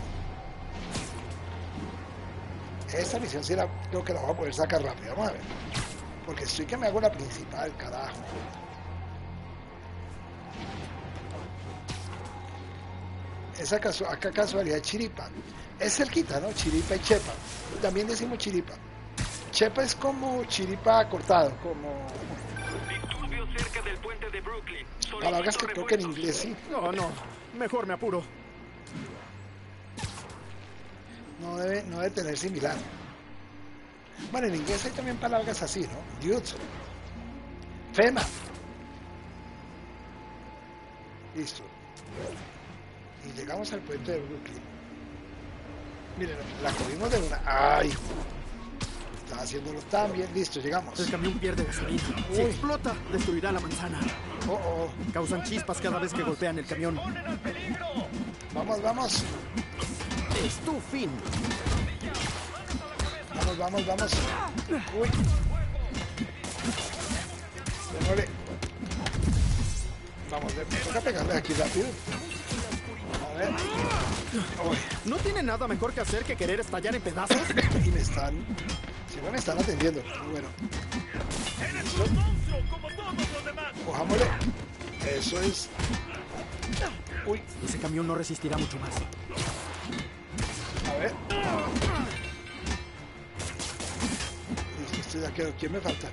Esta misión sí la, creo que la voy a poder sacar rápido. Vamos a ver. Porque estoy que me hago la principal, carajo. Esa casu acá casualidad Chiripa. Es cerquita, ¿no? Chiripa y Chepa. También decimos Chiripa. Chepa es como Chiripa cortado, como... cerca del puente de Brooklyn. Palabras que toquen en inglés, sí. No, no. Mejor me apuro. No debe, no debe tener similar. Bueno, en inglés hay también palabras así, ¿no? Dude. Fema. Listo. Y llegamos al puente de Brooklyn. Miren, la cogimos de una... ¡Ay! Está haciéndolo tan bien. Listo, llegamos. El camión pierde gasolina. Si explota, destruirá la manzana. Oh, oh. Causan chispas cada vez que golpean el camión. Vamos, vamos. Es tu fin. Vamos, vamos, vamos. Uy. Démosle. Vamos, le toca pegarle aquí rápido. A ver. Uy. ¿No tiene nada mejor que hacer que querer estallar en pedazos? Y me están... Bueno, me están atendiendo. Bueno. Eso. Cojámosle. Eso es. Uy. Ese camión no resistirá mucho más. A ver. Listo, ya quedó. ¿Quién me falta?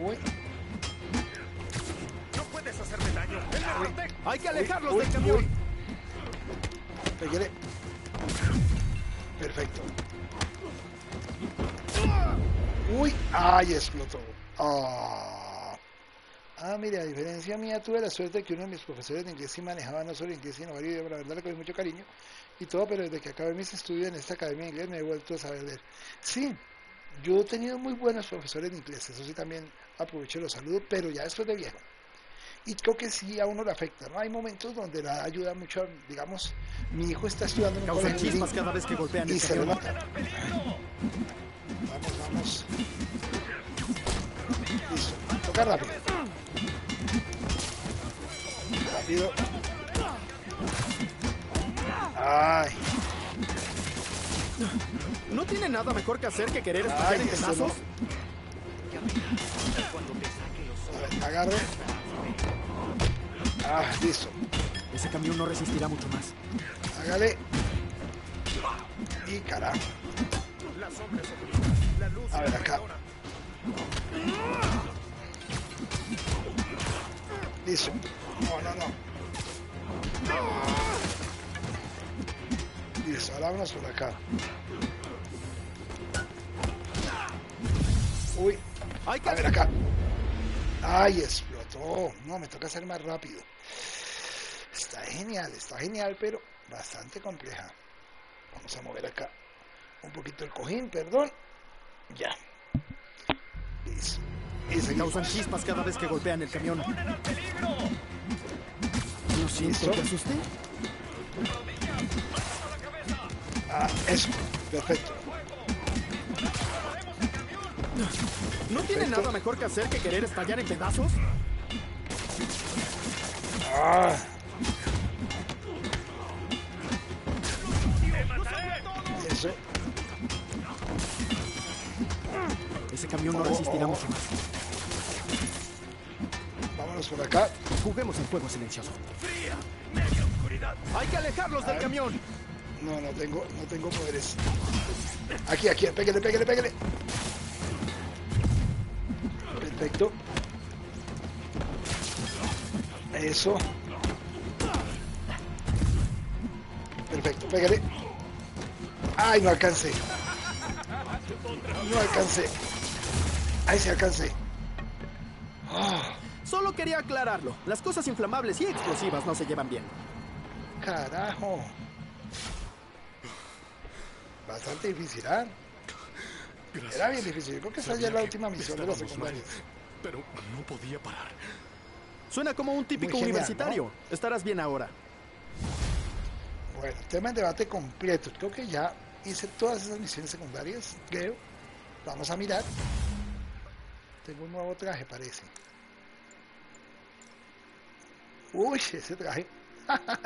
Uy. No puedes hacerme daño. Hay que alejarlos del camión. Pégale. Perfecto. Uy, ay, explotó. Oh. Ah, mira, a diferencia mía, tuve la suerte de que uno de mis profesores de inglés sí manejaba no solo inglés, sino varios idiomas. La verdad le cogí mucho cariño y todo, pero desde que acabé mis estudios en esta academia de inglés me he vuelto a saber leer. Sí, yo he tenido muy buenos profesores de inglés, eso sí, también aprovecho los saludos, pero ya después de viejo. Y creo que sí a uno le afecta, ¿no? Hay momentos donde la ayuda mucho, digamos, mi hijo está estudiando en un colegio cada vez que golpean y se lo matan. Vamos, vamos. Listo, toca rápido. Rápido. Ay. No tiene nada mejor que hacer que querer estar en pedazos. No. Agarre. Ah, listo. Ese camión no resistirá mucho más. Hágale. Y carajo. A ver, acá. Listo. No, no, no. Listo, ahora vamos por acá. Uy. A ver, acá. Ay, explotó. No, me toca hacer más rápido. Está genial, está genial, pero bastante compleja. Vamos a mover acá un poquito el cojín, perdón. Ya. Listo. Y se causan chispas cada vez que golpean el camión. ¿No siento que asusté? Ah, eso. Perfecto. ¿No tiene Perfecto. nada mejor que hacer que querer estallar en pedazos? Ah. Eso. Ese camión no oh, resistirá mucho más. Vámonos por acá. Juguemos el fuego silencioso. Fría. velocidad. Hay que alejarlos del camión. No, no tengo, no tengo poderes. Aquí, aquí, pégale, pégale, pégale. Perfecto. Eso. Perfecto, pégale. Ay, no alcancé. No alcancé. Ahí se alcancé. Ah. Solo quería aclararlo. Las cosas inflamables y explosivas no se llevan bien. Carajo. Bastante difícil, ¿ah? ¿eh? Era bien difícil. Yo creo que esa ya es la última misión de los secundarios. Pero no podía parar. Suena como un típico genial, universitario. ¿No? Estarás bien ahora. Bueno, tema en debate completo. Creo que ya hice todas esas misiones secundarias. Creo. Vamos a mirar. Tengo un nuevo traje, parece. Uy, ese traje.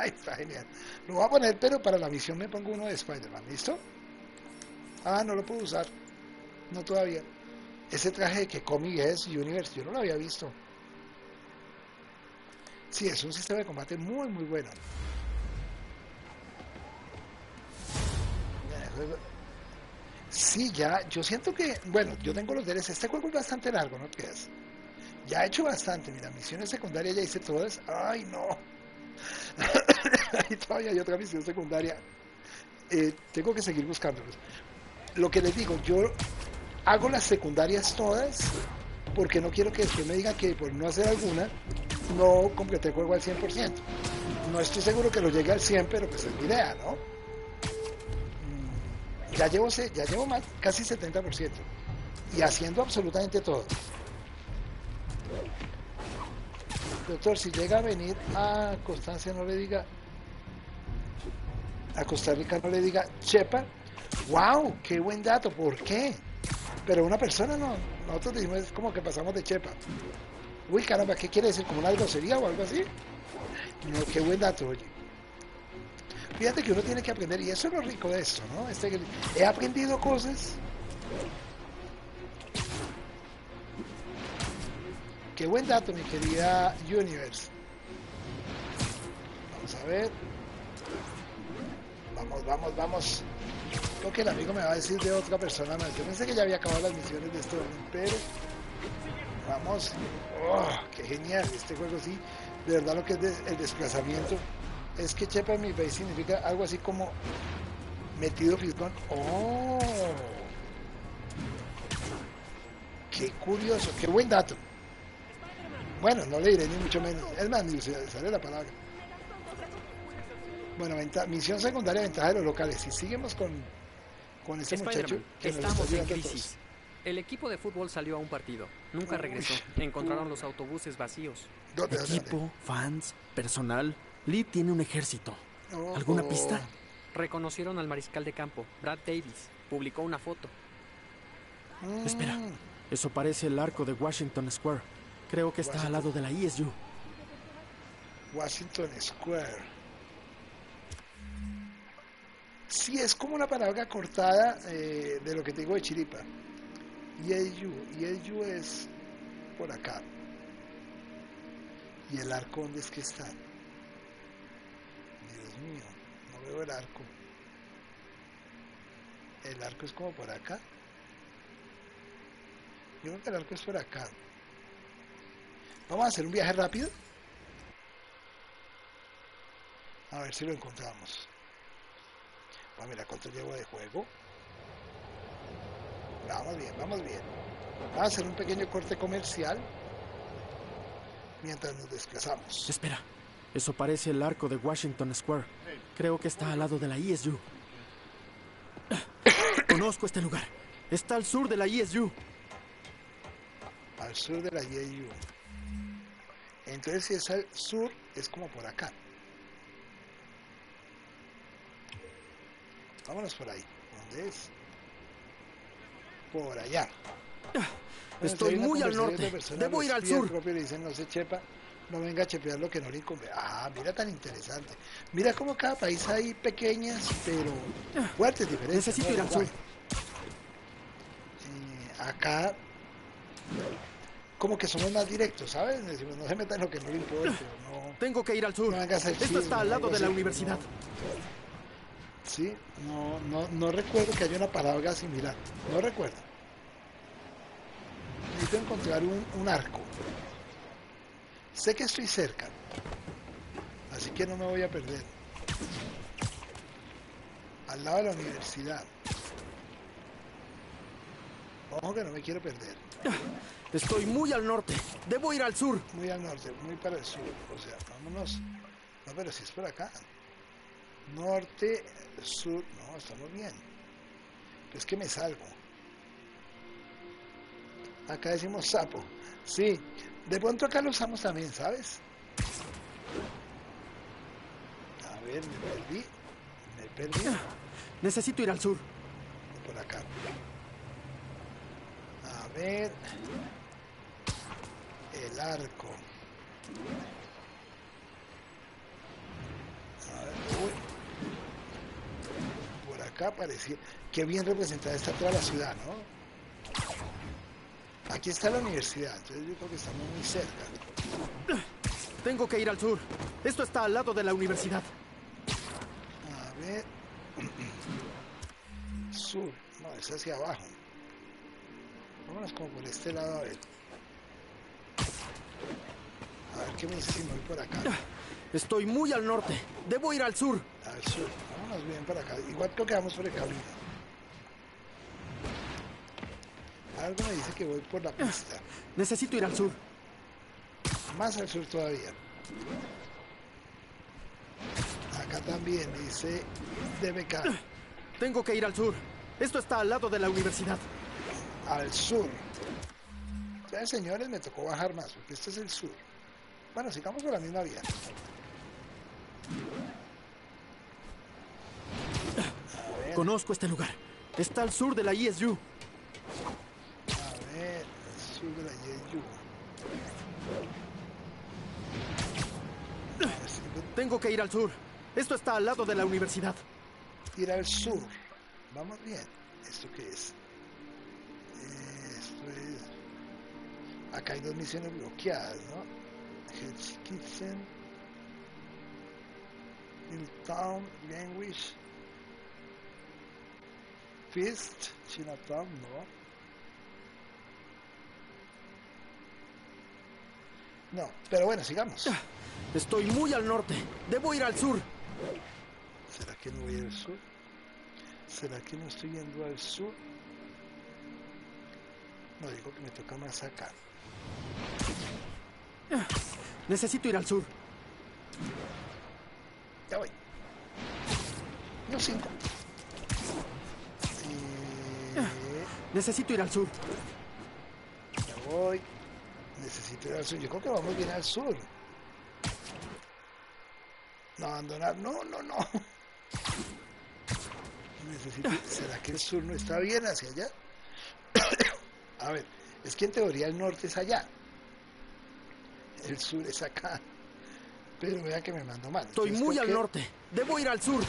Está genial. Lo voy a poner, pero para la misión me pongo uno de Spider-Man. ¿Listo? Ah, no lo puedo usar. No todavía. Ese traje que Comic es Universe. Yo no lo había visto. Sí, es un sistema de combate muy, muy bueno. Sí, ya, yo siento que, bueno, yo tengo los D L C, este juego es bastante largo, ¿no crees? Ya he hecho bastante, mira, misiones secundarias ya hice todas, ¡ay no! Y todavía hay otra misión secundaria, eh, tengo que seguir buscándolos. Lo que les digo, yo hago las secundarias todas, porque no quiero que después me digan que por no hacer alguna, no completé el juego al cien por ciento. No estoy seguro que lo llegue al cien por ciento, pero pues es mi idea, ¿no? Ya llevo, ya llevo más, casi setenta por ciento. Y haciendo absolutamente todo. Doctor, si llega a venir a Constancia, no le diga... A Costa Rica no le diga... Chepa, wow, qué buen dato, ¿por qué? Pero una persona no. Nosotros dijimos, es como que pasamos de Chepa. Uy, caramba, ¿qué quiere decir? ¿Como una grosería o algo así? No, qué buen dato, oye. Fíjate que uno tiene que aprender, y eso es lo rico de esto, ¿no? Este, he aprendido cosas. Qué buen dato, mi querida Universe. Vamos a ver. Vamos, vamos, vamos. Creo que el amigo me va a decir de otra persona más. Yo pensé que ya había acabado las misiones de este momento, pero... Vamos. ¡Oh, qué genial! Este juego sí, de verdad lo que es de, el desplazamiento... Es que chepa en mi país significa algo así como metido fisgón. ¡Oh! ¡Qué curioso! ¡Qué buen dato! Bueno, no le diré ni mucho menos. Es más, ni usaré la palabra. Bueno, misión secundaria, ventaja de los locales. Si seguimos con, con este muchacho que nos está ayudando a todos. El equipo de fútbol salió a un partido. Nunca regresó. Encontraron los autobuses vacíos. Equipo, fans, personal... Lee tiene un ejército. Oh. ¿Alguna pista? Reconocieron al mariscal de campo, Brad Davis. Publicó una foto. Mm. Espera, eso parece el arco de Washington Square. Creo que Washington. Está al lado de la I S U. Washington Square. Sí, es como una palabra cortada eh, de lo que tengo de chiripa. I S U. I S U es por acá. ¿Y el arco dónde es que está? Mío, no veo el arco. El arco es como por acá. Yo creo que el arco es por acá. Vamos a hacer un viaje rápido. A ver si lo encontramos. Vamos a mirar cuánto llevo de juego. Vamos bien, vamos bien. Vamos a hacer un pequeño corte comercial mientras nos desplazamos. Espera. Eso parece el arco de Washington Square. Creo que está al lado de la I S U. Conozco este lugar. Está al sur de la I S U. Al sur de la I S U. Entonces, si es al sur, es como por acá. Vámonos por ahí. ¿Dónde es? Por allá. Bueno, estoy muy al norte. Debo ir al sur. Propio, le dicen, no se chepa. No venga a chepear lo que no le incumbe. Ah, mira tan interesante. Mira como cada país hay pequeñas, pero fuertes diferencias. Necesito ir al sur. Acá como que somos más directos, ¿sabes? Decimos, no se metan lo que no le importa. No, tengo que ir al sur. No hagas el chisme, esto está al lado de la universidad. No, sí, no, no, no recuerdo que haya una palabra similar. No recuerdo. Necesito encontrar un, un arco. Sé que estoy cerca, así que no me voy a perder. Al lado de la universidad. Ojo que no me quiero perder. Estoy muy al norte. Debo ir al sur. Muy al norte, muy para el sur. O sea, vámonos. No, pero si es por acá. Norte, sur. No, estamos bien. Es que me salgo. Acá decimos sapo. Sí. De pronto acá lo usamos también, ¿sabes? A ver, me perdí. Me perdí. Necesito ir al sur. Por acá. A ver, el arco. A ver, uy. Por acá parecía. Qué bien representada está toda la ciudad, ¿no? Aquí está la universidad, entonces yo creo que estamos muy cerca. Tengo que ir al sur. Esto está al lado de la universidad. A ver. Sur. No, es hacia abajo. Vámonos como por este lado, a ver. A ver qué me dice si me voy por acá. Estoy muy al norte. Debo ir al sur. Al sur. Vámonos bien para acá. Igual creo que vamos por el camino. Algo me dice que voy por la pista. Necesito ir al sur. Más al sur todavía. Acá también dice D B K. Tengo que ir al sur. Esto está al lado de la universidad. Al sur. Entonces, señores, me tocó bajar más, porque este es el sur. Bueno, sigamos por la misma vía. Conozco este lugar. Está al sur de la I S U. A ver, al sur de la I S U. Tengo que ir al sur. Esto está al lado de la universidad. Ir al sur. Vamos bien. ¿Esto qué es? Acá hay dos misiones bloqueadas, ¿no? Hedgekitchen, Midtown, Greenwich, Fisk, Chinatown, no. No, pero bueno, sigamos. Estoy muy al norte. Debo ir al sur. ¿Será que no voy al sur? ¿Será que no estoy yendo al sur? No, digo que me toca más acá. Necesito ir al sur. Ya voy. No, cinco. Y... necesito ir al sur. Ya voy. Necesito ir al sur. Yo creo que vamos bien al sur. No, abandonar. No, no, no. Necesito... ¿Será que el sur no está bien hacia allá? A ver, es que en teoría el norte es allá. El sur es acá. Pero vea que me mando mal. Estoy muy al norte. Debo ir al sur.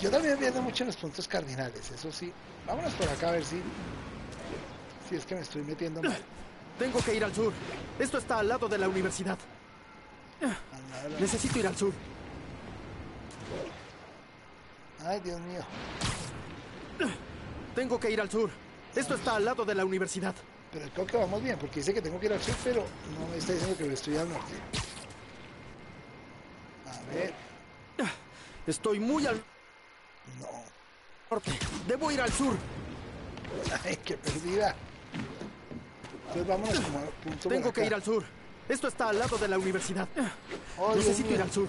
Yo también viendo mucho en los puntos cardinales, eso sí. Vámonos por acá a ver si... si es que me estoy metiendo mal. Tengo que ir al sur. Esto está al lado de la universidad. Al lado de la... necesito ir al sur. Ay, Dios mío. Tengo que ir al sur. Esto está al lado de la universidad. Pero creo que vamos bien, porque dice que tengo que ir al sur, pero no me está diciendo que lo estoy al norte. A ver. Estoy muy al... no. Norte. Debo ir al sur. Ay, qué perdida. Entonces vámonos como al punto. Tengo que ir al sur. Esto está al lado de la universidad. Oh, necesito ir al sur.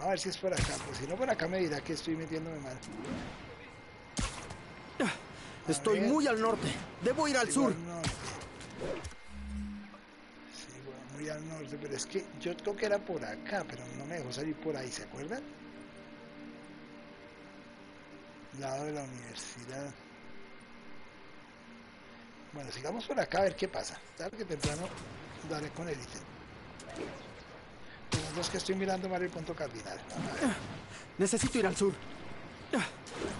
A ver si es por acá, pues si no por acá me dirá que estoy metiéndome mal. Estoy muy al norte. Debo ir al sur. Sí, bueno, muy al norte, pero es que yo creo que era por acá, pero no me dejó salir por ahí, ¿se acuerdan? Lado de la universidad. Bueno, sigamos por acá a ver qué pasa. Tarde que temprano daré con el ítem. Los dos que estoy mirando mal el punto cardinal. Necesito ir al sur.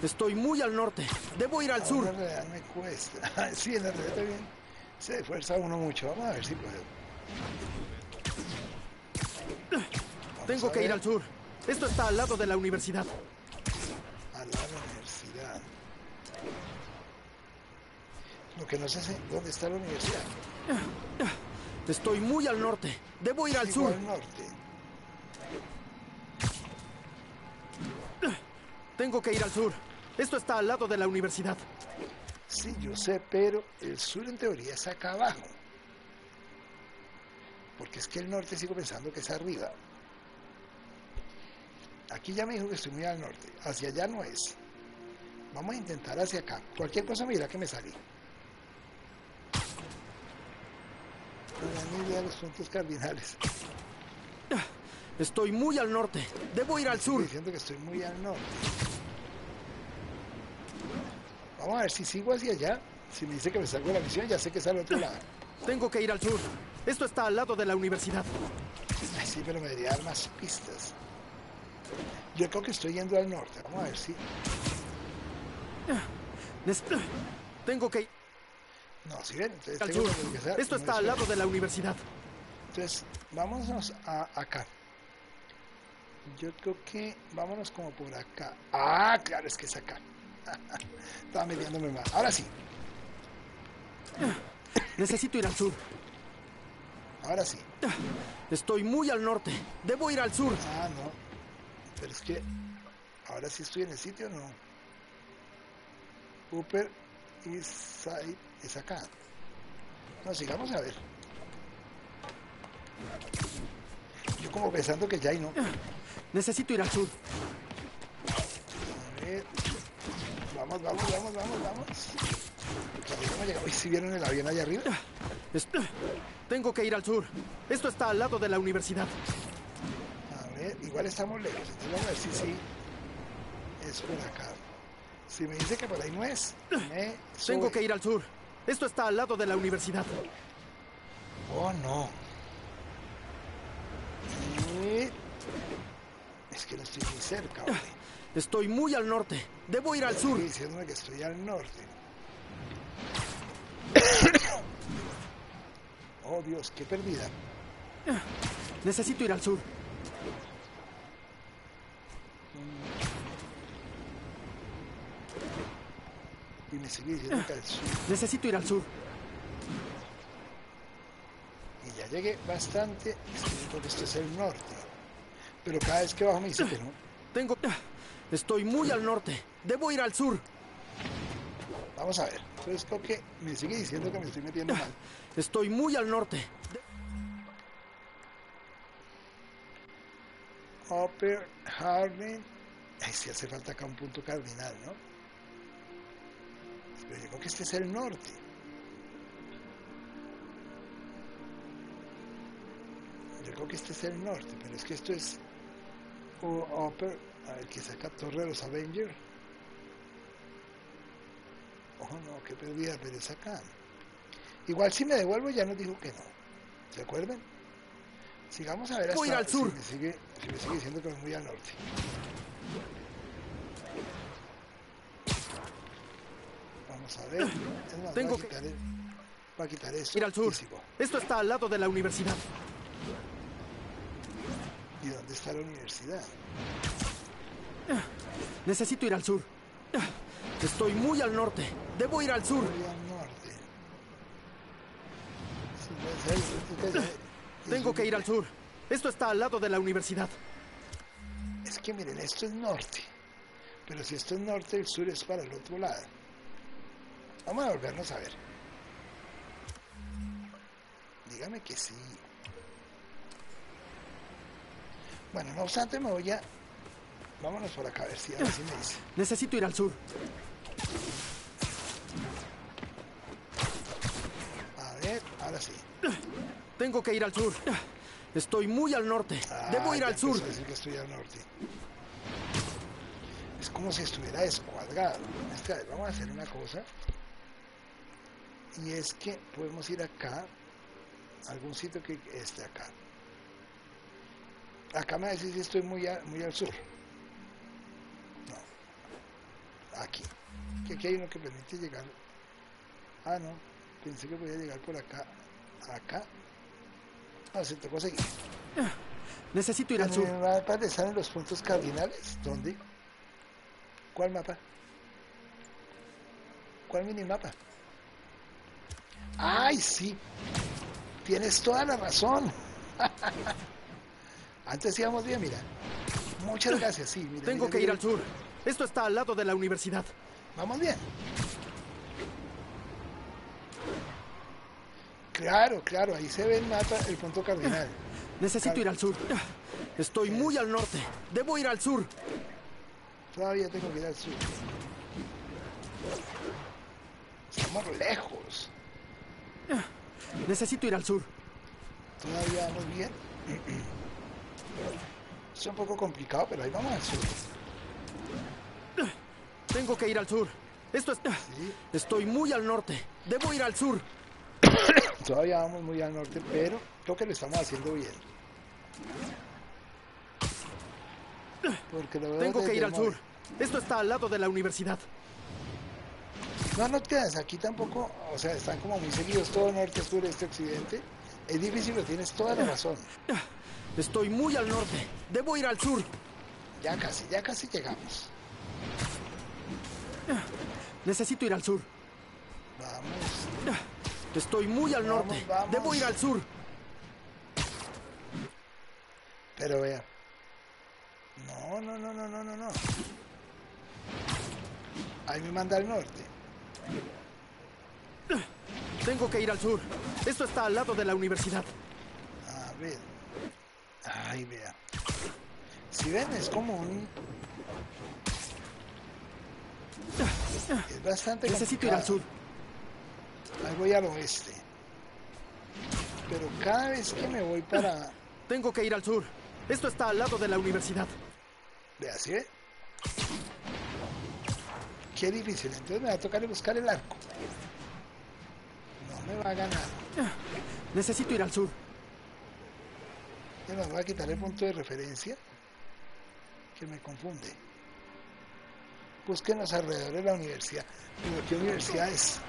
Estoy muy al norte. Debo ir al sur. En realidad me cuesta. Sí, en realidad también se esfuerza uno mucho. Vamos a ver si puedo. Tengo que ir al sur. Esto está al lado de la universidad. Al lado de la universidad. Lo que no sé es dónde está la universidad. Estoy muy al norte. Debo ir al sur. Al norte. Tengo que ir al sur. Esto está al lado de la universidad. Sí, yo sé, pero el sur en teoría es acá abajo. Porque es que el norte sigo pensando que es arriba. Aquí ya me dijo que estoy muy al norte. Hacia allá no es. Vamos a intentar hacia acá. Cualquier cosa me dirá que me salí. Una milla de los puntos cardinales. Estoy muy al norte. Debo ir al sur. Estoy diciendo que estoy muy al norte. Vamos a ver si sigo hacia allá. Si me dice que me salgo de la misión, ya sé que es al otro lado. Tengo que ir al sur. Esto está al lado de la universidad. Sí, pero me debería dar más pistas. Yo creo que estoy yendo al norte. Vamos a ver si... Tengo que... No, si bien, entonces tengo que regresar. Esto está al lado de la universidad. Entonces, vámonos a acá. Yo creo que... Vámonos como por acá. Ah, claro, es que es acá. Estaba metiéndome mal. Ahora sí. Necesito ir al sur. Ahora sí. Estoy muy al norte. Debo ir al sur. Ah, no. Pero es que... Ahora sí estoy en el sitio, ¿no? Upper East Side es acá. No, sigamos a ver. Yo como pensando que ya hay no. Necesito ir al sur. A ver. Vamos, vamos, vamos, vamos, vamos. ¿Y si vieron el avión allá arriba? Tengo que ir al sur. Esto está al lado de la universidad. A ver, igual estamos lejos. Entonces vamos a ver si sí es por acá. Si me dice que por ahí no es, me sube. Tengo que ir al sur. Esto está al lado de la universidad. Oh, no. Es que no estoy muy cerca, hombre. Estoy muy al norte. Debo ir al sur. Estoy diciéndome que estoy al norte. Oh, Dios, qué perdida. Necesito ir al sur. Y me sigue diciendo que al sur. Necesito ir al sur. Y ya llegué bastante. Porque esto es el norte. Pero cada vez que bajo me dice que no. Tengo... Estoy muy al norte. Debo ir al sur. Vamos a ver. Entonces creo que me sigue diciendo que me estoy metiendo mal. Estoy muy al norte. Upper Harlem. Ay, si hace falta acá un punto cardinal, ¿no? Pero yo creo que este es el norte. Yo creo que este es el norte, pero es que esto es... O Upper, a ver, que saca Torre de los Avengers. Oh no, qué perdida, pero es acá. Igual si me devuelvo ya nos dijo que no. ¿Se acuerdan? Sigamos a ver hasta al sur. Si me sigue, si me sigue diciendo que me voy al norte. Vamos a ver. Es más, tengo voy a quitar, el, voy a quitar esto. Ir al sur. Esto está al lado de la universidad. ¿Y dónde está la universidad? Necesito ir al sur. Estoy muy al norte. Debo ir al sur. Muy al norte. Tengo que ir al sur. Esto está al lado de la universidad. Es que miren, esto es norte. Pero si esto es norte, el sur es para el otro lado. Vamos a volvernos a ver. Dígame que sí. Bueno, no obstante, me voy a... Vámonos por acá, a ver si, a ver si me dice. Necesito ir al sur. A ver, ahora sí. Tengo que ir al sur. Estoy muy al norte. Ah, debo ir al sur. Decir que estoy al norte. Es como si estuviera descuadrado. Este, a ver, vamos a hacer una cosa. Y es que podemos ir acá. A algún sitio que esté acá. Acá me decís si estoy muy, a, muy al sur. aquí hay uno que permite llegar. Ah, no, pensé que podía llegar por acá. ¿Acá? Ah, se tocó seguir. Necesito ir al sur. En el mapa le salen los puntos cardinales. ¿Dónde? ¿Cuál mapa? ¿Cuál minimapa? ¡Ay, sí! Tienes toda la razón. Antes íbamos bien, mira. Muchas gracias, sí. Mira, Tengo mira, que mira. ir al sur. Esto está al lado de la universidad. Vamos bien. Claro, claro, ahí se ve el mapa, el punto cardinal. Necesito claro. ir al sur. Estoy es. muy al norte. Debo ir al sur. Todavía tengo que ir al sur. Estamos lejos. Necesito ir al sur. Todavía vamos bien. Es un poco complicado, pero ahí vamos al sur. Tengo que ir al sur. Esto está. ¿Sí? Estoy muy al norte. Debo ir al sur. Todavía vamos muy al norte, pero creo que lo estamos haciendo bien. Porque lo veo Tengo que ir al sur. Esto está al lado de la universidad. No, no quedas aquí tampoco. O sea, están como muy seguidos todo norte, sur, este, occidente. Es difícil, pero tienes toda la razón. Estoy muy al norte. Debo ir al sur. Ya casi, ya casi llegamos. Necesito ir al sur. Vamos. Estoy muy al vamos, norte. Vamos. Debo ir al sur. Pero vea. No, no, no, no, no, no, no. Ahí me manda al norte. Tengo que ir al sur. Esto está al lado de la universidad. A ver. Ay, vea. Si ven, es como un... Es bastante complicado. Necesito ir al sur. Ahí voy al oeste. Pero cada vez que me voy para... Tengo que ir al sur. Esto está al lado de la universidad. Vea, ¿sí ve? Qué difícil. Entonces me va a tocar buscar el arco. No me va a ganar. Necesito ir al sur. Ya me voy a quitar el punto de referencia. Que me confunde. Busquen los alrededores de la universidad. Pero ¿qué universidad es?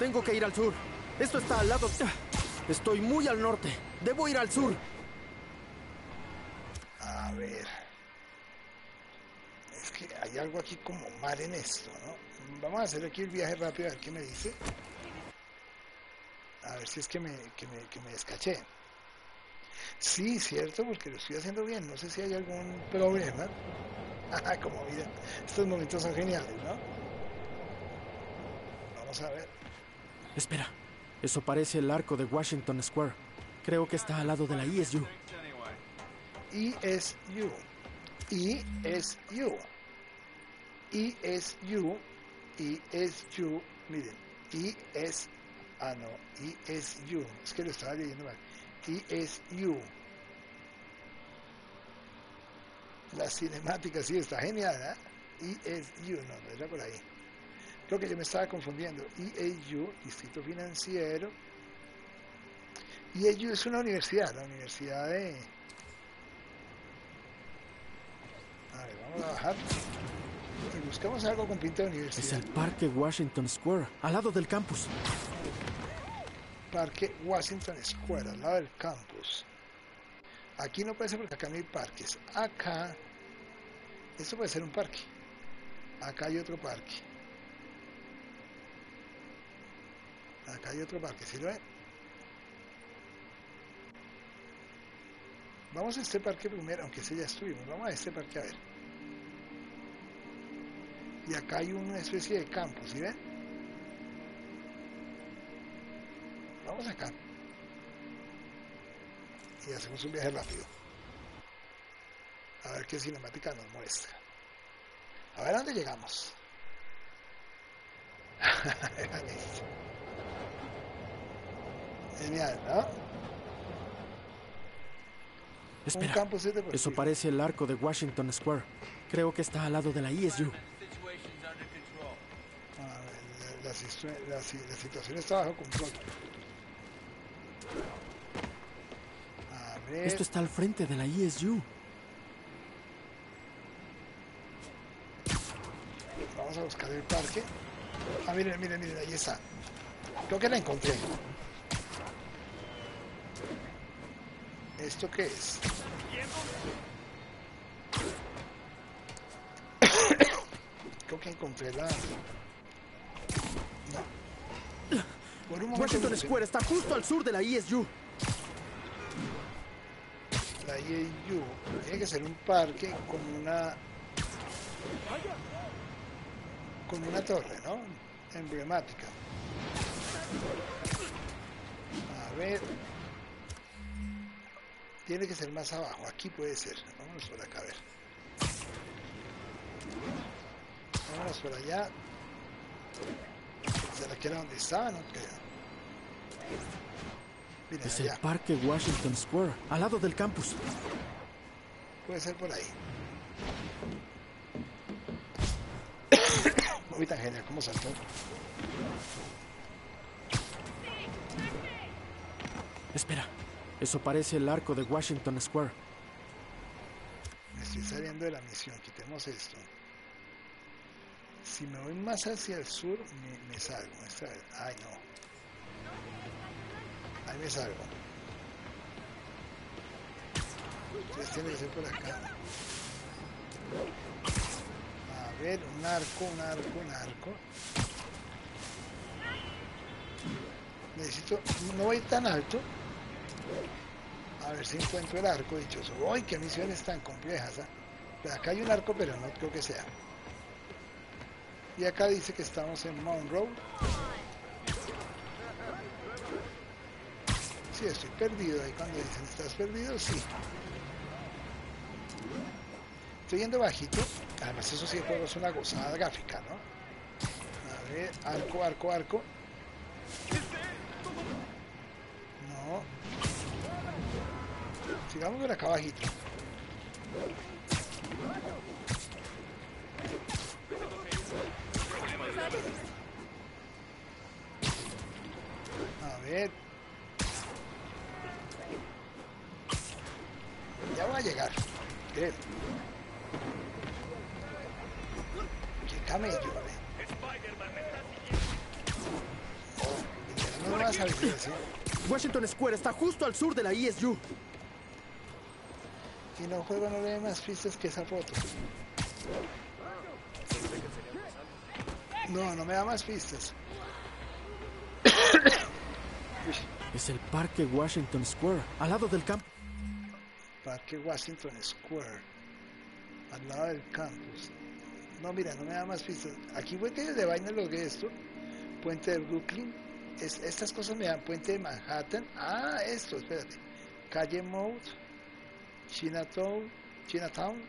Tengo que ir al sur. Esto está al lado. Estoy muy al norte. Debo ir al sur. A ver. Es que hay algo aquí como mal en esto, ¿no? Vamos a hacer aquí el viaje rápido a ver qué me dice. A ver si es que me, que me, que me descaché. Sí, cierto, porque lo estoy haciendo bien. No sé si hay algún problema. Como mira, estos momentos son geniales, ¿no? Vamos a ver. Espera, eso parece el arco de Washington Square. Creo que está al lado de la E S U. E S U. E S U. E S U. E S U. Miren. E S. Ah, no. E S U. Es que lo estaba leyendo mal. E S U. La cinemática, sí, está genial, ¿eh? E S U. No, no era por ahí. Creo que yo me estaba confundiendo. E A U, Distrito Financiero. E A U es una universidad, la universidad de... A ver, vamos a bajar. Y buscamos algo con pinta de universidad. Es el Parque Washington Square, al lado del campus. Parque Washington Square, al lado del campus. Aquí no puede ser porque acá no hay parques. Acá... Esto puede ser un parque. Acá hay otro parque. Acá hay otro parque, ¿sí lo ven? Vamos a este parque primero, aunque ese ya estuvimos. Vamos a este parque a ver. Y acá hay una especie de campo, ¿sí ven? Vamos acá. Y hacemos un viaje rápido. A ver qué cinemática nos muestra. A ver a dónde llegamos. Genial, ¿no? Espera, eso parece el arco de Washington Square. Creo que está al lado de la E S U. Ah, la, la, la, la, la situación está bajo control. A ver. Esto está al frente de la E S U. a buscar el parque. Ah, miren, miren, miren, ahí está. Creo que la encontré. ¿Esto qué es? Creo que encontré la... No. Por un momento Washington Square está justo al sur de la I S U. La I S U tiene que ser un parque con una... con una torre, ¿no? Emblemática. A ver... Tiene que ser más abajo. Aquí puede ser. Vámonos por acá, a ver. Vámonos por allá. ¿Será que era donde estaba? No creo. Miren, es allá. El parque Washington Square, al lado del campus. Puede ser por ahí. Muy tan genial, ¿cómo saltó? Espera. Eso parece el arco de Washington Square. Me estoy saliendo de la misión. Quitemos esto. Si me voy más hacia el sur, me, me salgo. Ay, no. Ahí me salgo. Entonces tiene que ser por acá. A ver, un arco, un arco, un arco. Necesito... No voy tan alto. A ver si encuentro el arco dichoso. ¡Uy, qué misiones tan complejas! ¿Eh? Pero acá hay un arco, pero no creo que sea. Y acá dice que estamos en Monroe. Sí, estoy perdido. Ahí cuando dicen, ¿estás perdido? Sí. Estoy yendo bajito. Además, eso sí, el juego es una gozada gráfica, ¿no? A ver, arco, arco, arco. No. Sigamos por acá abajito. A ver. Ya va a llegar. Creo. Qué camello, vale. Oh, no me vas a decir así. Washington Square está justo al sur de la I S U. Y no juego, no le doy más pistas que esa foto. No, no me da más pistas. Es el parque Washington Square, al lado del campus. Parque Washington Square, al lado del campus. No, mira, no me da más pistas. Aquí puente de vaina lo que esto. Puente de Brooklyn. Es, estas cosas me dan puente de Manhattan. Ah, esto, espérate. Calle Mode. Chinatown, Chinatown,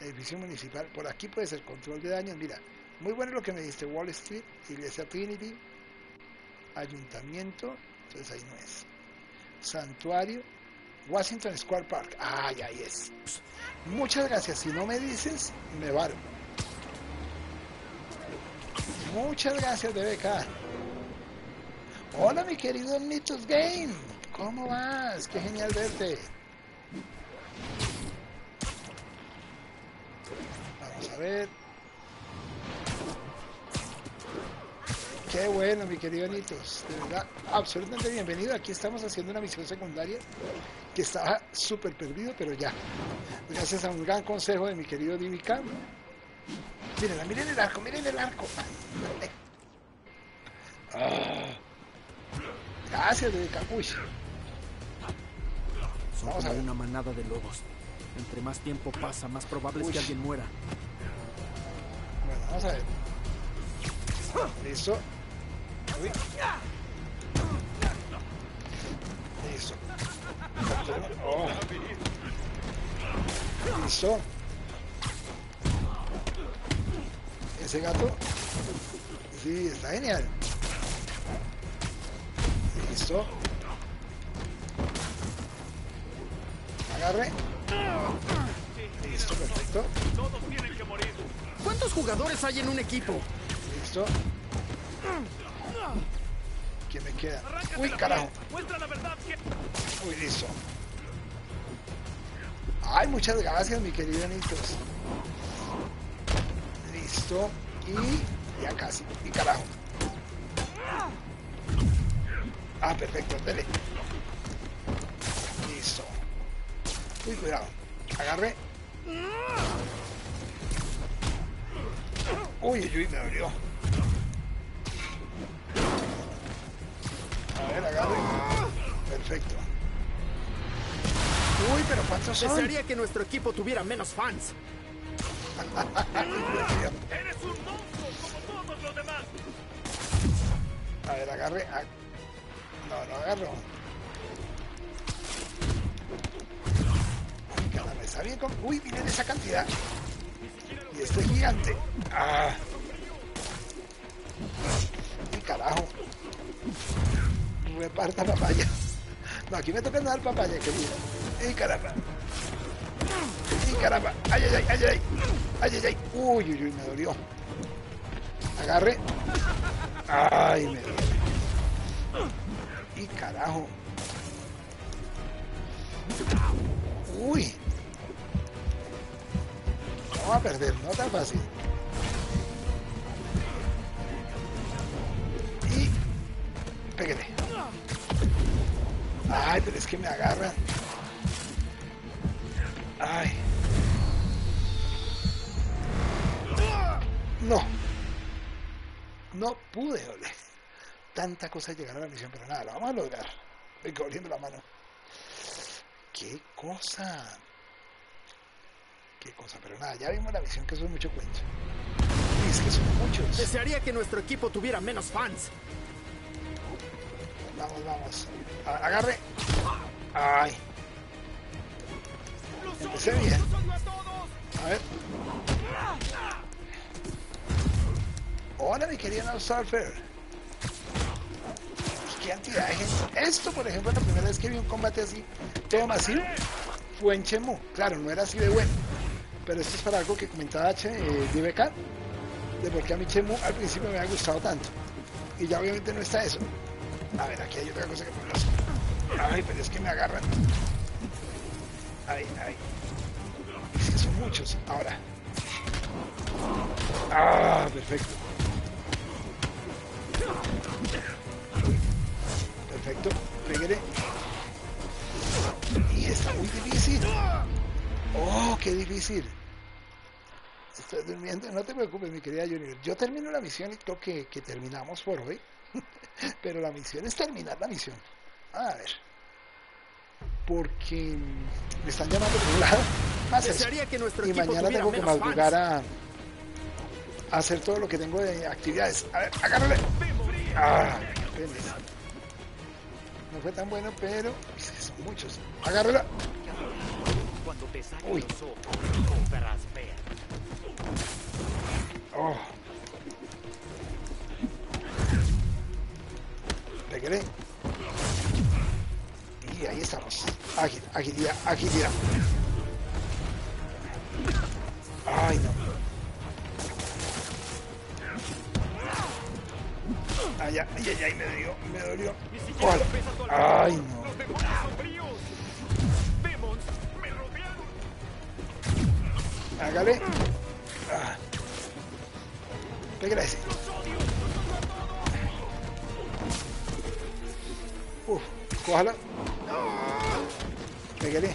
edificio municipal. Por aquí puede ser control de daños. Mira, muy bueno lo que me diste. Wall Street, Iglesia Trinity, ayuntamiento. Entonces ahí no es. Santuario, Washington Square Park. Ay, ah, ahí es. Muchas gracias. Si no me dices, me barco. Muchas gracias, D B K. Hola, mi querido Nitos Game. ¿Cómo vas? ¡Qué genial verte! Vamos a ver... ¡Qué bueno, mi querido Anitos! De verdad, absolutamente bienvenido. Aquí estamos haciendo una misión secundaria que estaba súper perdido, pero ya. Gracias a un gran consejo de mi querido D B K. Mírenla, miren el arco, miren el arco. Ah. Gracias, D B K. Uy. Son como una manada de lobos. Entre más tiempo pasa, más probable es que alguien muera. Bueno, vamos a ver. Listo. Uy. Listo. Oh. Listo. Ese gato. Sí, está genial. Listo. Agarre. Listo, perfecto. Todos tienen que morir. ¿Cuántos jugadores hay en un equipo? Listo. ¿Quién me queda? Uy, carajo. Muestra la verdad. Uy, listo. Ay, muchas gracias, mi querido Anitos. Listo. Y ya casi. Y carajo. Ah, perfecto. Dele. Listo. Uy, cuidado. Agarre. Uy, uy, me dolió. A ver, agarre. Perfecto. Uy, pero ¿cuántos son? Pensaría que nuestro equipo tuviera menos fans. Eres un monstruo como todos los demás. A ver, agarre. Ag... No, no agarro. Caramba, está bien con... Uy, miren esa cantidad. Y este es gigante. Ah. ¡Qué carajo! Reparta papaya. No, aquí me toca dar papaya, que mira. ¡Y caramba! ¡Y caramba! ¡Ay, ay, ay, ay! ¡Ay, ay, ay! ¡Uy, uy, uy! Me dolió. Agarre. ¡Ay, me dolió! ¡Y carajo! ¡Uy! No va a perder, no tan fácil. Y... pégale. Ay, pero es que me agarran. Ay. No. No pude, ole. Tanta cosa llegar a la misión, pero nada, la vamos a lograr. Venga, volviendo la mano. ¡Qué cosa! Qué cosa, pero nada, ya vimos la misión, que eso es mucho cuento. Y es que son muchos. Desearía que nuestro equipo tuviera menos fans. Vamos, vamos. A agarre. Ay. Empecé bien. A ver. Hola, mi querida Surfer. Qué cantidad de gente. Esto, por ejemplo, la primera vez que vi un combate así, todo masivo, fue en Chemo. Claro, no era así de bueno. Pero esto es para algo que comentaba H, eh, D B K, de por qué a mi Chemo al principio me había gustado tanto. Y ya obviamente no está eso. A ver, aquí hay otra cosa que conozco. Ay, pero es que me agarran. Ay, ay. Es que son muchos. Ahora. Ah, perfecto. Perfecto. Pegué. Y está muy difícil. Oh, qué difícil. Estoy durmiendo. No te preocupes, mi querida Junior. Yo termino la misión y creo que, que terminamos por hoy. Pero la misión es terminar la misión. A ver. Porque me están llamando por un lado. Desearía que nuestro equipo tuviera menos fans. Y mañana tengo que madrugar a, a hacer todo lo que tengo de actividades. A ver, agárrale. Ah, no fue tan bueno, pero es que son muchos. Agárrala. Uy. Oh. Pegué. Y ahí estamos. Ágil, agilidad, agilidad. Ay, no. Ay, ay, ay, me dolió, me dolió. Hola. Ay, no. Hágale. Ah. Pégale ese. Uf, cójala. Pégale.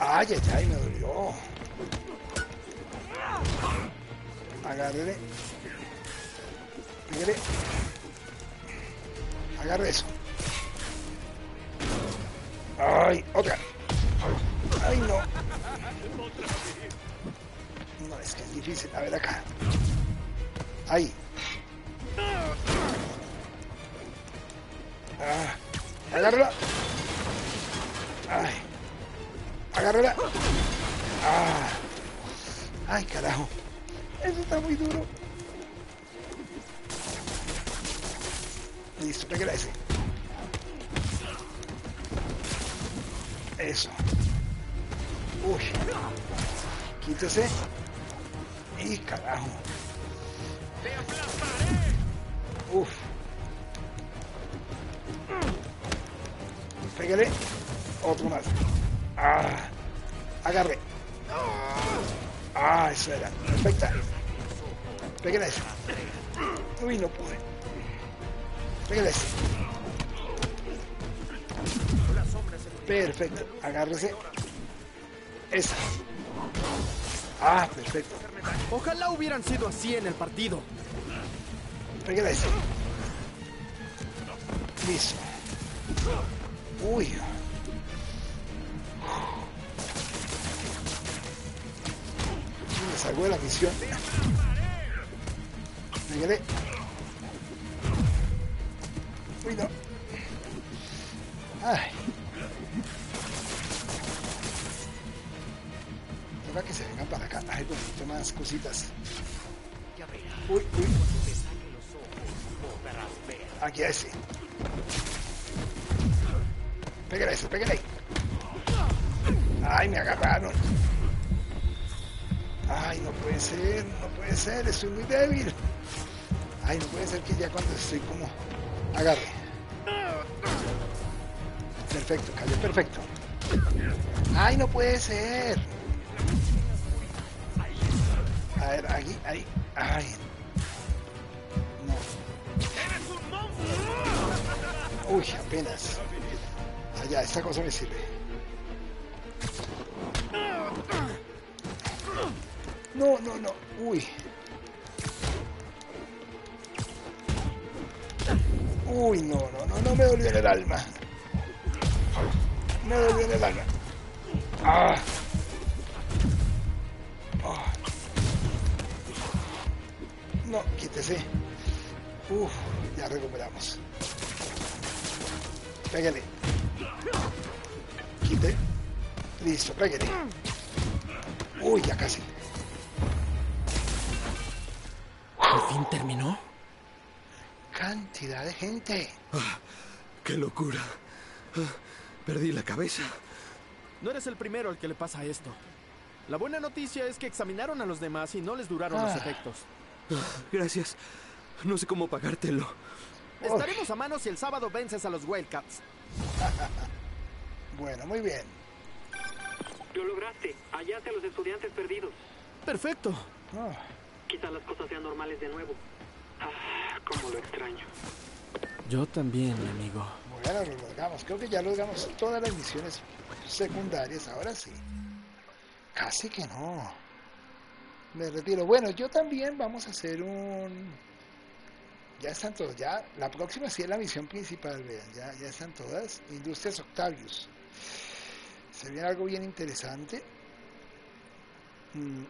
Ay, ay, ay, me dolió. Agárrele. Pégale. Agarre eso. Ay, otra. Ay, no. No, es que es difícil. A ver acá. Ahí. Ah, agárrala. Ay. Agárrala. Ah. Ay, carajo. Eso está muy duro. Listo, pégale a ese. Eso. Uy. Quítese. Y carajo. ¡Te aplastaré! Uf. Pégale. Otro más. Ah. Agarre. Ah, eso era. Perfecta. Pégale eso. Uy, no pude. Pégale eso. Perfecto. Agárrese. Esa. Ah, perfecto. Ojalá hubieran sido así en el partido. Pégale eso. Listo. Uy. Me salgo de la misión. Pégale. Uy, no. Ay. Toca que se vengan para acá. Hay un poquito más cositas. Uy, uy. Aquí a ese. Pégale eso, pégale. Ay, me agarraron. Ay, no puede ser, no puede ser, estoy muy débil. Ay, no puede ser que ya cuando estoy como... Agarre. Perfecto, cayó perfecto. Ay, no puede ser. A ver, aquí, ahí, ay. No. Uy, apenas. Allá, esta cosa me sirve. No, no, no. Uy. Uy, no, no, no, no me dolió en el alma. Me dolió en el alma. Ah. Oh. No, quítese. Uf, ya recuperamos. Pégale. Quite. Listo, pégale. Uy, ya casi. ¿Al fin terminó? Cantidad de gente. Ah, ¡qué locura! Ah, perdí la cabeza. No eres el primero al que le pasa esto. La buena noticia es que examinaron a los demás y no les duraron ah. los efectos. Ah, gracias. No sé cómo pagártelo. Estaremos a mano si el sábado vences a los Wildcats. Bueno, muy bien. Lo lograste. Hallaste a los estudiantes perdidos. Perfecto. Ah. Quizás las cosas sean normales de nuevo. Ah, como lo extraño. Yo también, amigo. Bueno, lo logramos. Creo que ya logramos todas las misiones secundarias. Ahora sí. Casi que no. Me retiro. Bueno, yo también vamos a hacer un... Ya están todos. Ya, la próxima sí es la misión principal. Vean, ya, ya están todas. Industrias Octavius. Se viene algo bien interesante.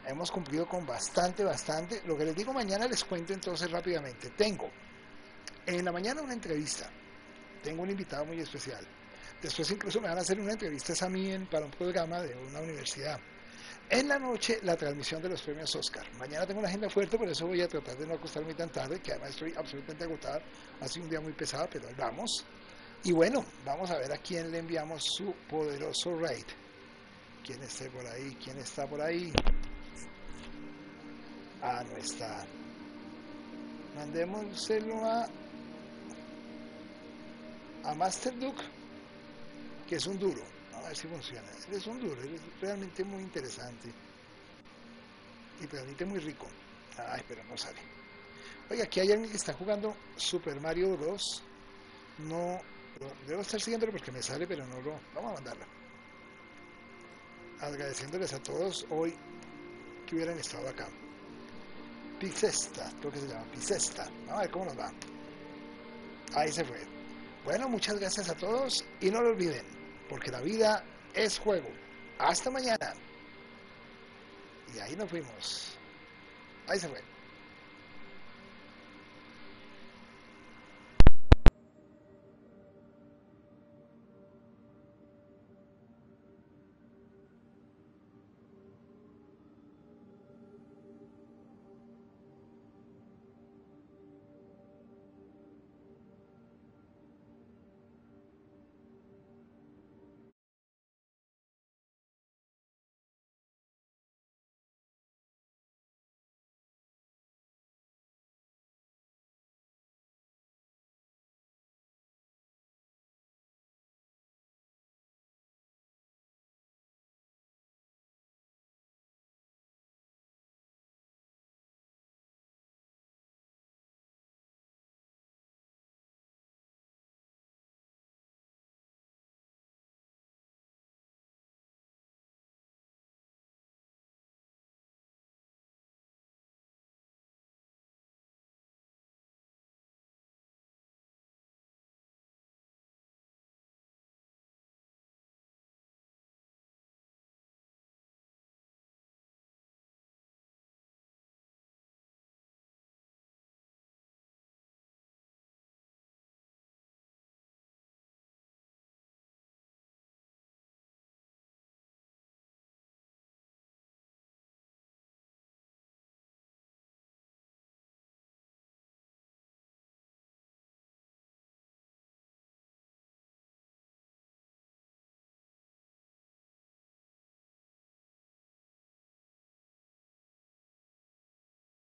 Hemos cumplido con bastante, bastante. Lo que les digo mañana les cuento entonces rápidamente. Tengo en la mañana una entrevista. Tengo un invitado muy especial. Después incluso me van a hacer una entrevista a mí en, para un programa de una universidad. En la noche la transmisión de los premios Oscar. Mañana tengo una agenda fuerte, por eso voy a tratar de no acostarme tan tarde, que además estoy absolutamente agotado. Ha sido un día muy pesado, pero ahí vamos. Y bueno, vamos a ver a quién le enviamos su poderoso raid. ¿Quién esté por ahí? ¿Quién está por ahí? Ah, no está. Mandémoselo a a Master Duke, que es un duro. A ver si funciona. Él es un duro, él es realmente muy interesante. Y realmente muy rico. Ay, pero no sale. Oiga, aquí hay alguien que está jugando Super Mario Bros. No, debo estar siguiéndolo porque me sale, pero no lo... Vamos a mandarla. Agradeciéndoles a todos hoy que hubieran estado acá. Pizesta, creo que se llama Pizesta. Vamos a ver cómo nos va. Ahí se fue. Bueno, muchas gracias a todos y no lo olviden, porque la vida es juego. Hasta mañana. Y ahí nos fuimos. Ahí se fue.